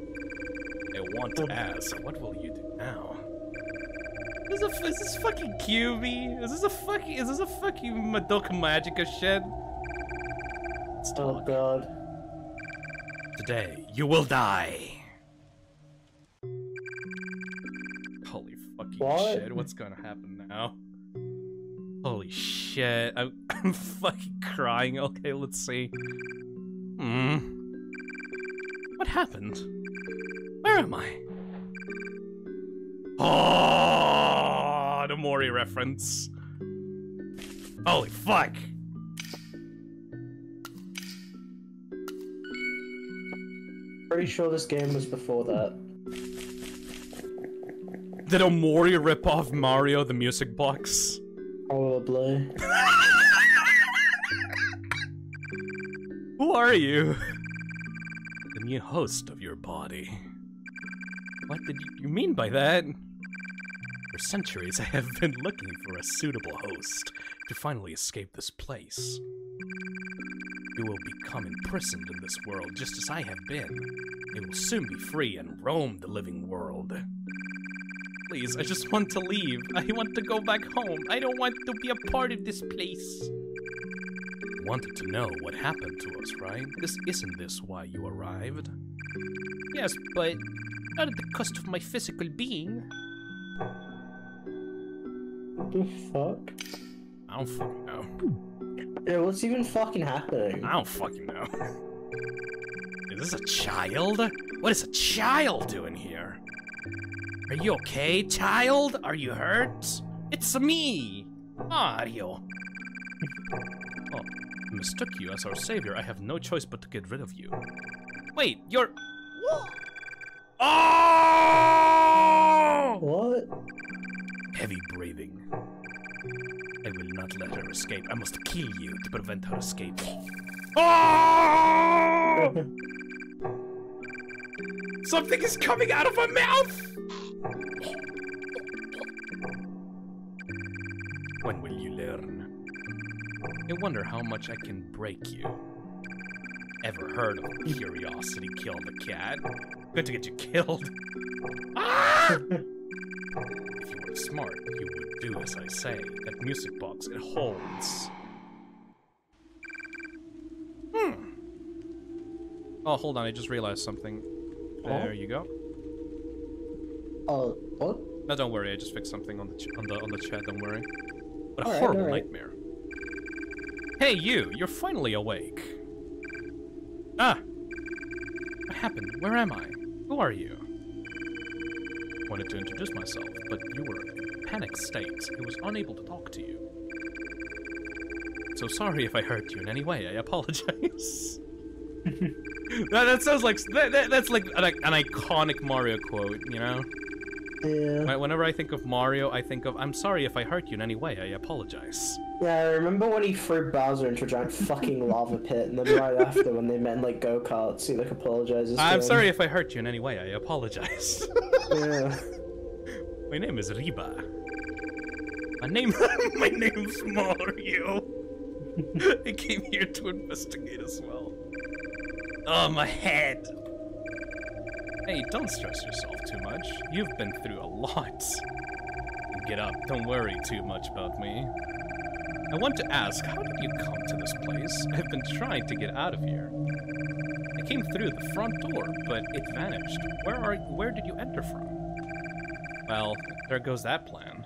I want to ask, what will you do now? Is this fucking QB? Is this a fucking Madoka Magica shit? Oh god. Today, you will die. Holy fucking shit, what's gonna happen now? Holy shit, I'm fucking crying. Okay, let's see. What happened? Where am I? Oh! Omori reference. Holy fuck! Pretty sure this game was before that. Did Omori rip off Mario the Music Box? Probably. Who are you? The new host of your body. What did you mean by that? For centuries, I have been looking for a suitable host to finally escape this place. You will become imprisoned in this world just as I have been. It will soon be free and roam the living world. Please, I just want to leave. I want to go back home. I don't want to be a part of this place. wanted to know what happened to us, right? Isn't this why you arrived? Yes, but not at the cost of my physical being. What the fuck? I don't fucking know. Yeah, what's even fucking happening? I don't fucking know. Is this a child? What is a child doing here? Are you okay, child? Are you hurt? It's me, Mario. Oh, I mistook you as our savior. I have no choice but to get rid of you. Wait, you're... Oh! What? Heavy breathing. I will not let her escape. I must kill you to prevent her escaping. Oh! Something is coming out of her mouth! When will you learn? I wonder how much I can break you. Ever heard of curiosity killed the cat? Good to get you killed. Ah! If you were smart, you would do as I say. That music box, it holds. Oh, hold on, I just realized something. There you go. Oh, what? No, don't worry. I just fixed something on the chat. Don't worry. What a horrible nightmare. Hey, you! You're finally awake. Ah! What happened? Where am I? Who are you? I wanted to introduce myself, but you were in a panic state. I was unable to talk to you. So sorry if I hurt you in any way. I apologize. That sounds like that's like an iconic Mario quote, you know? Yeah. Whenever I think of Mario, I think of, I'm sorry if I hurt you in any way, I apologize. Yeah, I remember when he threw Bowser into a giant fucking lava pit, and then right after, when they met in, like, go-karts, he, like, apologizes to him. Sorry if I hurt you in any way, I apologize. Yeah. My name is Riba. My name's Mario. I came here to investigate as well. Oh, my head! Hey, don't stress yourself too much. You've been through a lot. Get up, don't worry too much about me. I want to ask, how did you come to this place? I've been trying to get out of here. I came through the front door, but it vanished. Where did you enter from? Well, there goes that plan.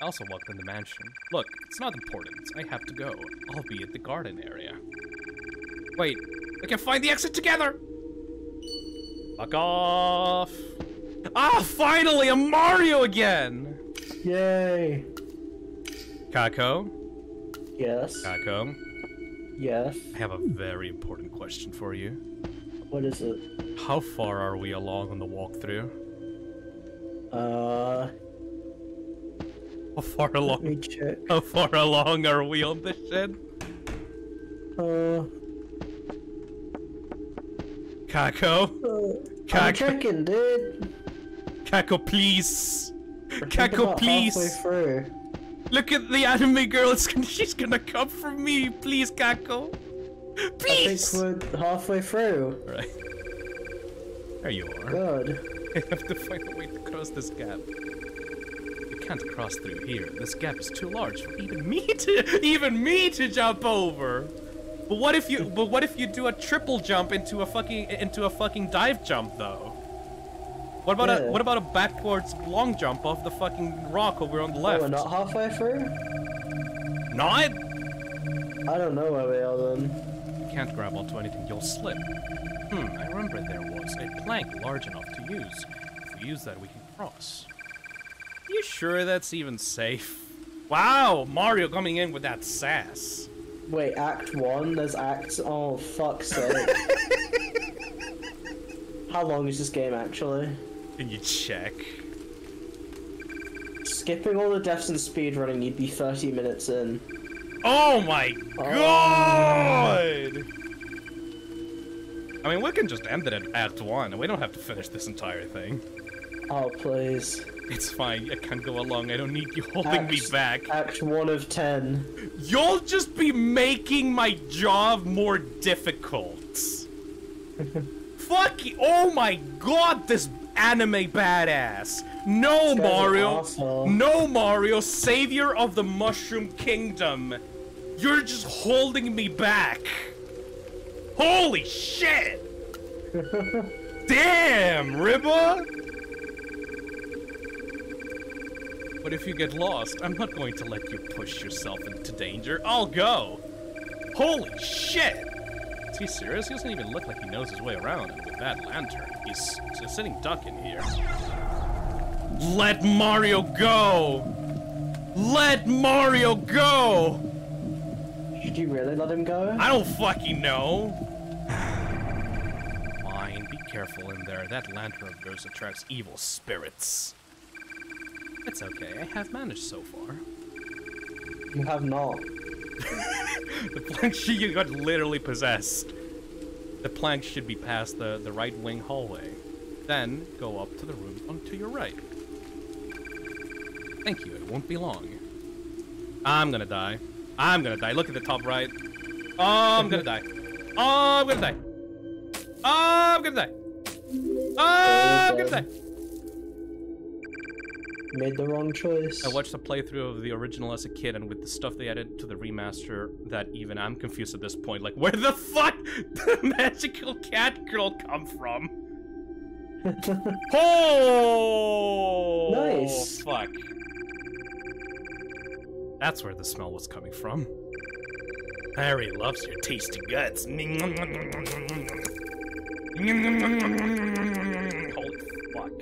I also walked in the mansion. Look, it's not important. I have to go. I'll be at the garden area. Wait, we can find the exit together! Fuck off! Ah, finally! I'm Mario again! Yay! Kako? Yes? Kako? Yes? I have a very important question for you. What is it? How far are we along on the walkthrough? How far along? Let me check. How far along are we on this shit? Kako? Kako? I'm checking, dude. Kako, please. Kako, please. Look at the anime girl. She's gonna come for me. Please, Kako. Please. I think we're halfway through. Right. There you are. God. I have to find a way to cross this gap. We can't cross through here. This gap is too large for even me to jump over. But what if you do a triple jump into a fucking dive jump though? What about a backwards long jump off the fucking rock over on the left? We're not halfway through? Not? I don't know where we are then. You can't grab onto anything, you'll slip. I remember there was a plank large enough to use. If we use that, we can cross. Are you sure that's even safe? Wow, Mario coming in with that sass. Wait, Act 1? There's Acts... Oh, fuck's sake. How long is this game, actually? Can you check? Skipping all the deaths and speedrunning, you'd be 30 minutes in. Oh my god! I mean, we can just end it at Act 1, and we don't have to finish this entire thing. Oh, please. It's fine, I can't go along, I don't need you holding me back. Act 1 of 10. You'll just be making my job more difficult. Fuck you! Oh my god, this anime badass! No, Mario! No, Mario, savior of the Mushroom Kingdom! You're just holding me back. Holy shit! Damn, Riba! But if you get lost, I'm not going to let you push yourself into danger. I'll go! Holy shit! Is he serious? He doesn't even look like he knows his way around. And with that lantern, he's a sitting duck in here. Let Mario go! Let Mario go! Should you really let him go? I don't fucking know! Fine, be careful in there. That lantern of yours attracts evil spirits. It's okay, I have managed so far. You have not. The plank she got literally possessed. The plank should be past the right wing hallway. Then, go up to the room to your right. Thank you, it won't be long. I'm gonna die. I'm gonna die. Look at the top right. Oh, I'm gonna die. Oh, I'm gonna die. Oh, I'm gonna die. Oh, I'm gonna die. Made the wrong choice. I watched the playthrough of the original as a kid, and with the stuff they added to the remaster, that even I'm confused at this point. Like, where the fuck did the magical cat girl come from? Oh! Nice. Fuck. That's where the smell was coming from. Harry loves your tasty guts. Holy fuck.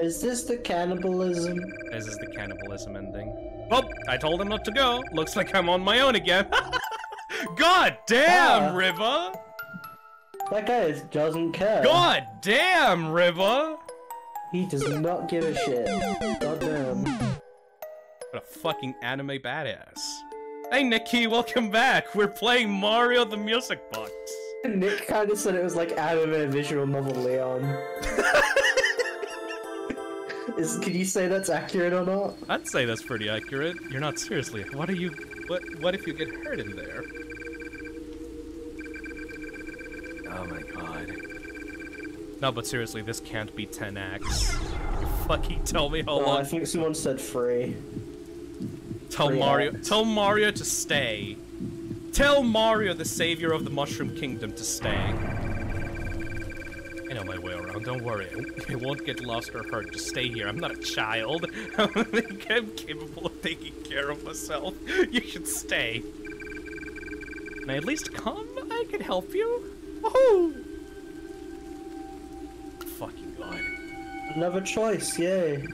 Is this the cannibalism? This is the cannibalism ending. Well, I told him not to go. Looks like I'm on my own again. God damn, Riba! That guy doesn't care. God damn, Riba! He does not give a shit. God damn. What a fucking anime badass. Hey, Nikki, welcome back. We're playing Mario the Music Box. Nick kind of said it was like anime visual novel Leon. Could you say that's accurate or not? I'd say that's pretty accurate. You're not seriously. What are you? What if you get hurt in there? Oh my god. No, but seriously, this can't be 10x. You fucking tell me how long. I think someone said free. Tell Mario to stay. Tell Mario, the savior of the Mushroom Kingdom, to stay. I know my way around, don't worry. I won't get lost or hurt. Just stay here. I'm not a child. I don't think I'm capable of taking care of myself. You should stay. Can I at least come? I can help you. Woohoo! Fucking god. Another choice, yay. I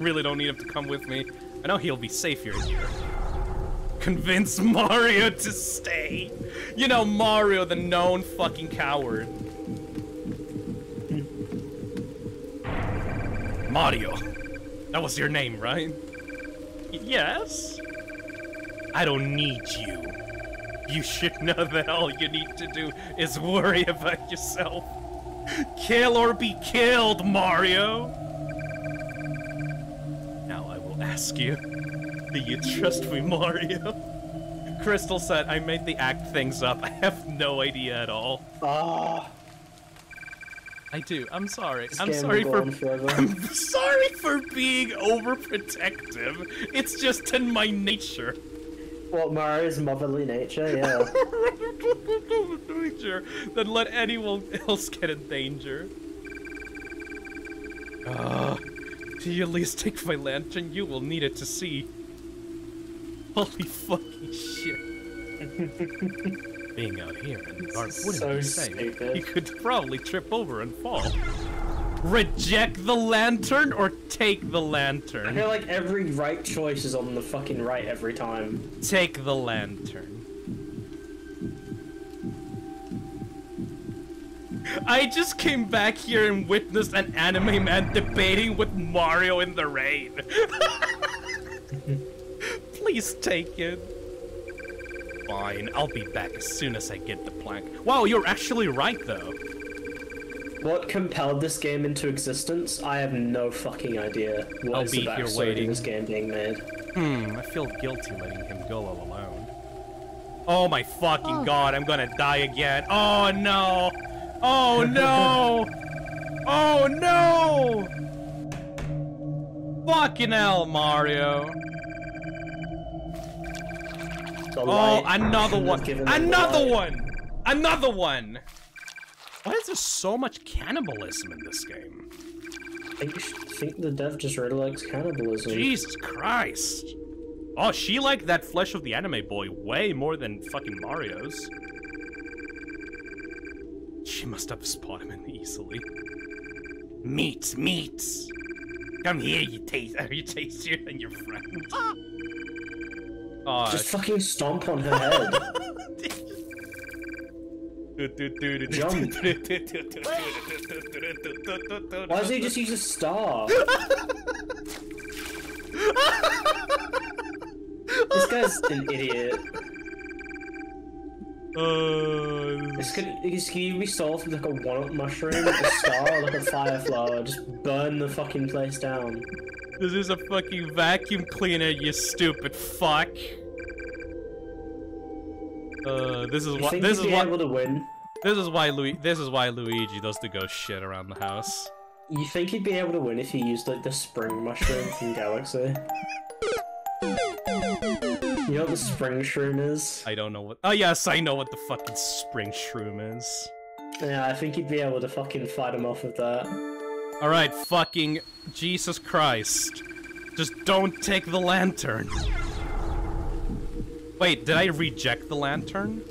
really don't need him to come with me. I know he'll be safer here. Convince Mario to stay. You know, Mario, the known fucking coward. Mario. That was your name, right? Yes? I don't need you. You should know that all you need to do is worry about yourself. Kill or be killed, Mario! Now I will ask you, do you trust me, Mario? Crystal said, I made the act things up. I have no idea at all. Ah! I do. I'm sorry. I'm sorry for being overprotective. It's just in my nature. What, Mario's motherly nature, yeah. Nature that let anyone else get in danger. Do you at least take my lantern? You will need it to see. Holy fucking shit. Being out here in the dark wouldn't be safe. You could probably trip over and fall. Reject the lantern or take the lantern? I feel like every right choice is on the fucking right every time. Take the lantern. I just came back here and witnessed an anime man debating with Mario in the rain. Please take it. Fine, I'll be back as soon as I get the plank. Wow, you're actually right though. What compelled this game into existence? I have no fucking idea. What is the backstory to this game being made? Hmm, I feel guilty letting him go all alone. Oh my fucking god, I'm gonna die again. Oh no! Oh no! Oh no! Fucking hell, Mario. Oh, another one. Another one. Another one. Why is there so much cannibalism in this game? I think the dev just really likes cannibalism. Jesus Christ. Oh, she liked that flesh of the anime boy way more than fucking Mario's. She must have spotted him easily. Meat, meat. Come here, you taster and your friend. Oh, just fucking stomp on her head. Jump. Why does he just use a star? This guy's an idiot. This could be solved with like a walnut mushroom, like a star, like a fire flower. Just burn the fucking place down. This is a fucking vacuum cleaner, you stupid fuck. This is why Luigi does the ghost shit around the house. You think he'd be able to win if he used like the spring mushroom from Galaxy? You know what the spring shroom is? I don't know what— oh yes, I know what the fucking spring shroom is. Yeah, I think he'd be able to fucking fight him off with that. Alright, fucking Jesus Christ. Just don't take the lantern. Wait, did I reject the lantern?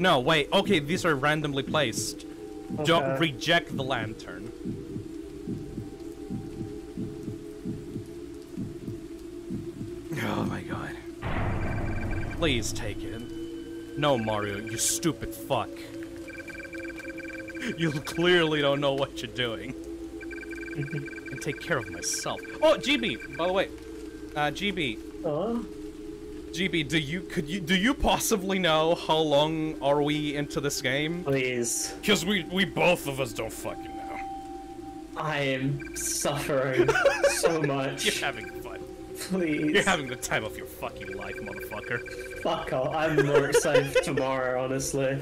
No, wait, okay, these are randomly placed. Okay. Don't reject the lantern. Oh my god. Please take it. No, Mario, you stupid fuck. You clearly don't know what you're doing. And take care of myself. Oh, GB, by the way. GB. Oh? GB, do you possibly know how long are we into this game? Please. Because we both of us don't fucking know. I am suffering so much. You're having fun. Please. You're having the time of your fucking life, motherfucker. Fuck off. I'm more excited for tomorrow, honestly.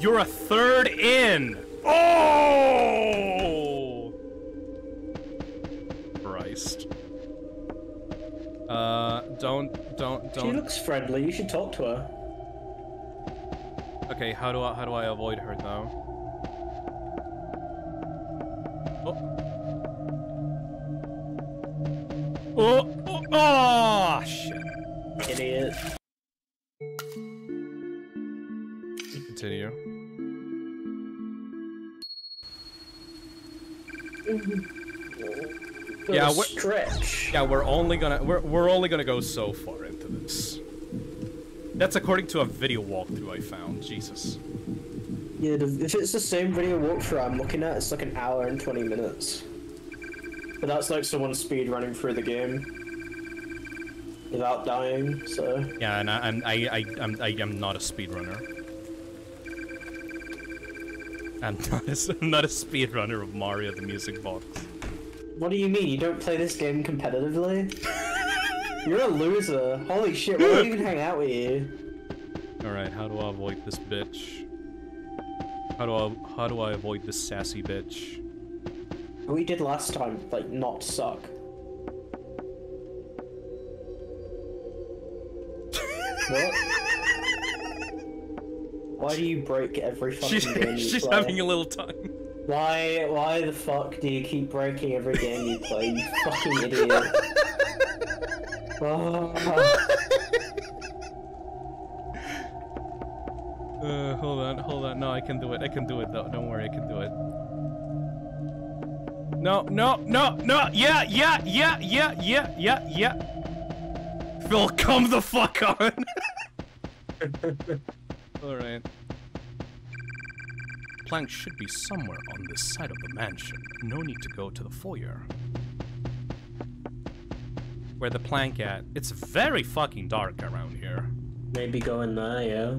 You're a third in! Oh! Christ. Don't. She looks friendly. You should talk to her. Okay, how do I avoid her now? Oh, shit. Idiot. Continue. Yeah, we're only gonna only gonna go so far into this. That's according to a video walkthrough I found. Jesus. Yeah, if it's the same video walkthrough I'm looking at, it's like an hour and 20 minutes. But that's like someone speed running through the game without dying. So. Yeah, and I am not a speedrunner. I'm not a speedrunner of Mario: The Music Box. What do you mean? You don't play this game competitively? You're a loser. Holy shit, why don't we even hang out with you? Alright, how do I avoid this bitch? How do I avoid this sassy bitch? What we did last time, like, not suck. What? Why do you break every fucking game you play? She's having a little time. Why the fuck do you keep breaking every game you play, you fucking idiot? Oh. Hold on. No, I can do it though. Don't worry, I can do it. No. Yeah. Phil, come the fuck on. All right. Plank should be somewhere on this side of the mansion. No need to go to the foyer. Where the plank at? It's very fucking dark around here. Maybe go in there, yeah.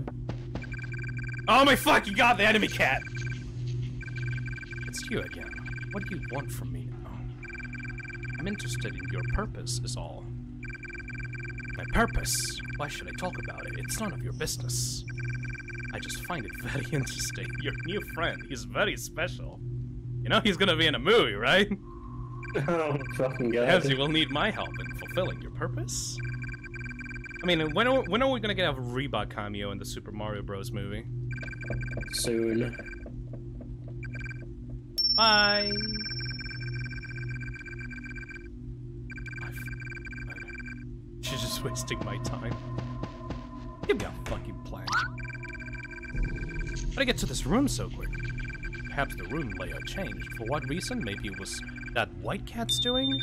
Oh my fucking god, the enemy cat! It's you again. What do you want from me now? I'm interested in your purpose, is all. My purpose? Why should I talk about it? It's none of your business. I just find it very interesting. Your new friend, he's very special. You know he's gonna be in a movie, right? Oh, fucking God. As you will need my help in fulfilling your purpose. I mean, when are we going to get a Riba cameo in the Super Mario Bros. Movie? Soon. Bye! She's just wasting my time. Give me a fucking plan. How'd I get to this room so quick? Perhaps the room layout changed. For what reason? Maybe it was that white cat's doing? You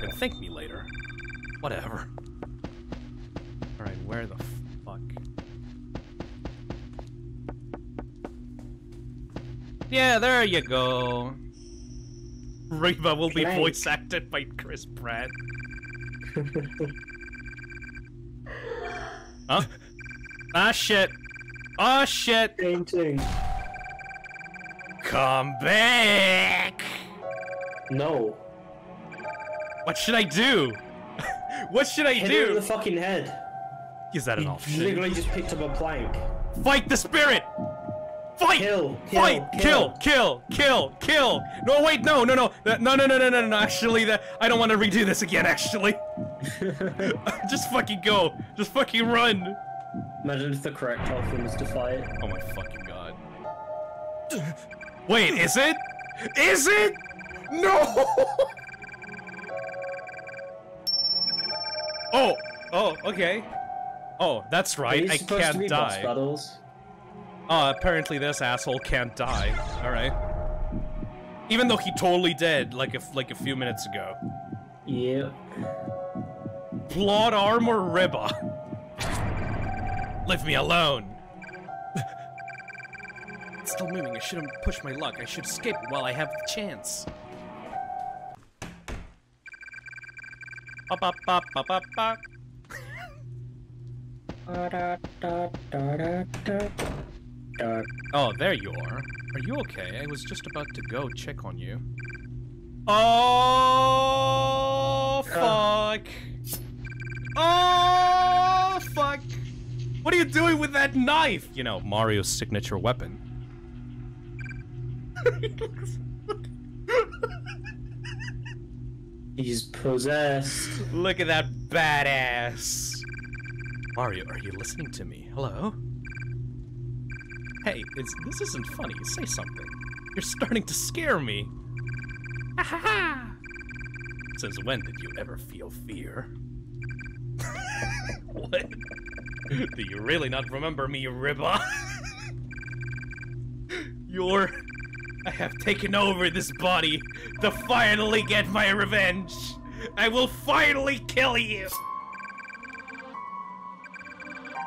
can thank me later. Whatever. Alright, where the fuck? Yeah, there you go. Riba will be voice acted by Chris Pratt. Huh? Ah, shit. Oh, shit. Same thing. Come back. No. What should I do? What should I do? Hit him in the fucking head. Is that an option? You literally just picked up a plank. Fight the spirit. Fight! Kill! No, wait, no, actually, I don't want to redo this again, actually. Just fucking go. Just fucking run. Imagine if the correct option was to fight. Oh my fucking God. Wait, is it? Is it? No! Oh, oh, okay. Oh, that's right, I can't die. Oh, apparently this asshole can't die. Alright. Even though he totally did, like a few minutes ago. Yeah. Plot armor Riba. Leave me alone. It's still moving, I shouldn't push my luck. I should escape while I have the chance. Oh, there you are. Are you okay? I was just about to go check on you. Oh, fuck. Oh, fuck. What are you doing with that knife? You know, Mario's signature weapon. He's possessed. Look at that badass. Mario, are you listening to me? Hello? Hey, this isn't funny. Say something. You're starting to scare me. Ha ha ha! Since when did you ever feel fear? What? Do you really not remember me, Riba? I have taken over this body to finally get my revenge. I will finally kill you!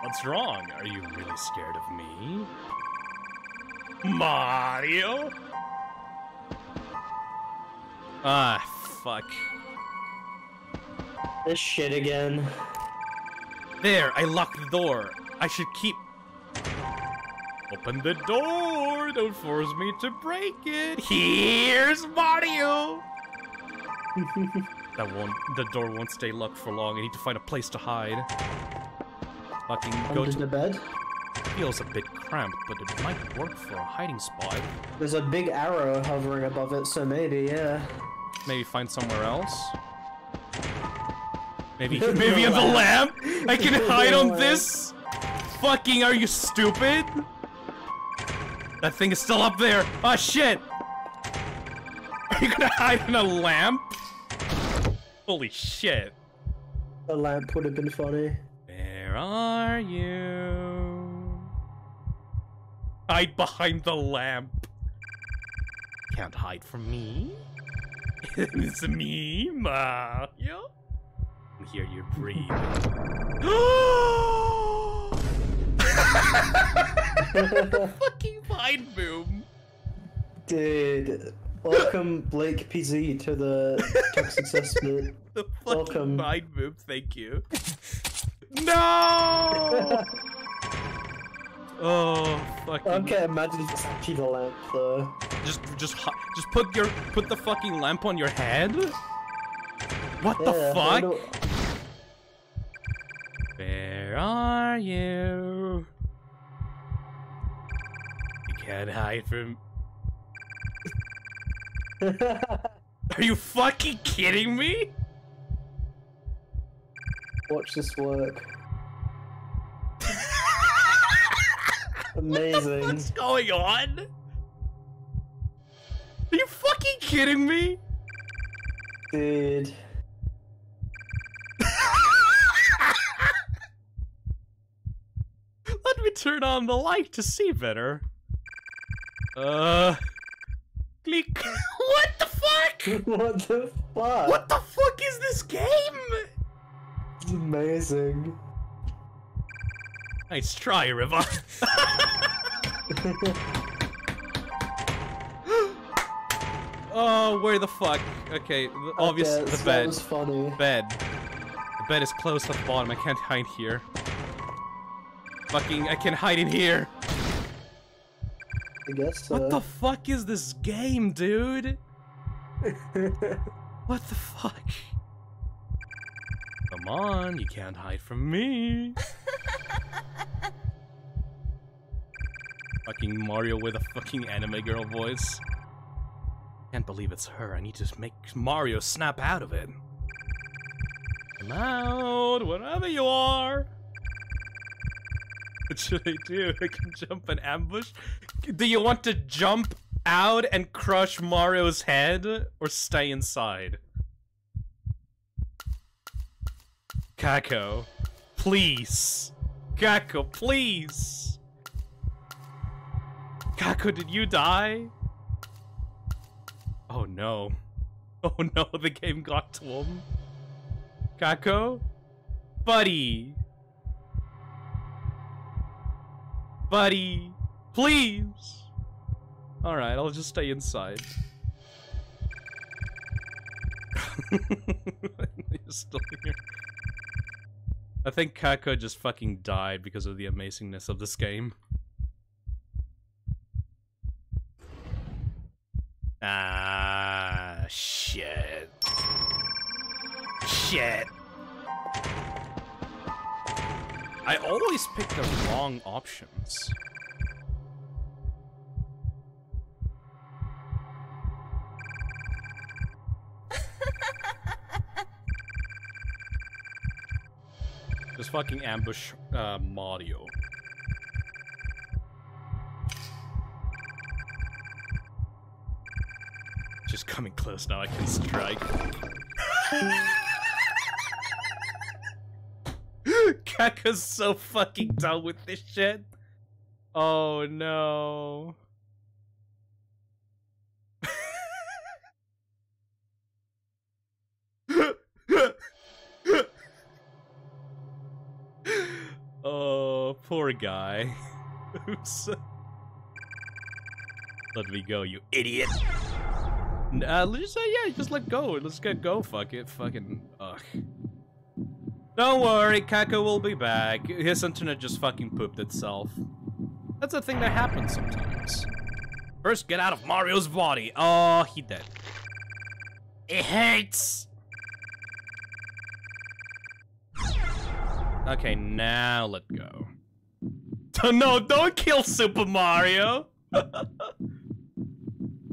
What's wrong? Are you really scared of me? Mario? Ah, fuck. This shit again. There, I locked the door. I should keep... Open the door! Don't force me to break it! Here's Mario! The door won't stay locked for long. I need to find a place to hide. Fucking go to the bed. Feels a bit cramped, but it might work for a hiding spot. There's a big arrow hovering above it, so maybe, yeah. Maybe find somewhere else. Maybe in the lamp. I can hide on this. Fucking, are you stupid? That thing is still up there. Oh shit! Are you gonna hide in a lamp? Holy shit! A lamp would have been funny. Where are you? Hide behind the lamp. Can't hide from me. It's me, Mario. I hear you breathe. Fucking mind boom. Dude, welcome Blake PZ to the toxic assessment. The fucking mind boom, thank you. No. Oh fuck! Okay, imagine just keep the lamp though. Just put the fucking lamp on your head. What the fuck? Where are you? You can't hide from. Are you fucking kidding me? Watch this work. Amazing. What's going on? Are you fucking kidding me? Dude. Let me turn on the light to see better. Click. What the fuck? What the fuck? What the fuck is this game? It's amazing. Nice try, Riba. Oh, where the fuck? Okay, obviously the bed. That was funny. Bed. The bed is close at the bottom. I can't hide here. Fucking, I can hide in here. I guess so. What the fuck is this game, dude? What the fuck? Come on, you can't hide from me. Fucking Mario with a fucking anime girl voice. Can't believe it's her. I need to make Mario snap out of it. Come out, wherever you are. What should I do? I can jump and ambush. Do you want to jump out and crush Mario's head or stay inside? Kako, please. Kako, please. Kako, did you die? Oh no. Oh no, the game got to him. Kako? Buddy! Buddy! Please! Alright, I'll just stay inside. You're still here. I think Kako just fucking died because of the amazingness of this game. Ah, shit. Shit. I always pick the wrong options. Just fucking ambush Mario. Just coming close now, I can strike. Kaka's so fucking done with this shit. Oh no. Oh, poor guy. Oops. Let me go, you idiot. Just yeah, just let go. Let's get go. Fuck it. Fucking ugh. Don't worry, Kako will be back. His internet just fucking pooped itself. That's a thing that happens sometimes. First, get out of Mario's body. Oh, he dead. It hurts. Okay, now let go. Oh, no, don't kill Super Mario. All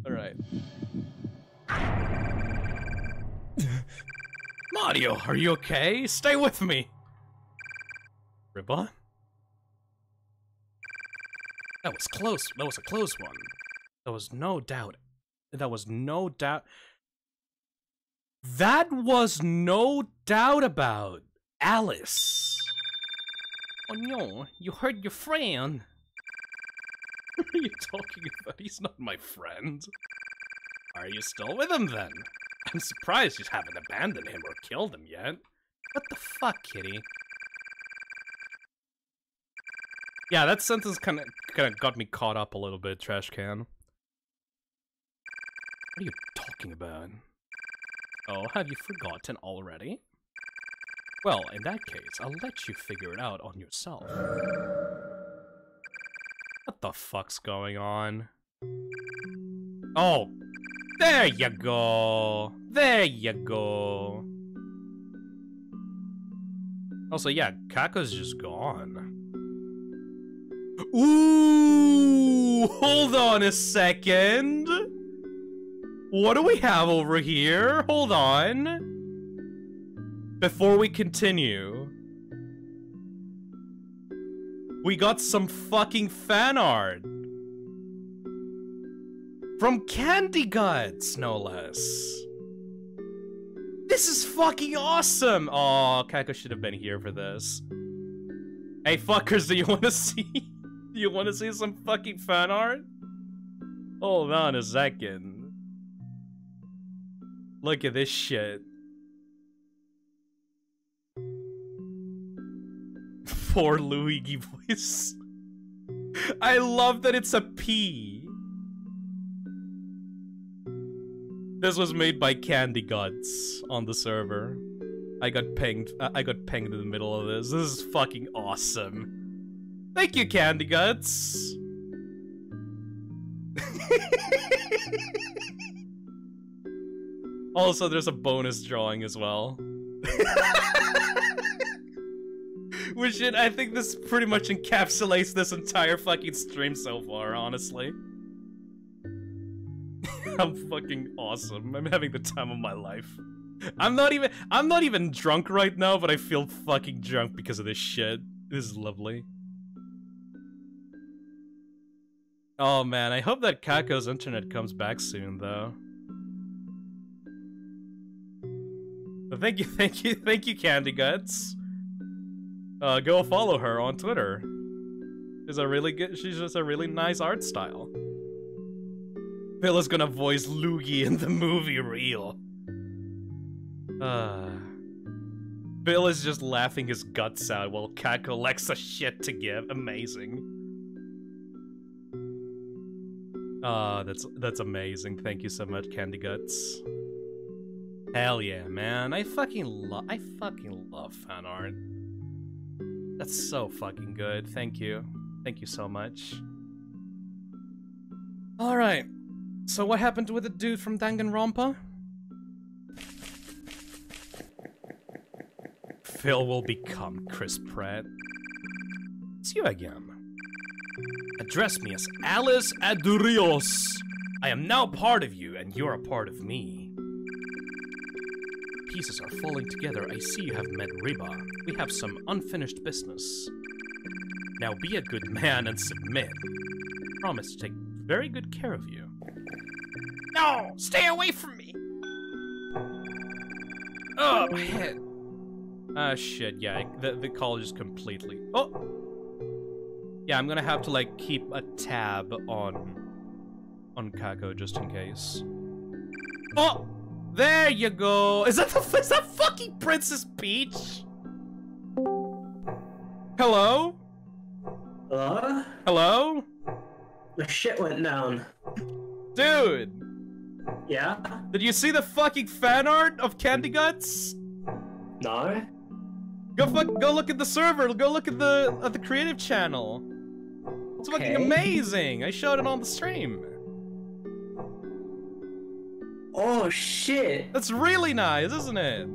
right. Mario, are you okay? Stay with me. Riba? That was close. That was a close one. There was no doubt. That was no doubt. That was no doubt about Alice. Oh no, you hurt your friend. What are you talking about? He's not my friend. Are you still with him then? I'm surprised you haven't abandoned him or killed him yet. What the fuck, kitty? Yeah, that sentence kind of got me caught up a little bit, trash can. What are you talking about? Oh, have you forgotten already? Well, in that case, I'll let you figure it out on yourself. What the fuck's going on? Oh! There you go. There you go. Also, yeah, Kako's just gone. Ooh! Hold on a second. What do we have over here? Hold on. Before we continue, we got some fucking fan art from Candy Guts, no less. This is fucking awesome. Oh, Kako should have been here for this. Hey fuckers, do you want to see some fucking fan art? Hold on a second. Look at this shit. 4 Luigi voice. I love that it's a P. This was made by Candy Guts on the server. I got pinged in the middle of this. This is fucking awesome. Thank you, Candy Guts. Also, there's a bonus drawing as well. Which I think this pretty much encapsulates this entire fucking stream so far, honestly. I'm fucking awesome. I'm having the time of my life. I'm not even drunk right now, but I feel fucking drunk because of this shit. This is lovely. Oh man, I hope that Kako's internet comes back soon though. But thank you, Candy Guts. Go follow her on Twitter. She's just a really nice art style. Phil is gonna voice Luigi in the movie reel. Phil is just laughing his guts out while Kat collects a shit to give. Amazing. That's amazing. Thank you so much, Candy Guts. Hell yeah, man. I fucking love fan art. That's so fucking good. Thank you. Thank you so much. Alright. So what happened with the dude from Danganronpa? Phil will become Chris Pratt. It's you again. Address me as Alice Adurais. I am now part of you, and you're a part of me. Pieces are falling together. I see you have met Riba. We have some unfinished business. Now be a good man and submit. Promise to take very good care of you. No! Stay away from me! Oh, my head. Ah, shit, yeah. The college is completely... Oh! Yeah, I'm gonna have to, like, keep a tab on Kako just in case. Oh! There you go. Is that fucking Princess Peach? Hello? Hello? Hello? The shit went down. Dude. Yeah? Did you see the fucking fan art of Candy Guts? No. Go look at the server. Go look at the creative channel. It's okay. Fucking amazing. I showed it on the stream. Oh shit! That's really nice, isn't it?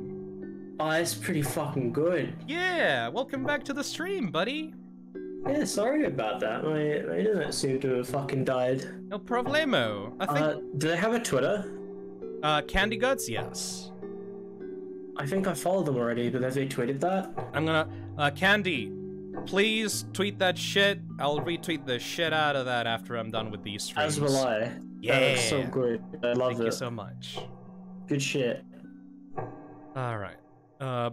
Oh, that's pretty fucking good. Yeah, welcome back to the stream, buddy. Yeah, sorry about that. My internet seemed to have fucking died. No problemo. I think. Do they have a Twitter? Candy Guts, yes. I think I followed them already, but have they tweeted that? I'm gonna. Candy, please tweet that shit. I'll retweet the shit out of that after I'm done with these streams. As will I. Yeah, that looks so good. I love it. Thank you so much. Good shit. All right.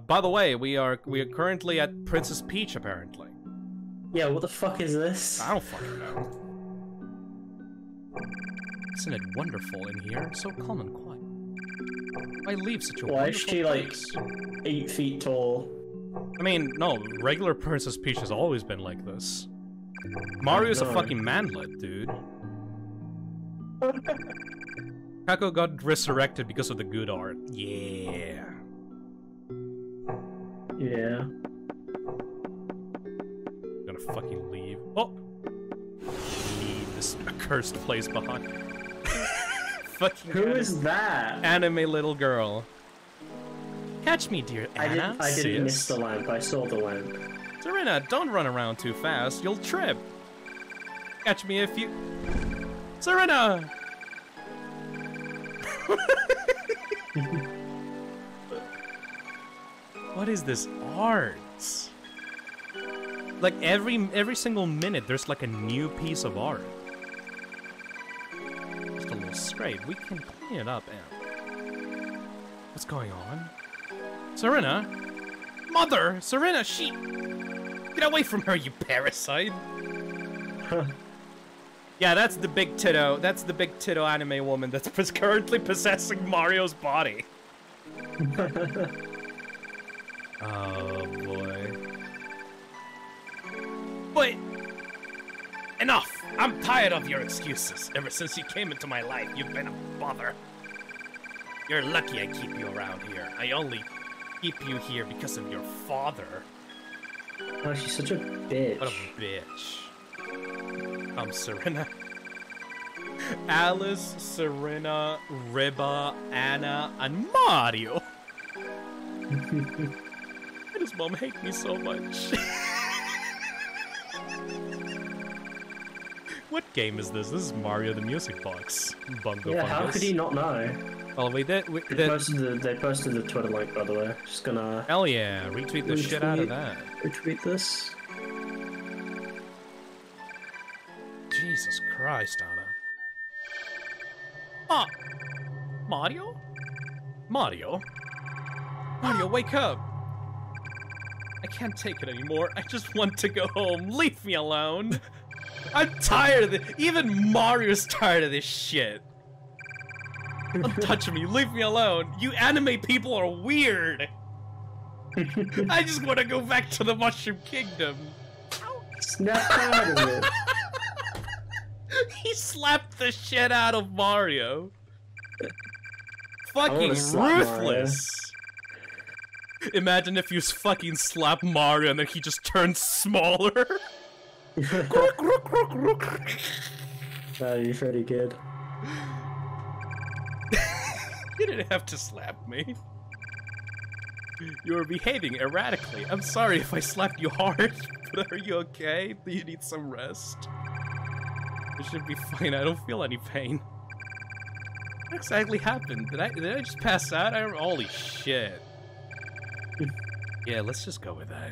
By the way, we are currently at Princess Peach apparently. Yeah. What the fuck is this? I don't fucking know. Isn't it wonderful in here? So calm and quiet. Why leave such a wonderful place? Why is she like 8 feet tall? I mean, no. Regular Princess Peach has always been like this. Mario's a fucking manlet, dude. Kako got resurrected because of the good art. Yeah. Yeah. I'm gonna fucking leave. Oh! Leave this accursed place behind. Fucking Who is that? Anime little girl. Catch me, dear Anna. I didn't miss the lamp. I saw the lamp. Serena, don't run around too fast. You'll trip. Catch me if you... Serena! What is this art? Like every single minute, there's like a new piece of art. Just a little scrape. We can clean it up, Anna. What's going on? Serena? Mother! Serena, she... Get away from her, you parasite! Yeah, that's the big titto. That's the big titto anime woman that's currently possessing Mario's body. Oh, boy. But... Enough! I'm tired of your excuses. Ever since you came into my life, you've been a bother. You're lucky I keep you around here. I only... keep you here because of your father. Oh, she's such a bitch. What a bitch. Serena. Alice, Serena, Riba, Anna, and Mario. Why does mom hate me so much? What game is this? This is Mario: The Music Box. Bungo yeah, fungus. How could he not know? Oh, they posted the Twitter link, by the way. Just gonna... Hell yeah, retweet the shit out of that. Retweet this. Jesus Christ, Anna. Ah! Mario? Mario? Mario, wake up! I can't take it anymore. I just want to go home. Leave me alone. I'm tired of this. Even Mario's tired of this shit. Don't touch me. Leave me alone. You anime people are weird. I just want to go back to the Mushroom Kingdom. Snap out of it. He slapped the shit out of Mario. Fucking ruthless. Mario. Imagine if you fucking slap Mario and then he just turns smaller. That'd be pretty good. You didn't have to slap me. You were behaving erratically. I'm sorry if I slapped you hard, but are you okay? Do you need some rest? It should be fine. I don't feel any pain. What exactly happened? Did I just pass out? Holy shit. Yeah, let's just go with that.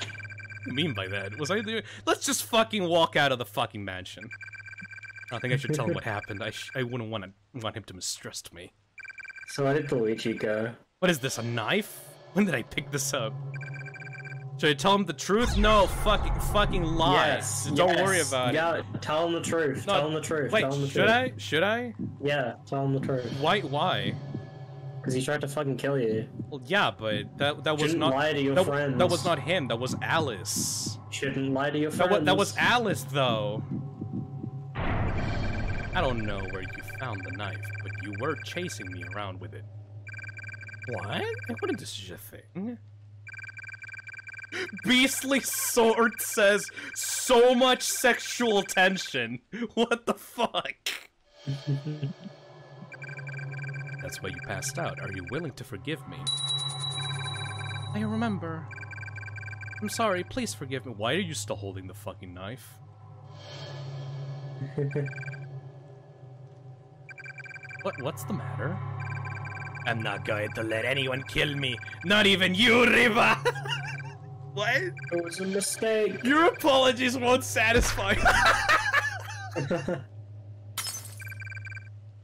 What do you mean by that? Was I there? Let's just fucking walk out of the fucking mansion. I think I should tell him what happened. I wouldn't want him to mistrust me. So where did Luigi go? What is this, a knife? When did I pick this up? Should I tell him the truth? No, fucking lies. Yes, don't worry about it. Yeah, tell him the truth. No, tell him the truth. Wait, tell him the truth. Should I? Yeah, tell him the truth. Why? Because he tried to fucking kill you. Well, yeah, but that was not... lie to your friends. That was not him. That was Alice. Shouldn't lie to your friends. That was Alice, though. I don't know where you found the knife, but you were chasing me around with it. What? I wouldn't do such a thing. Beastly Sword says so much sexual tension. What the fuck? That's why you passed out. Are you willing to forgive me? I remember. I'm sorry, please forgive me. Why are you still holding the fucking knife? What's the matter? I'm not going to let anyone kill me. Not even you, Riba! What? It was a mistake. Your apologies won't satisfy.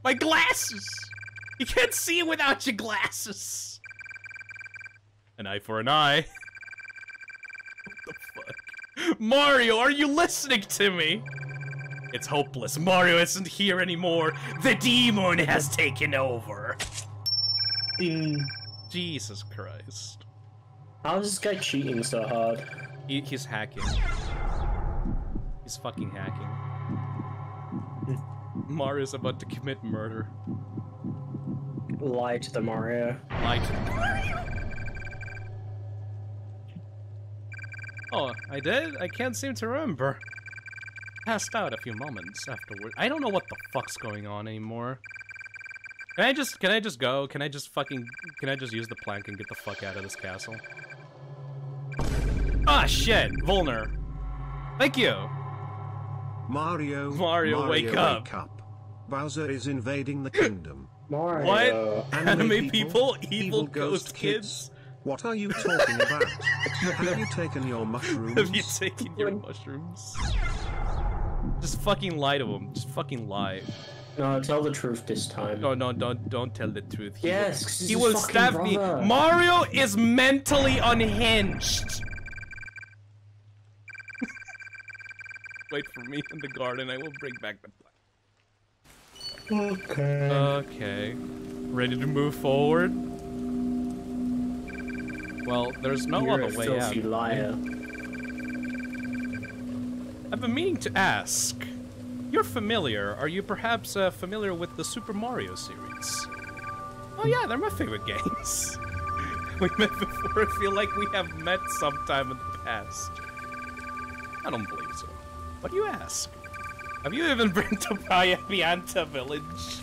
My glasses! You can't see without your glasses! An eye for an eye. What the fuck? Mario, are you listening to me? It's hopeless. Mario isn't here anymore. The demon has taken over. Jesus Christ. How is this guy cheating so hard? He's hacking. He's fucking hacking. Mario's about to commit murder. Lie to the Mario. Lie to the Mario. Oh, I did? I can't seem to remember. Passed out a few moments afterward. I don't know what the fuck's going on anymore. Can I just go? Can I just use the plank and get the fuck out of this castle? Ah, shit! Volner. Thank you! Mario, wake up. Bowser is invading the kingdom. Mario. What? Anime people? Evil ghost kids? What are you talking about? Have you taken your mushrooms? Have you taken your mushrooms? Just fucking lie to him. Just fucking lie. No, tell the truth this time. No, no, don't tell the truth. Yes, he will stab me. Mario is mentally unhinged. Wait for me in the garden. I will bring back the plan. Okay. Okay. Ready to move forward? Well, there's no other way out. You're a filthy liar. I've been meaning to ask. You're familiar. Are you perhaps familiar with the Super Mario series? Oh yeah, they're my favorite games. We met before. I feel like we have met sometime in the past. I don't believe so. What do you ask? Have you even been to Pianta Village?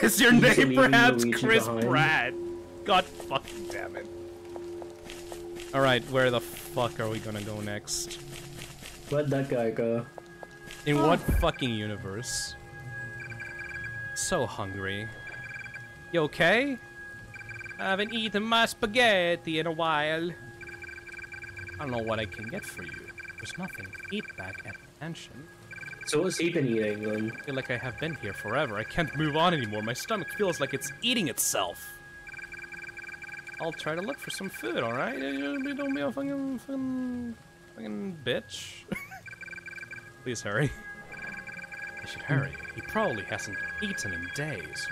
Is your name perhaps Chris Pratt? God fucking damn it. Alright, where the fuck are we gonna go next? Where'd that guy go? In what fucking universe? So hungry. You okay? I haven't eaten my spaghetti in a while. I don't know what I can get for you. There's nothing to eat back at the mansion. So what's he been eating then? I feel like I have been here forever. I can't move on anymore. My stomach feels like it's eating itself. I'll try to look for some food, alright? Don't be a fucking bitch. Please hurry. I should hurry. He probably hasn't eaten in days.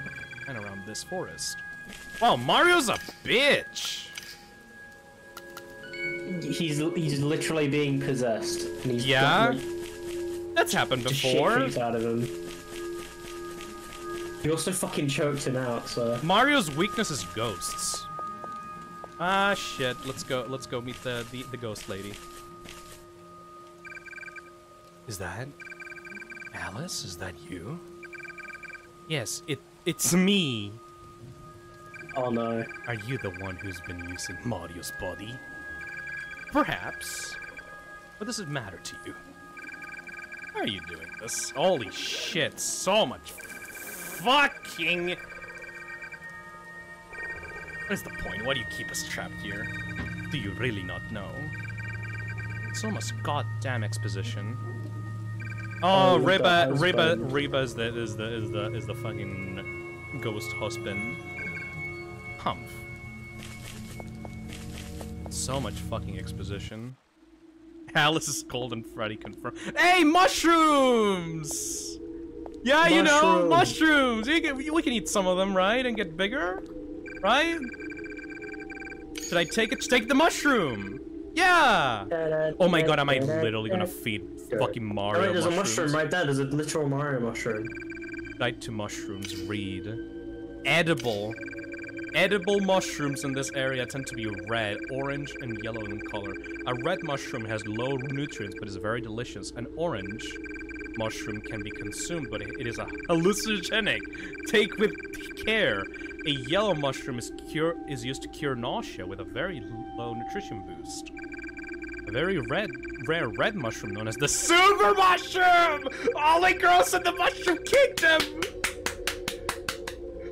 And around this forest. Wow, Mario's a bitch! He's literally being possessed. And he's that's happened before. Shit out of him. He also fucking choked him out, so... Mario's weakness is ghosts. Ah, shit. Let's go meet the ghost lady. Is that... Alice? Is that you? Yes, it's me. Oh, no. Are you the one who's been using Mario's body? Perhaps. But does it matter to you? Why are you doing this? Holy shit, so much fucking... What is the point? Why do you keep us trapped here? Do you really not know? It's almost goddamn exposition. Oh, Riba is the fucking ghost husband. Humph. So much fucking exposition. Alice is cold and Freddy confirmed. Hey, mushrooms! Yeah, you know, mushrooms! We can eat some of them, right? And get bigger? Right? Should I take the mushroom? Yeah! Oh my god, am I literally gonna feed fucking Mario mushrooms? There's a mushroom right there. There's a literal Mario mushroom. Diet to mushrooms. Read. Edible. Edible mushrooms in this area tend to be red, orange, and yellow in color. A red mushroom has low nutrients but is very delicious. An orange mushroom can be consumed, but it is a hallucinogenic. Take with care. A yellow mushroom is used to cure nausea with a very low nutrition boost. A very rare red mushroom known as the Super Mushroom! Only grows in the Mushroom Kingdom!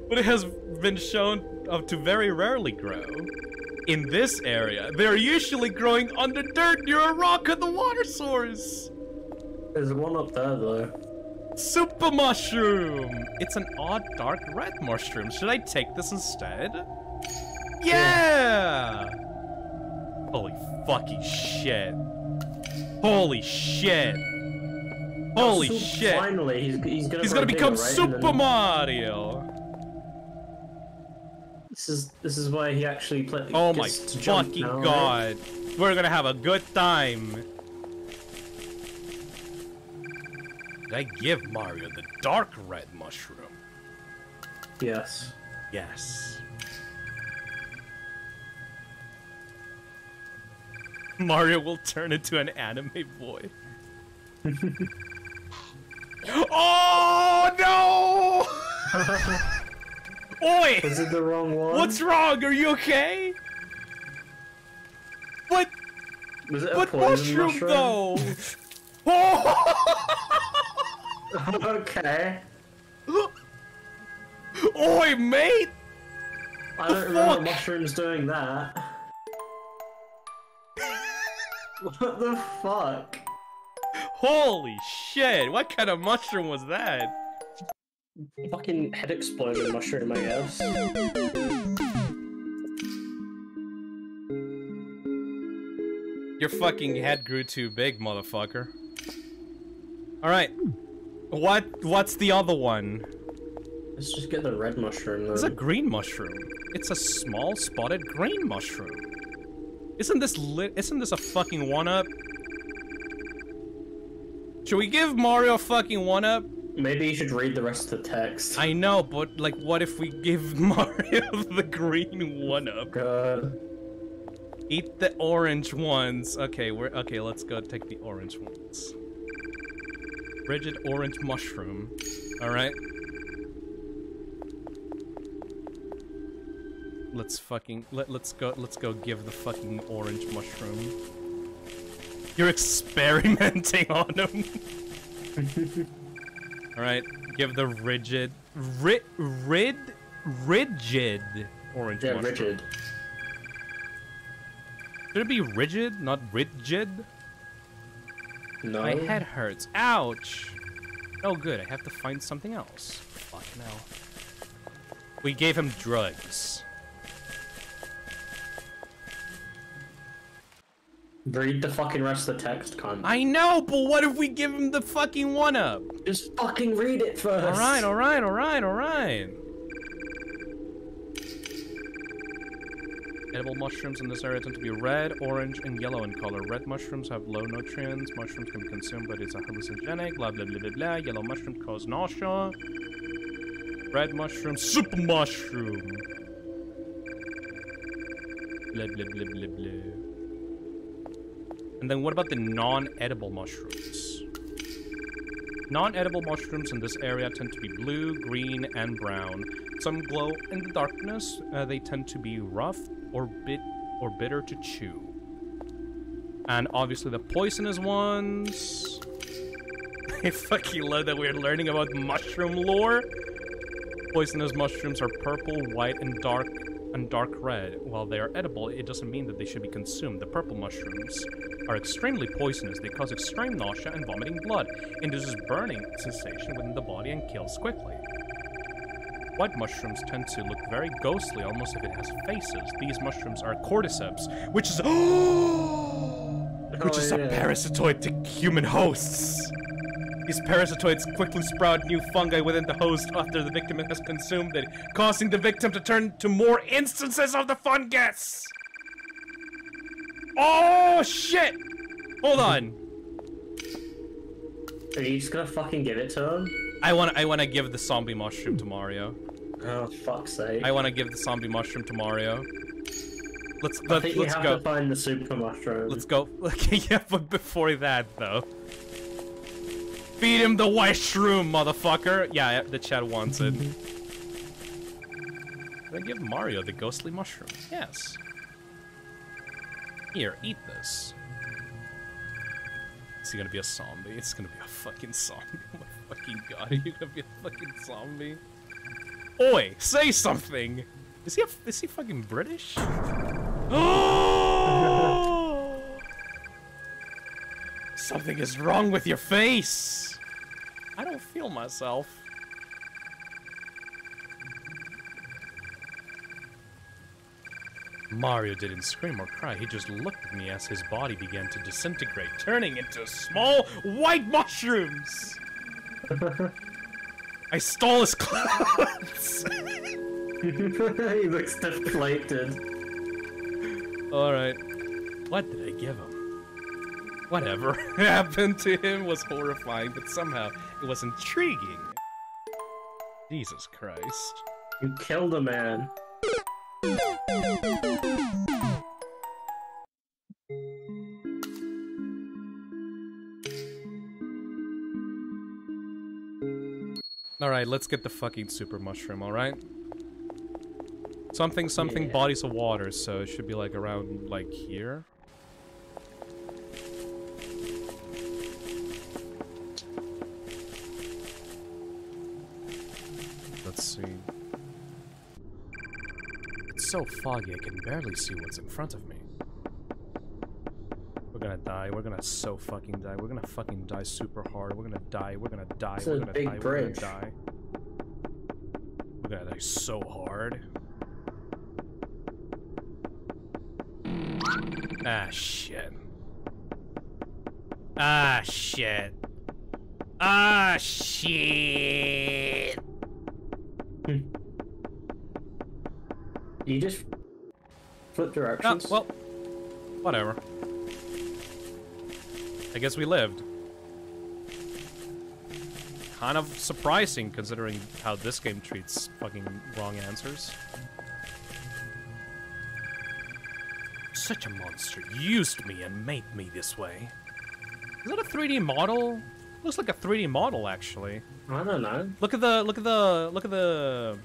But it has been shown to very rarely grow in this area. They're usually growing under dirt near a rock on the water source. There's one up there though. Super mushroom! It's an odd dark red mushroom. Should I take this instead? Yeah! Holy fucking shit. Holy shit. Holy shit. Finally, he's gonna become Super Mario! This is why he actually played. Oh my fucking god! We're gonna have a good time. Did I give Mario the dark red mushroom? Yes. Yes. Mario will turn into an anime boy. Oh no! Oi! Is it the wrong one? What's wrong? Are you okay? What? Was it a mushroom though? Oh! Okay. Oi, mate! I don't remember mushrooms doing that. What the fuck? Holy shit! What kind of mushroom was that? Fucking head exploding mushroom, I guess. Your fucking head grew too big, motherfucker. Alright. What's the other one? Let's just get the red mushroom, though. It's a green mushroom. It's a small, spotted green mushroom. Isn't this a fucking one-up? Should we give Mario a fucking one-up? Maybe you should read the rest of the text. I know, but, like, what if we give Mario the green one-up? God. Eat the orange ones. Okay, let's go take the orange ones. Rigid orange mushroom. Alright. Let's fucking let's go give the fucking orange mushroom. You're experimenting on him. All right, give the rigid orange mushroom. Yeah, rigid. Should it be rigid, not rigid? No. My head hurts. Ouch. Oh, good. I have to find something else. Fuck no. We gave him drugs. Read the fucking rest of the text, cunt. I know, but what if we give him the fucking one-up? Just fucking read it first. Alright, alright, alright, alright. Edible mushrooms in this area tend to be red, orange, and yellow in color. Red mushrooms have low nutrients. Mushrooms can be consumed, but it's a hallucinogenic. Blah, blah, blah, blah, blah. Yellow mushroom cause nausea. Red mushroom, super mushroom. Blah, blah, blah, blah, blah. And then what about the non-edible mushrooms? Non-edible mushrooms in this area tend to be blue, green, and brown. Some glow in the darkness. They tend to be rough or bitter to chew. And obviously the poisonous ones. I fucking love that we're learning about mushroom lore. Poisonous mushrooms are purple, white, and dark red. While they are edible, it doesn't mean that they should be consumed. The purple mushrooms are extremely poisonous. They cause extreme nausea and vomiting blood, induces burning sensation within the body, and kills quickly. White mushrooms tend to look very ghostly, almost if it has faces. These mushrooms are cordyceps, which is a parasitoid to human hosts. These parasitoids quickly sprout new fungi within the host after the victim has consumed it, causing the victim to turn to more instances of the fungus! Oh, shit! Hold on. Are you just gonna fucking give it to him? I wanna give the zombie mushroom to Mario. Oh, fuck's sake. I wanna give the zombie mushroom to Mario. I think you have to find the super mushroom. Let's go. Okay, yeah, but before that, though. Feed him the white shroom, motherfucker! Yeah, the chat wants it. Did I give Mario the ghostly mushroom? Yes. Here, eat this. Is he gonna be a zombie? It's gonna be a fucking zombie. Oh my fucking god, are you gonna be a fucking zombie? Oi, say something! Is he fucking British? Something is wrong with your face! I don't feel myself. Mario didn't scream or cry, he just looked at me as his body began to disintegrate, turning into small white mushrooms! I stole his clothes! He looks deflated. Alright. What did I give him? Whatever happened to him was horrifying, but somehow it was intriguing. Jesus Christ. You killed a man. Alright, let's get the fucking super mushroom, alright? Something, yeah. Bodies of water, so it should be like around, like, here. cutscene. It's so foggy I can barely see what's in front of me. We're gonna die, we're gonna so fucking die, we're gonna fucking die super hard, we're gonna die, we're gonna die, we're gonna die, we're gonna die. We're gonna die so hard. Ah, shit. Ah, shit. Ah, shit. You just flip directions? Oh, well, whatever. I guess we lived. Kind of surprising considering how this game treats fucking wrong answers. Such a monster used me and made me this way. Is that a 3D model? Looks like a 3D model, actually. I don't know. Look at the.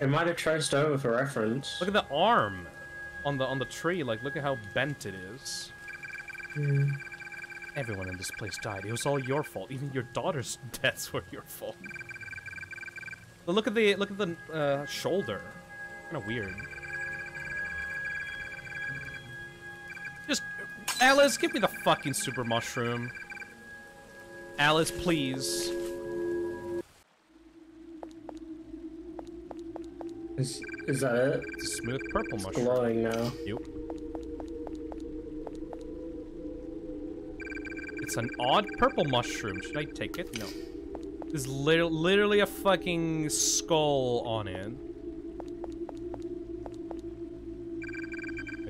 It might have traced over for reference. Look at the arm on the tree. Like, look at how bent it is. Mm. Everyone in this place died. It was all your fault. Even your daughter's deaths were your fault. But look at the shoulder. Kind of weird. Alice, give me the fucking super mushroom. Alice, please. Is that it? It's a smooth purple mushroom. It's glowing now. Yep. It's an odd purple mushroom. Should I take it? No. There's literally a fucking skull on it.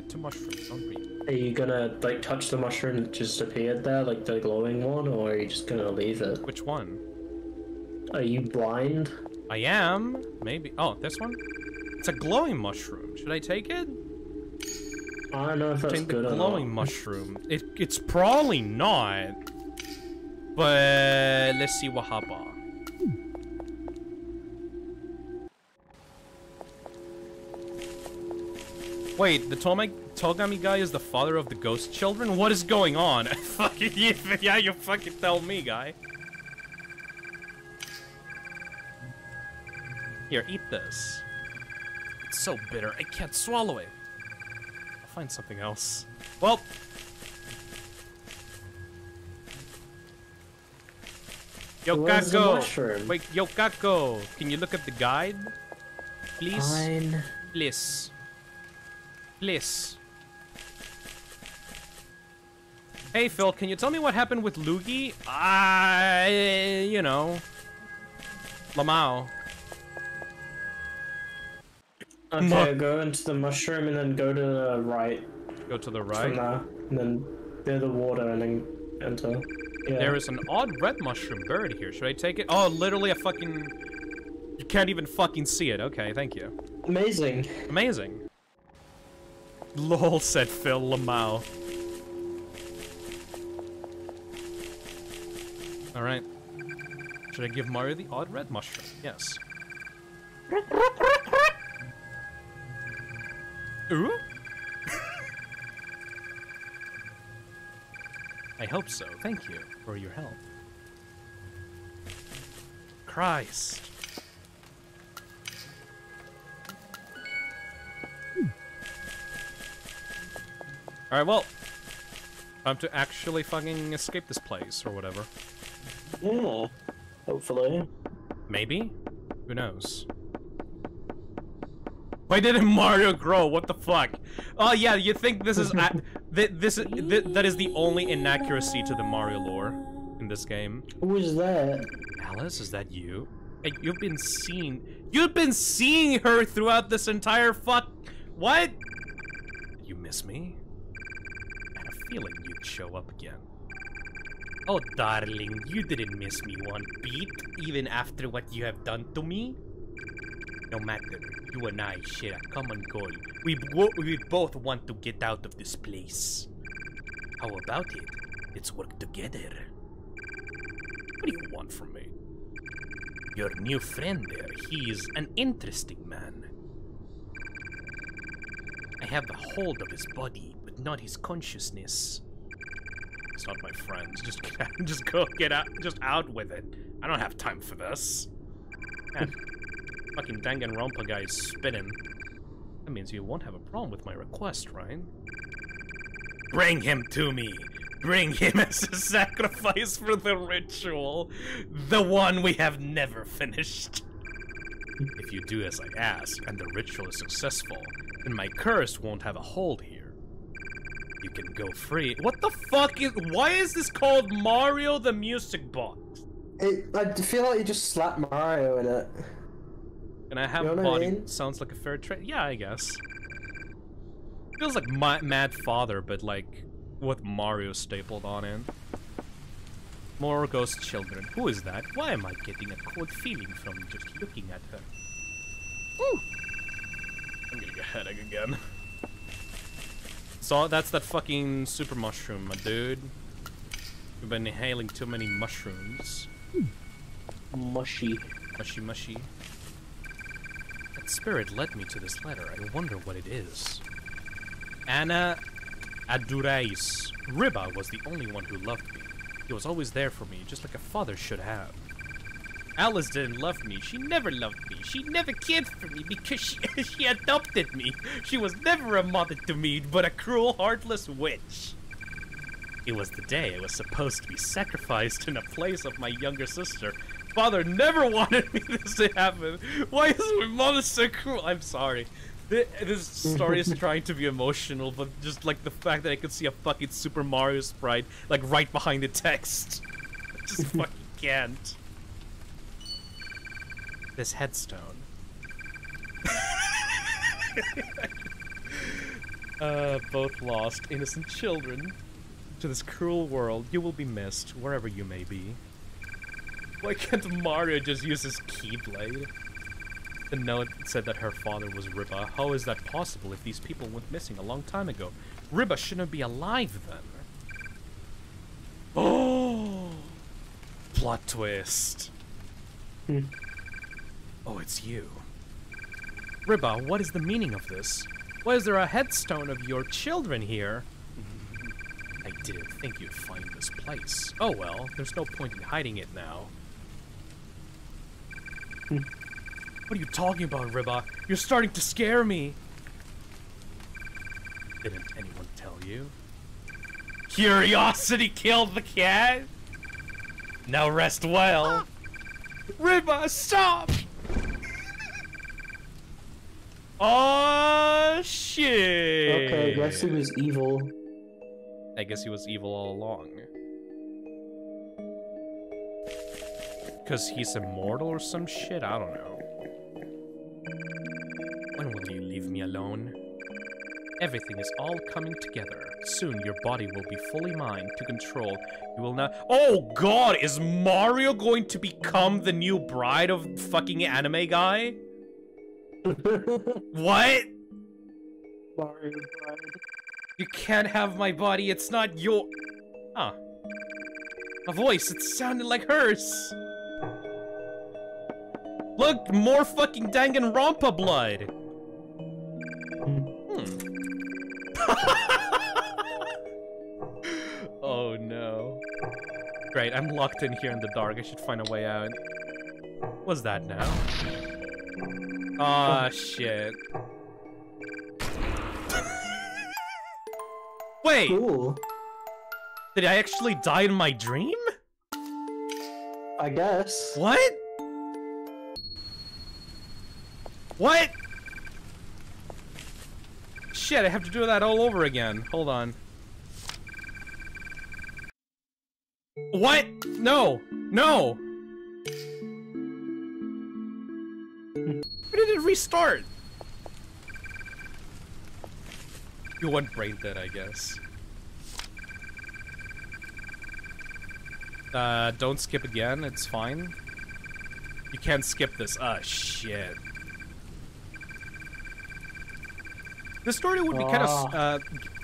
Two mushrooms, don't we? Are you gonna, like, touch the mushroom that just appeared there, like the glowing one, or are you just gonna leave it? Which one? Are you blind? I am. Maybe. Oh, this one? It's a glowing mushroom. Should I take it? I don't know if that's good or not. Take the glowing mushroom. It's probably not. But let's see what happens. Wait, the Togami guy is the father of the ghost children? What is going on? Fucking yeah, you fucking tell me, guy. Here, eat this. It's so bitter, I can't swallow it. I'll find something else. Well. Yo, Kako. Wait, yo, Kako. Can you look at the guide? Please? Fine. Please. Please. Hey Phil, can you tell me what happened with Luigi? You know, Lamau. Okay, go into the mushroom and then go to the right. Go to the right. From there, and then near the water and then enter. Yeah. There is an odd red mushroom buried here. Should I take it? Oh, literally a fucking. You can't even fucking see it. Okay, thank you. Amazing. Amazing. LOL, said Phil Lamau. Alright. Should I give Mario the odd red mushroom? Yes. Ooh? I hope so. Thank you for your help. Christ. Alright, well, time to actually fucking escape this place, or whatever. Yeah, hopefully. Maybe? Who knows? Why didn't Mario grow? What the fuck? Oh yeah, you think this is that is the only inaccuracy to the Mario lore in this game. Who is that? Alice, is that you? Hey, you've been seeing her throughout this entire what? You miss me? Feeling you'd show up again. Oh, darling, you didn't miss me one beat, even after what you have done to me. No matter, you and I share a common goal. We both want to get out of this place. How about it? Let's work together. What do you want from me? Your new friend there, he is an interesting man. I have a hold of his body. Not his consciousness. It's not my friends. Just go get out. Just out with it. I don't have time for this. And fucking Danganronpa guy is spinning. That means you won't have a problem with my request, right? Bring him to me! Bring him as a sacrifice for the ritual! The one we have never finished! If you do as I ask, and the ritual is successful, then my curse won't have a hold here. You can go free. What the fuck is... Why is this called Mario the Music Box? I feel like you just slapped Mario in it. And I have, you know, body. I mean? Sounds like a fair trade. Yeah, I guess. Feels like Mad Father, but like with Mario stapled on in. More ghost children. Who is that? Why am I getting a cold feeling from just looking at her? Woo! I'm getting a headache again. So that's that fucking super mushroom, my dude. We've been inhaling too many mushrooms. Mushy. Mushy, mushy. That spirit led me to this letter. I wonder what it is. Anna Adurais. Riba was the only one who loved me. He was always there for me, just like a father should have. Alice didn't love me. She never loved me. She never cared for me because she adopted me. She was never a mother to me, but a cruel, heartless witch. It was the day I was supposed to be sacrificed in the place of my younger sister. Father never wanted me this to happen. Why is my mother so cruel? I'm sorry. This story is trying to be emotional, but just like the fact that I could see a fucking Super Mario sprite like right behind the text. I just fucking can't. This headstone. Both lost innocent children to this cruel world. You will be missed wherever you may be. Why can't Mario just use his keyblade? The note said that her father was Riba. How is that possible if these people went missing a long time ago? Riba shouldn't be alive then. Oh! Plot twist. Oh, it's you. Riba, what is the meaning of this? Why is there a headstone of your children here? I didn't think you'd find this place. Oh well, there's no point in hiding it now. What are you talking about, Riba? You're starting to scare me! Didn't anyone tell you? Curiosity killed the cat? Now rest well. Ah! Riba, stop! Oh shit! Okay, I guess he was evil. I guess he was evil all along. Because he's immortal or some shit? I don't know. When will you leave me alone? Everything is all coming together. Soon your body will be fully mine to control. You will not- Oh god, is Mario going to become the new bride of fucking anime guy? What? Mario bride. You can't have my body, it's not your- Huh. A voice, it sounded like hers! Look, more fucking Danganronpa blood! Oh no. Great, I'm locked in here in the dark. I should find a way out. What's that now? Aw, shit. Wait! Cool. Did I actually die in my dream? I guess. What? What? Shit, I have to do that all over again. Hold on. What? No! No! Why did it restart? You went brain dead, I guess. Don't skip again, it's fine. You can't skip this. Ah, shit. This story would be kind of,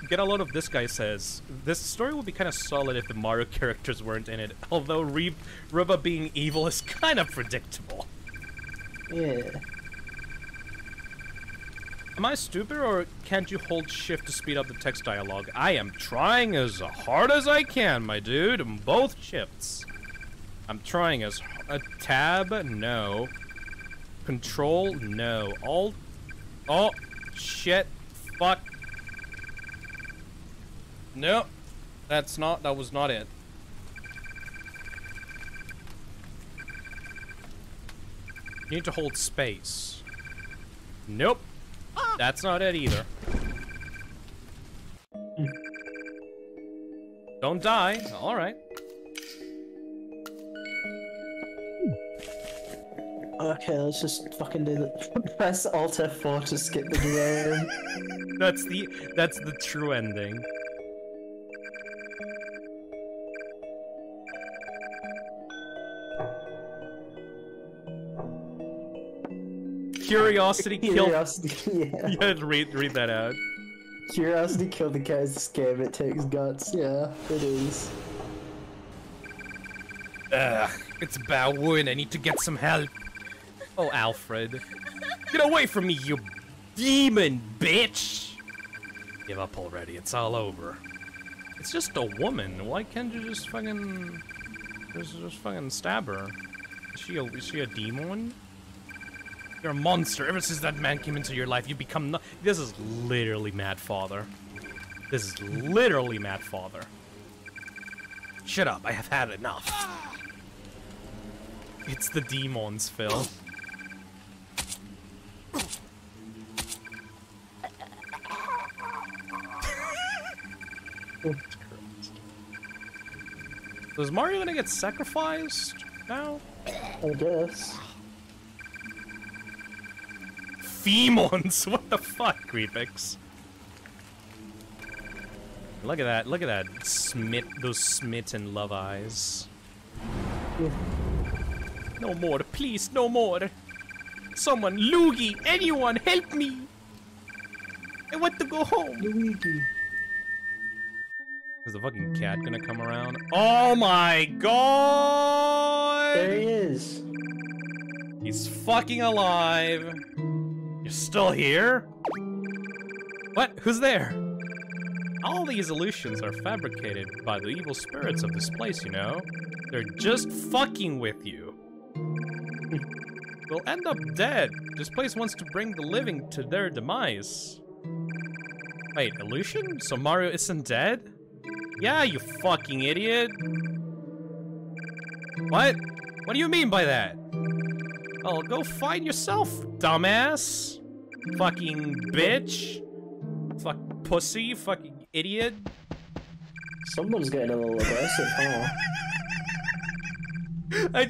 get a load of this guy says, this story would be kind of solid if the Mario characters weren't in it, although Riba being evil is kind of predictable. Yeah. Am I stupid, or can't you hold shift to speed up the text dialogue? I am trying as hard as I can, my dude, in both shifts. I'm trying as... tab? No. Control? No. Alt. Oh, shit. Fuck. No. That's not, that was not it. You need to hold space. Nope. That's not it either. Don't die. All right. Okay, let's just fucking do that. Press Alt F4 to skip the game. That's the true ending. Curiosity killed. Yeah. You had to read that out. Curiosity killed the guy's scam. It takes guts. Yeah, it is. Ugh, it's Bao and I need to get some help. Oh, Alfred, get away from me, you demon bitch! Give up already. It's all over. It's just a woman. Why can't you just fucking stab her? Is she a demon? You're a monster. Ever since that man came into your life, you become no- This is literally Mad Father. This is literally Mad Father. Shut up, I have had enough. It's the demons, Phil. So is Mario gonna get sacrificed now? I guess. Demons! What the fuck, Creepix? Look at that, those smitten love eyes. Yeah. No more, please, no more! Someone, Luigi, anyone, help me! I want to go home! Luigi. Is the fucking cat gonna come around? Oh my god! There he is! He's fucking alive! Still here? What? Who's there? All these illusions are fabricated by the evil spirits of this place, you know? They're just fucking with you. We'll end up dead. This place wants to bring the living to their demise. Wait, illusion? So Mario isn't dead? Yeah, you fucking idiot. What? What do you mean by that? Oh, go find yourself, dumbass. Fucking bitch. Fuck pussy, fucking idiot. Someone's getting a little aggressive, huh? I'm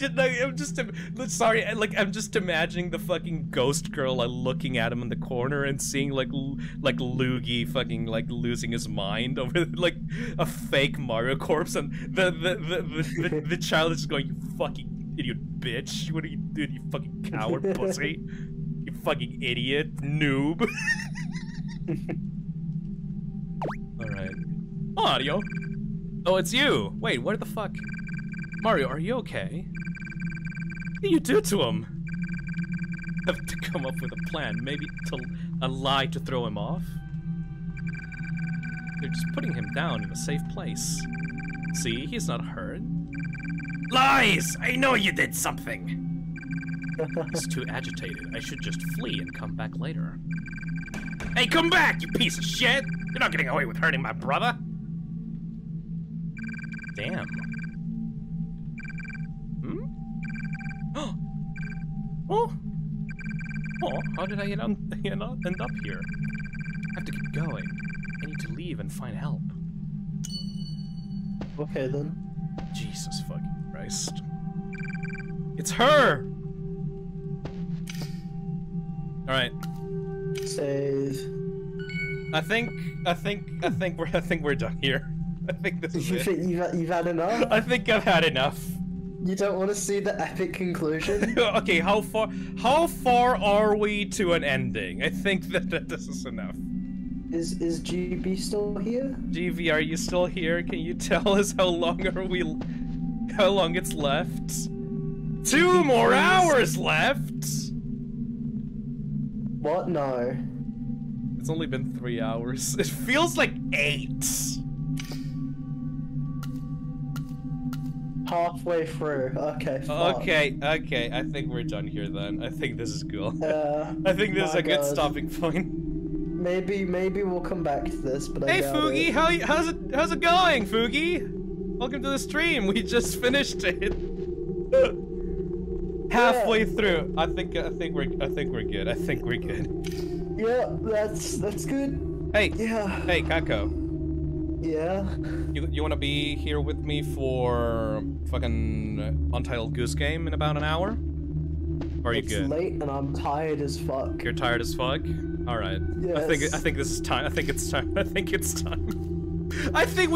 just imagining the fucking ghost girl like looking at him in the corner and seeing like Luigi fucking like losing his mind over like a fake Mario corpse and the child is just going, you fucking idiot bitch, what are you doing, you fucking coward pussy? You fucking idiot, noob. Alright. Mario! Oh, it's you! Wait, where the fuck? Mario, are you okay? What did you do to him? I have to come up with a plan, maybe a lie to throw him off? They're just putting him down in a safe place. See, he's not hurt. Lies! I know you did something! He's too agitated. I should just flee and come back later. Hey, come back, you piece of shit! You're not getting away with hurting my brother! Damn. Oh! Oh, how did I end up here? I have to keep going. I need to leave and find help. Okay then. Jesus fucking Christ. It's her! Alright. Save. I think we're done here. I think this is it. You've had enough? I think I've had enough. You don't want to see the epic conclusion? Okay, how far are we to an ending? I think that this is enough. Is GB still here? GB, are you still here? Can you tell us how long it's left? 2 more hours left. What? No. It's only been 3 hours. It feels like 8. halfway through. Okay, fine. Okay, okay, I think we're done here then. I think this is cool. Yeah. I think this is a good stopping point. Maybe we'll come back to this, but I doubt Foogie, it. how's it going, Foogie? Welcome to the stream. We just finished it. Halfway through. I think we're good. I think we're good. Yeah, that's good. Hey. Yeah. Hey, Kako. Yeah. You want to be here with me for fucking Untitled Goose Game in about an hour? Or are you good? It's late and I'm tired as fuck. You're tired as fuck? Alright. Yes. I think this is time. I think it's time. I think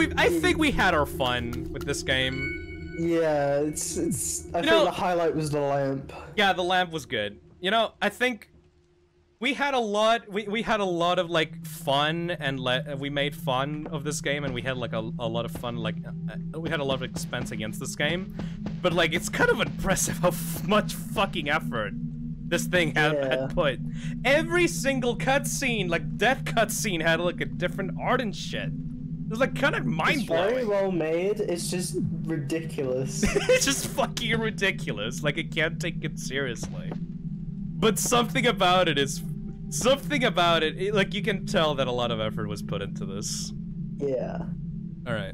we had our fun with this game. Yeah, I think the highlight was the lamp. Yeah, the lamp was good. You know, I think we had a lot of like fun, and we made fun of this game, and we had like a lot of fun, like we had a lot of expense against this game. But like it's kind of impressive how much fucking effort this thing had put. Every single cutscene, like death cutscene, had like a different art and shit. It was like kind of mind blowing. It's very well made. It's just ridiculous. It's just fucking ridiculous. Like I can't take it seriously. But something about it is, like you can tell that a lot of effort was put into this. Yeah. All right.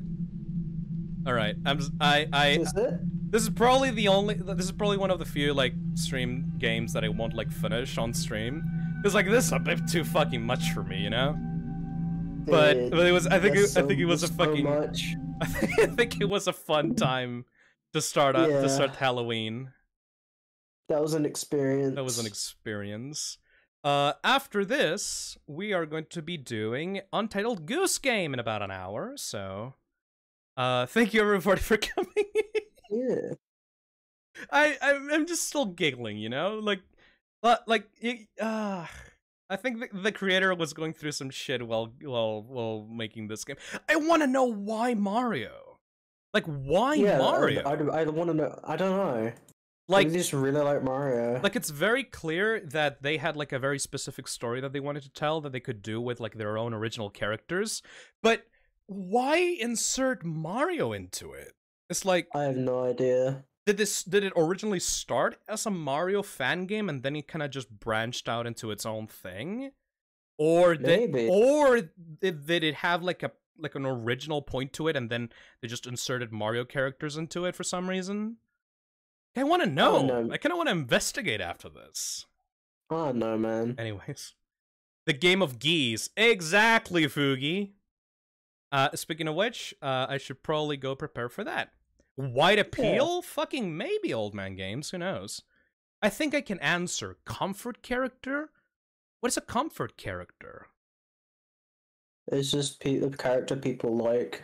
All right. This is probably the only. This is probably one of the few like stream games that I won't like finish on stream. It's like this is a bit too fucking much for me, you know. But it was. I think it was a fun time to start up. To start Halloween. That was an experience. After this, we are going to be doing Untitled Goose Game in about an hour. So, thank you everybody for coming. Yeah, I'm just still giggling, you know, like I think the creator was going through some shit while making this game. I want to know why Mario, like why Mario. I want to know. I don't know. Like they just really like Mario. Like it's very clear that they had like a very specific story that they wanted to tell that they could do with like their own original characters, but why insert Mario into it? It's like I have no idea. Did it originally start as a Mario fan game and then it kind of just branched out into its own thing, or did it have like a an original point to it and then they just inserted Mario characters into it for some reason? I want to know. I kind of want to investigate after this. Oh no, man. Anyways, the game of geese. Exactly, Foogie. Speaking of which, I should probably go prepare for that. Wide appeal? Yeah. Fucking maybe, Old Man Games. Who knows? I think I can answer. Comfort character? What is a comfort character? It's just the character people like.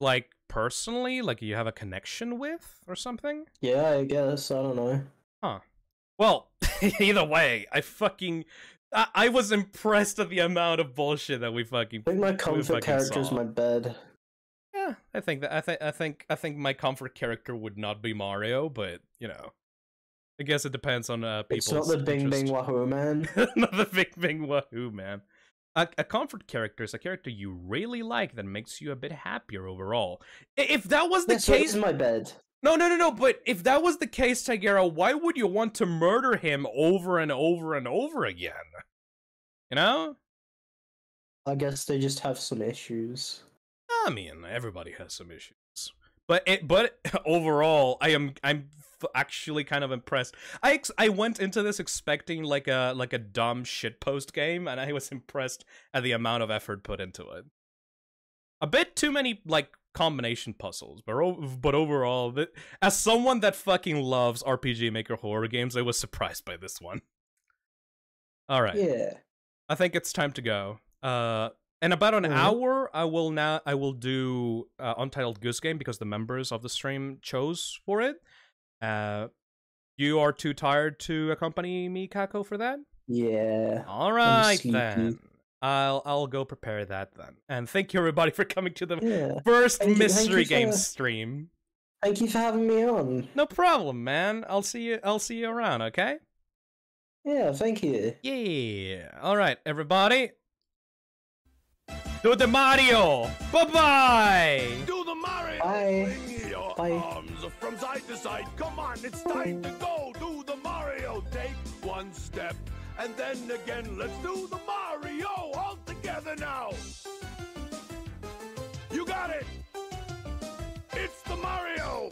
Like, personally? Like, you have a connection with? Or something? Yeah, I guess. I don't know. Huh. Well, either way, I fucking... I was impressed at the amount of bullshit that we fucking... I think my comfort character is my bed. Yeah, I think that I think my comfort character would not be Mario, but you know, I guess it depends on people's. It's not the Bing Bing Wahoo man. Not the Bing Bing Wahoo man. A comfort character is a character you really like that makes you a bit happier overall. If that was the case, so in my bed. No. But if that was the case, Tigera, why would you want to murder him over and over and over again? You know. I guess they just have some issues. I mean, everybody has some issues, but overall, I'm actually kind of impressed. I went into this expecting like a dumb shitpost game, and I was impressed at the amount of effort put into it. A bit too many like combination puzzles, but overall, as someone that fucking loves RPG Maker horror games, I was surprised by this one. All right, yeah, I think it's time to go. In about an hour, I will do Untitled Goose Game because the members of the stream chose for it. You are too tired to accompany me, Kako, for that? Yeah. All right then. I'll go prepare that then. And thank you everybody for coming to the first mystery game stream. Thank you for having me on. No problem, man. I'll see you around. Okay. Yeah. Thank you. Yeah. All right, everybody. Do the Mario! Bye-bye! Do the Mario! Bye! your arms from side to side. Come on, it's time to go. Do the Mario. Take one step. And then again, let's do the Mario all together now. You got it. It's the Mario.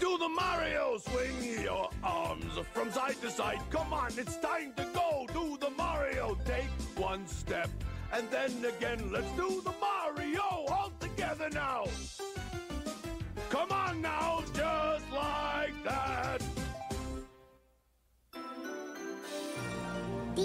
Do the Mario. Swing your arms from side to side. Come on, it's time to go. Do the Mario. Take one step. And then again, let's do the Mario all together now.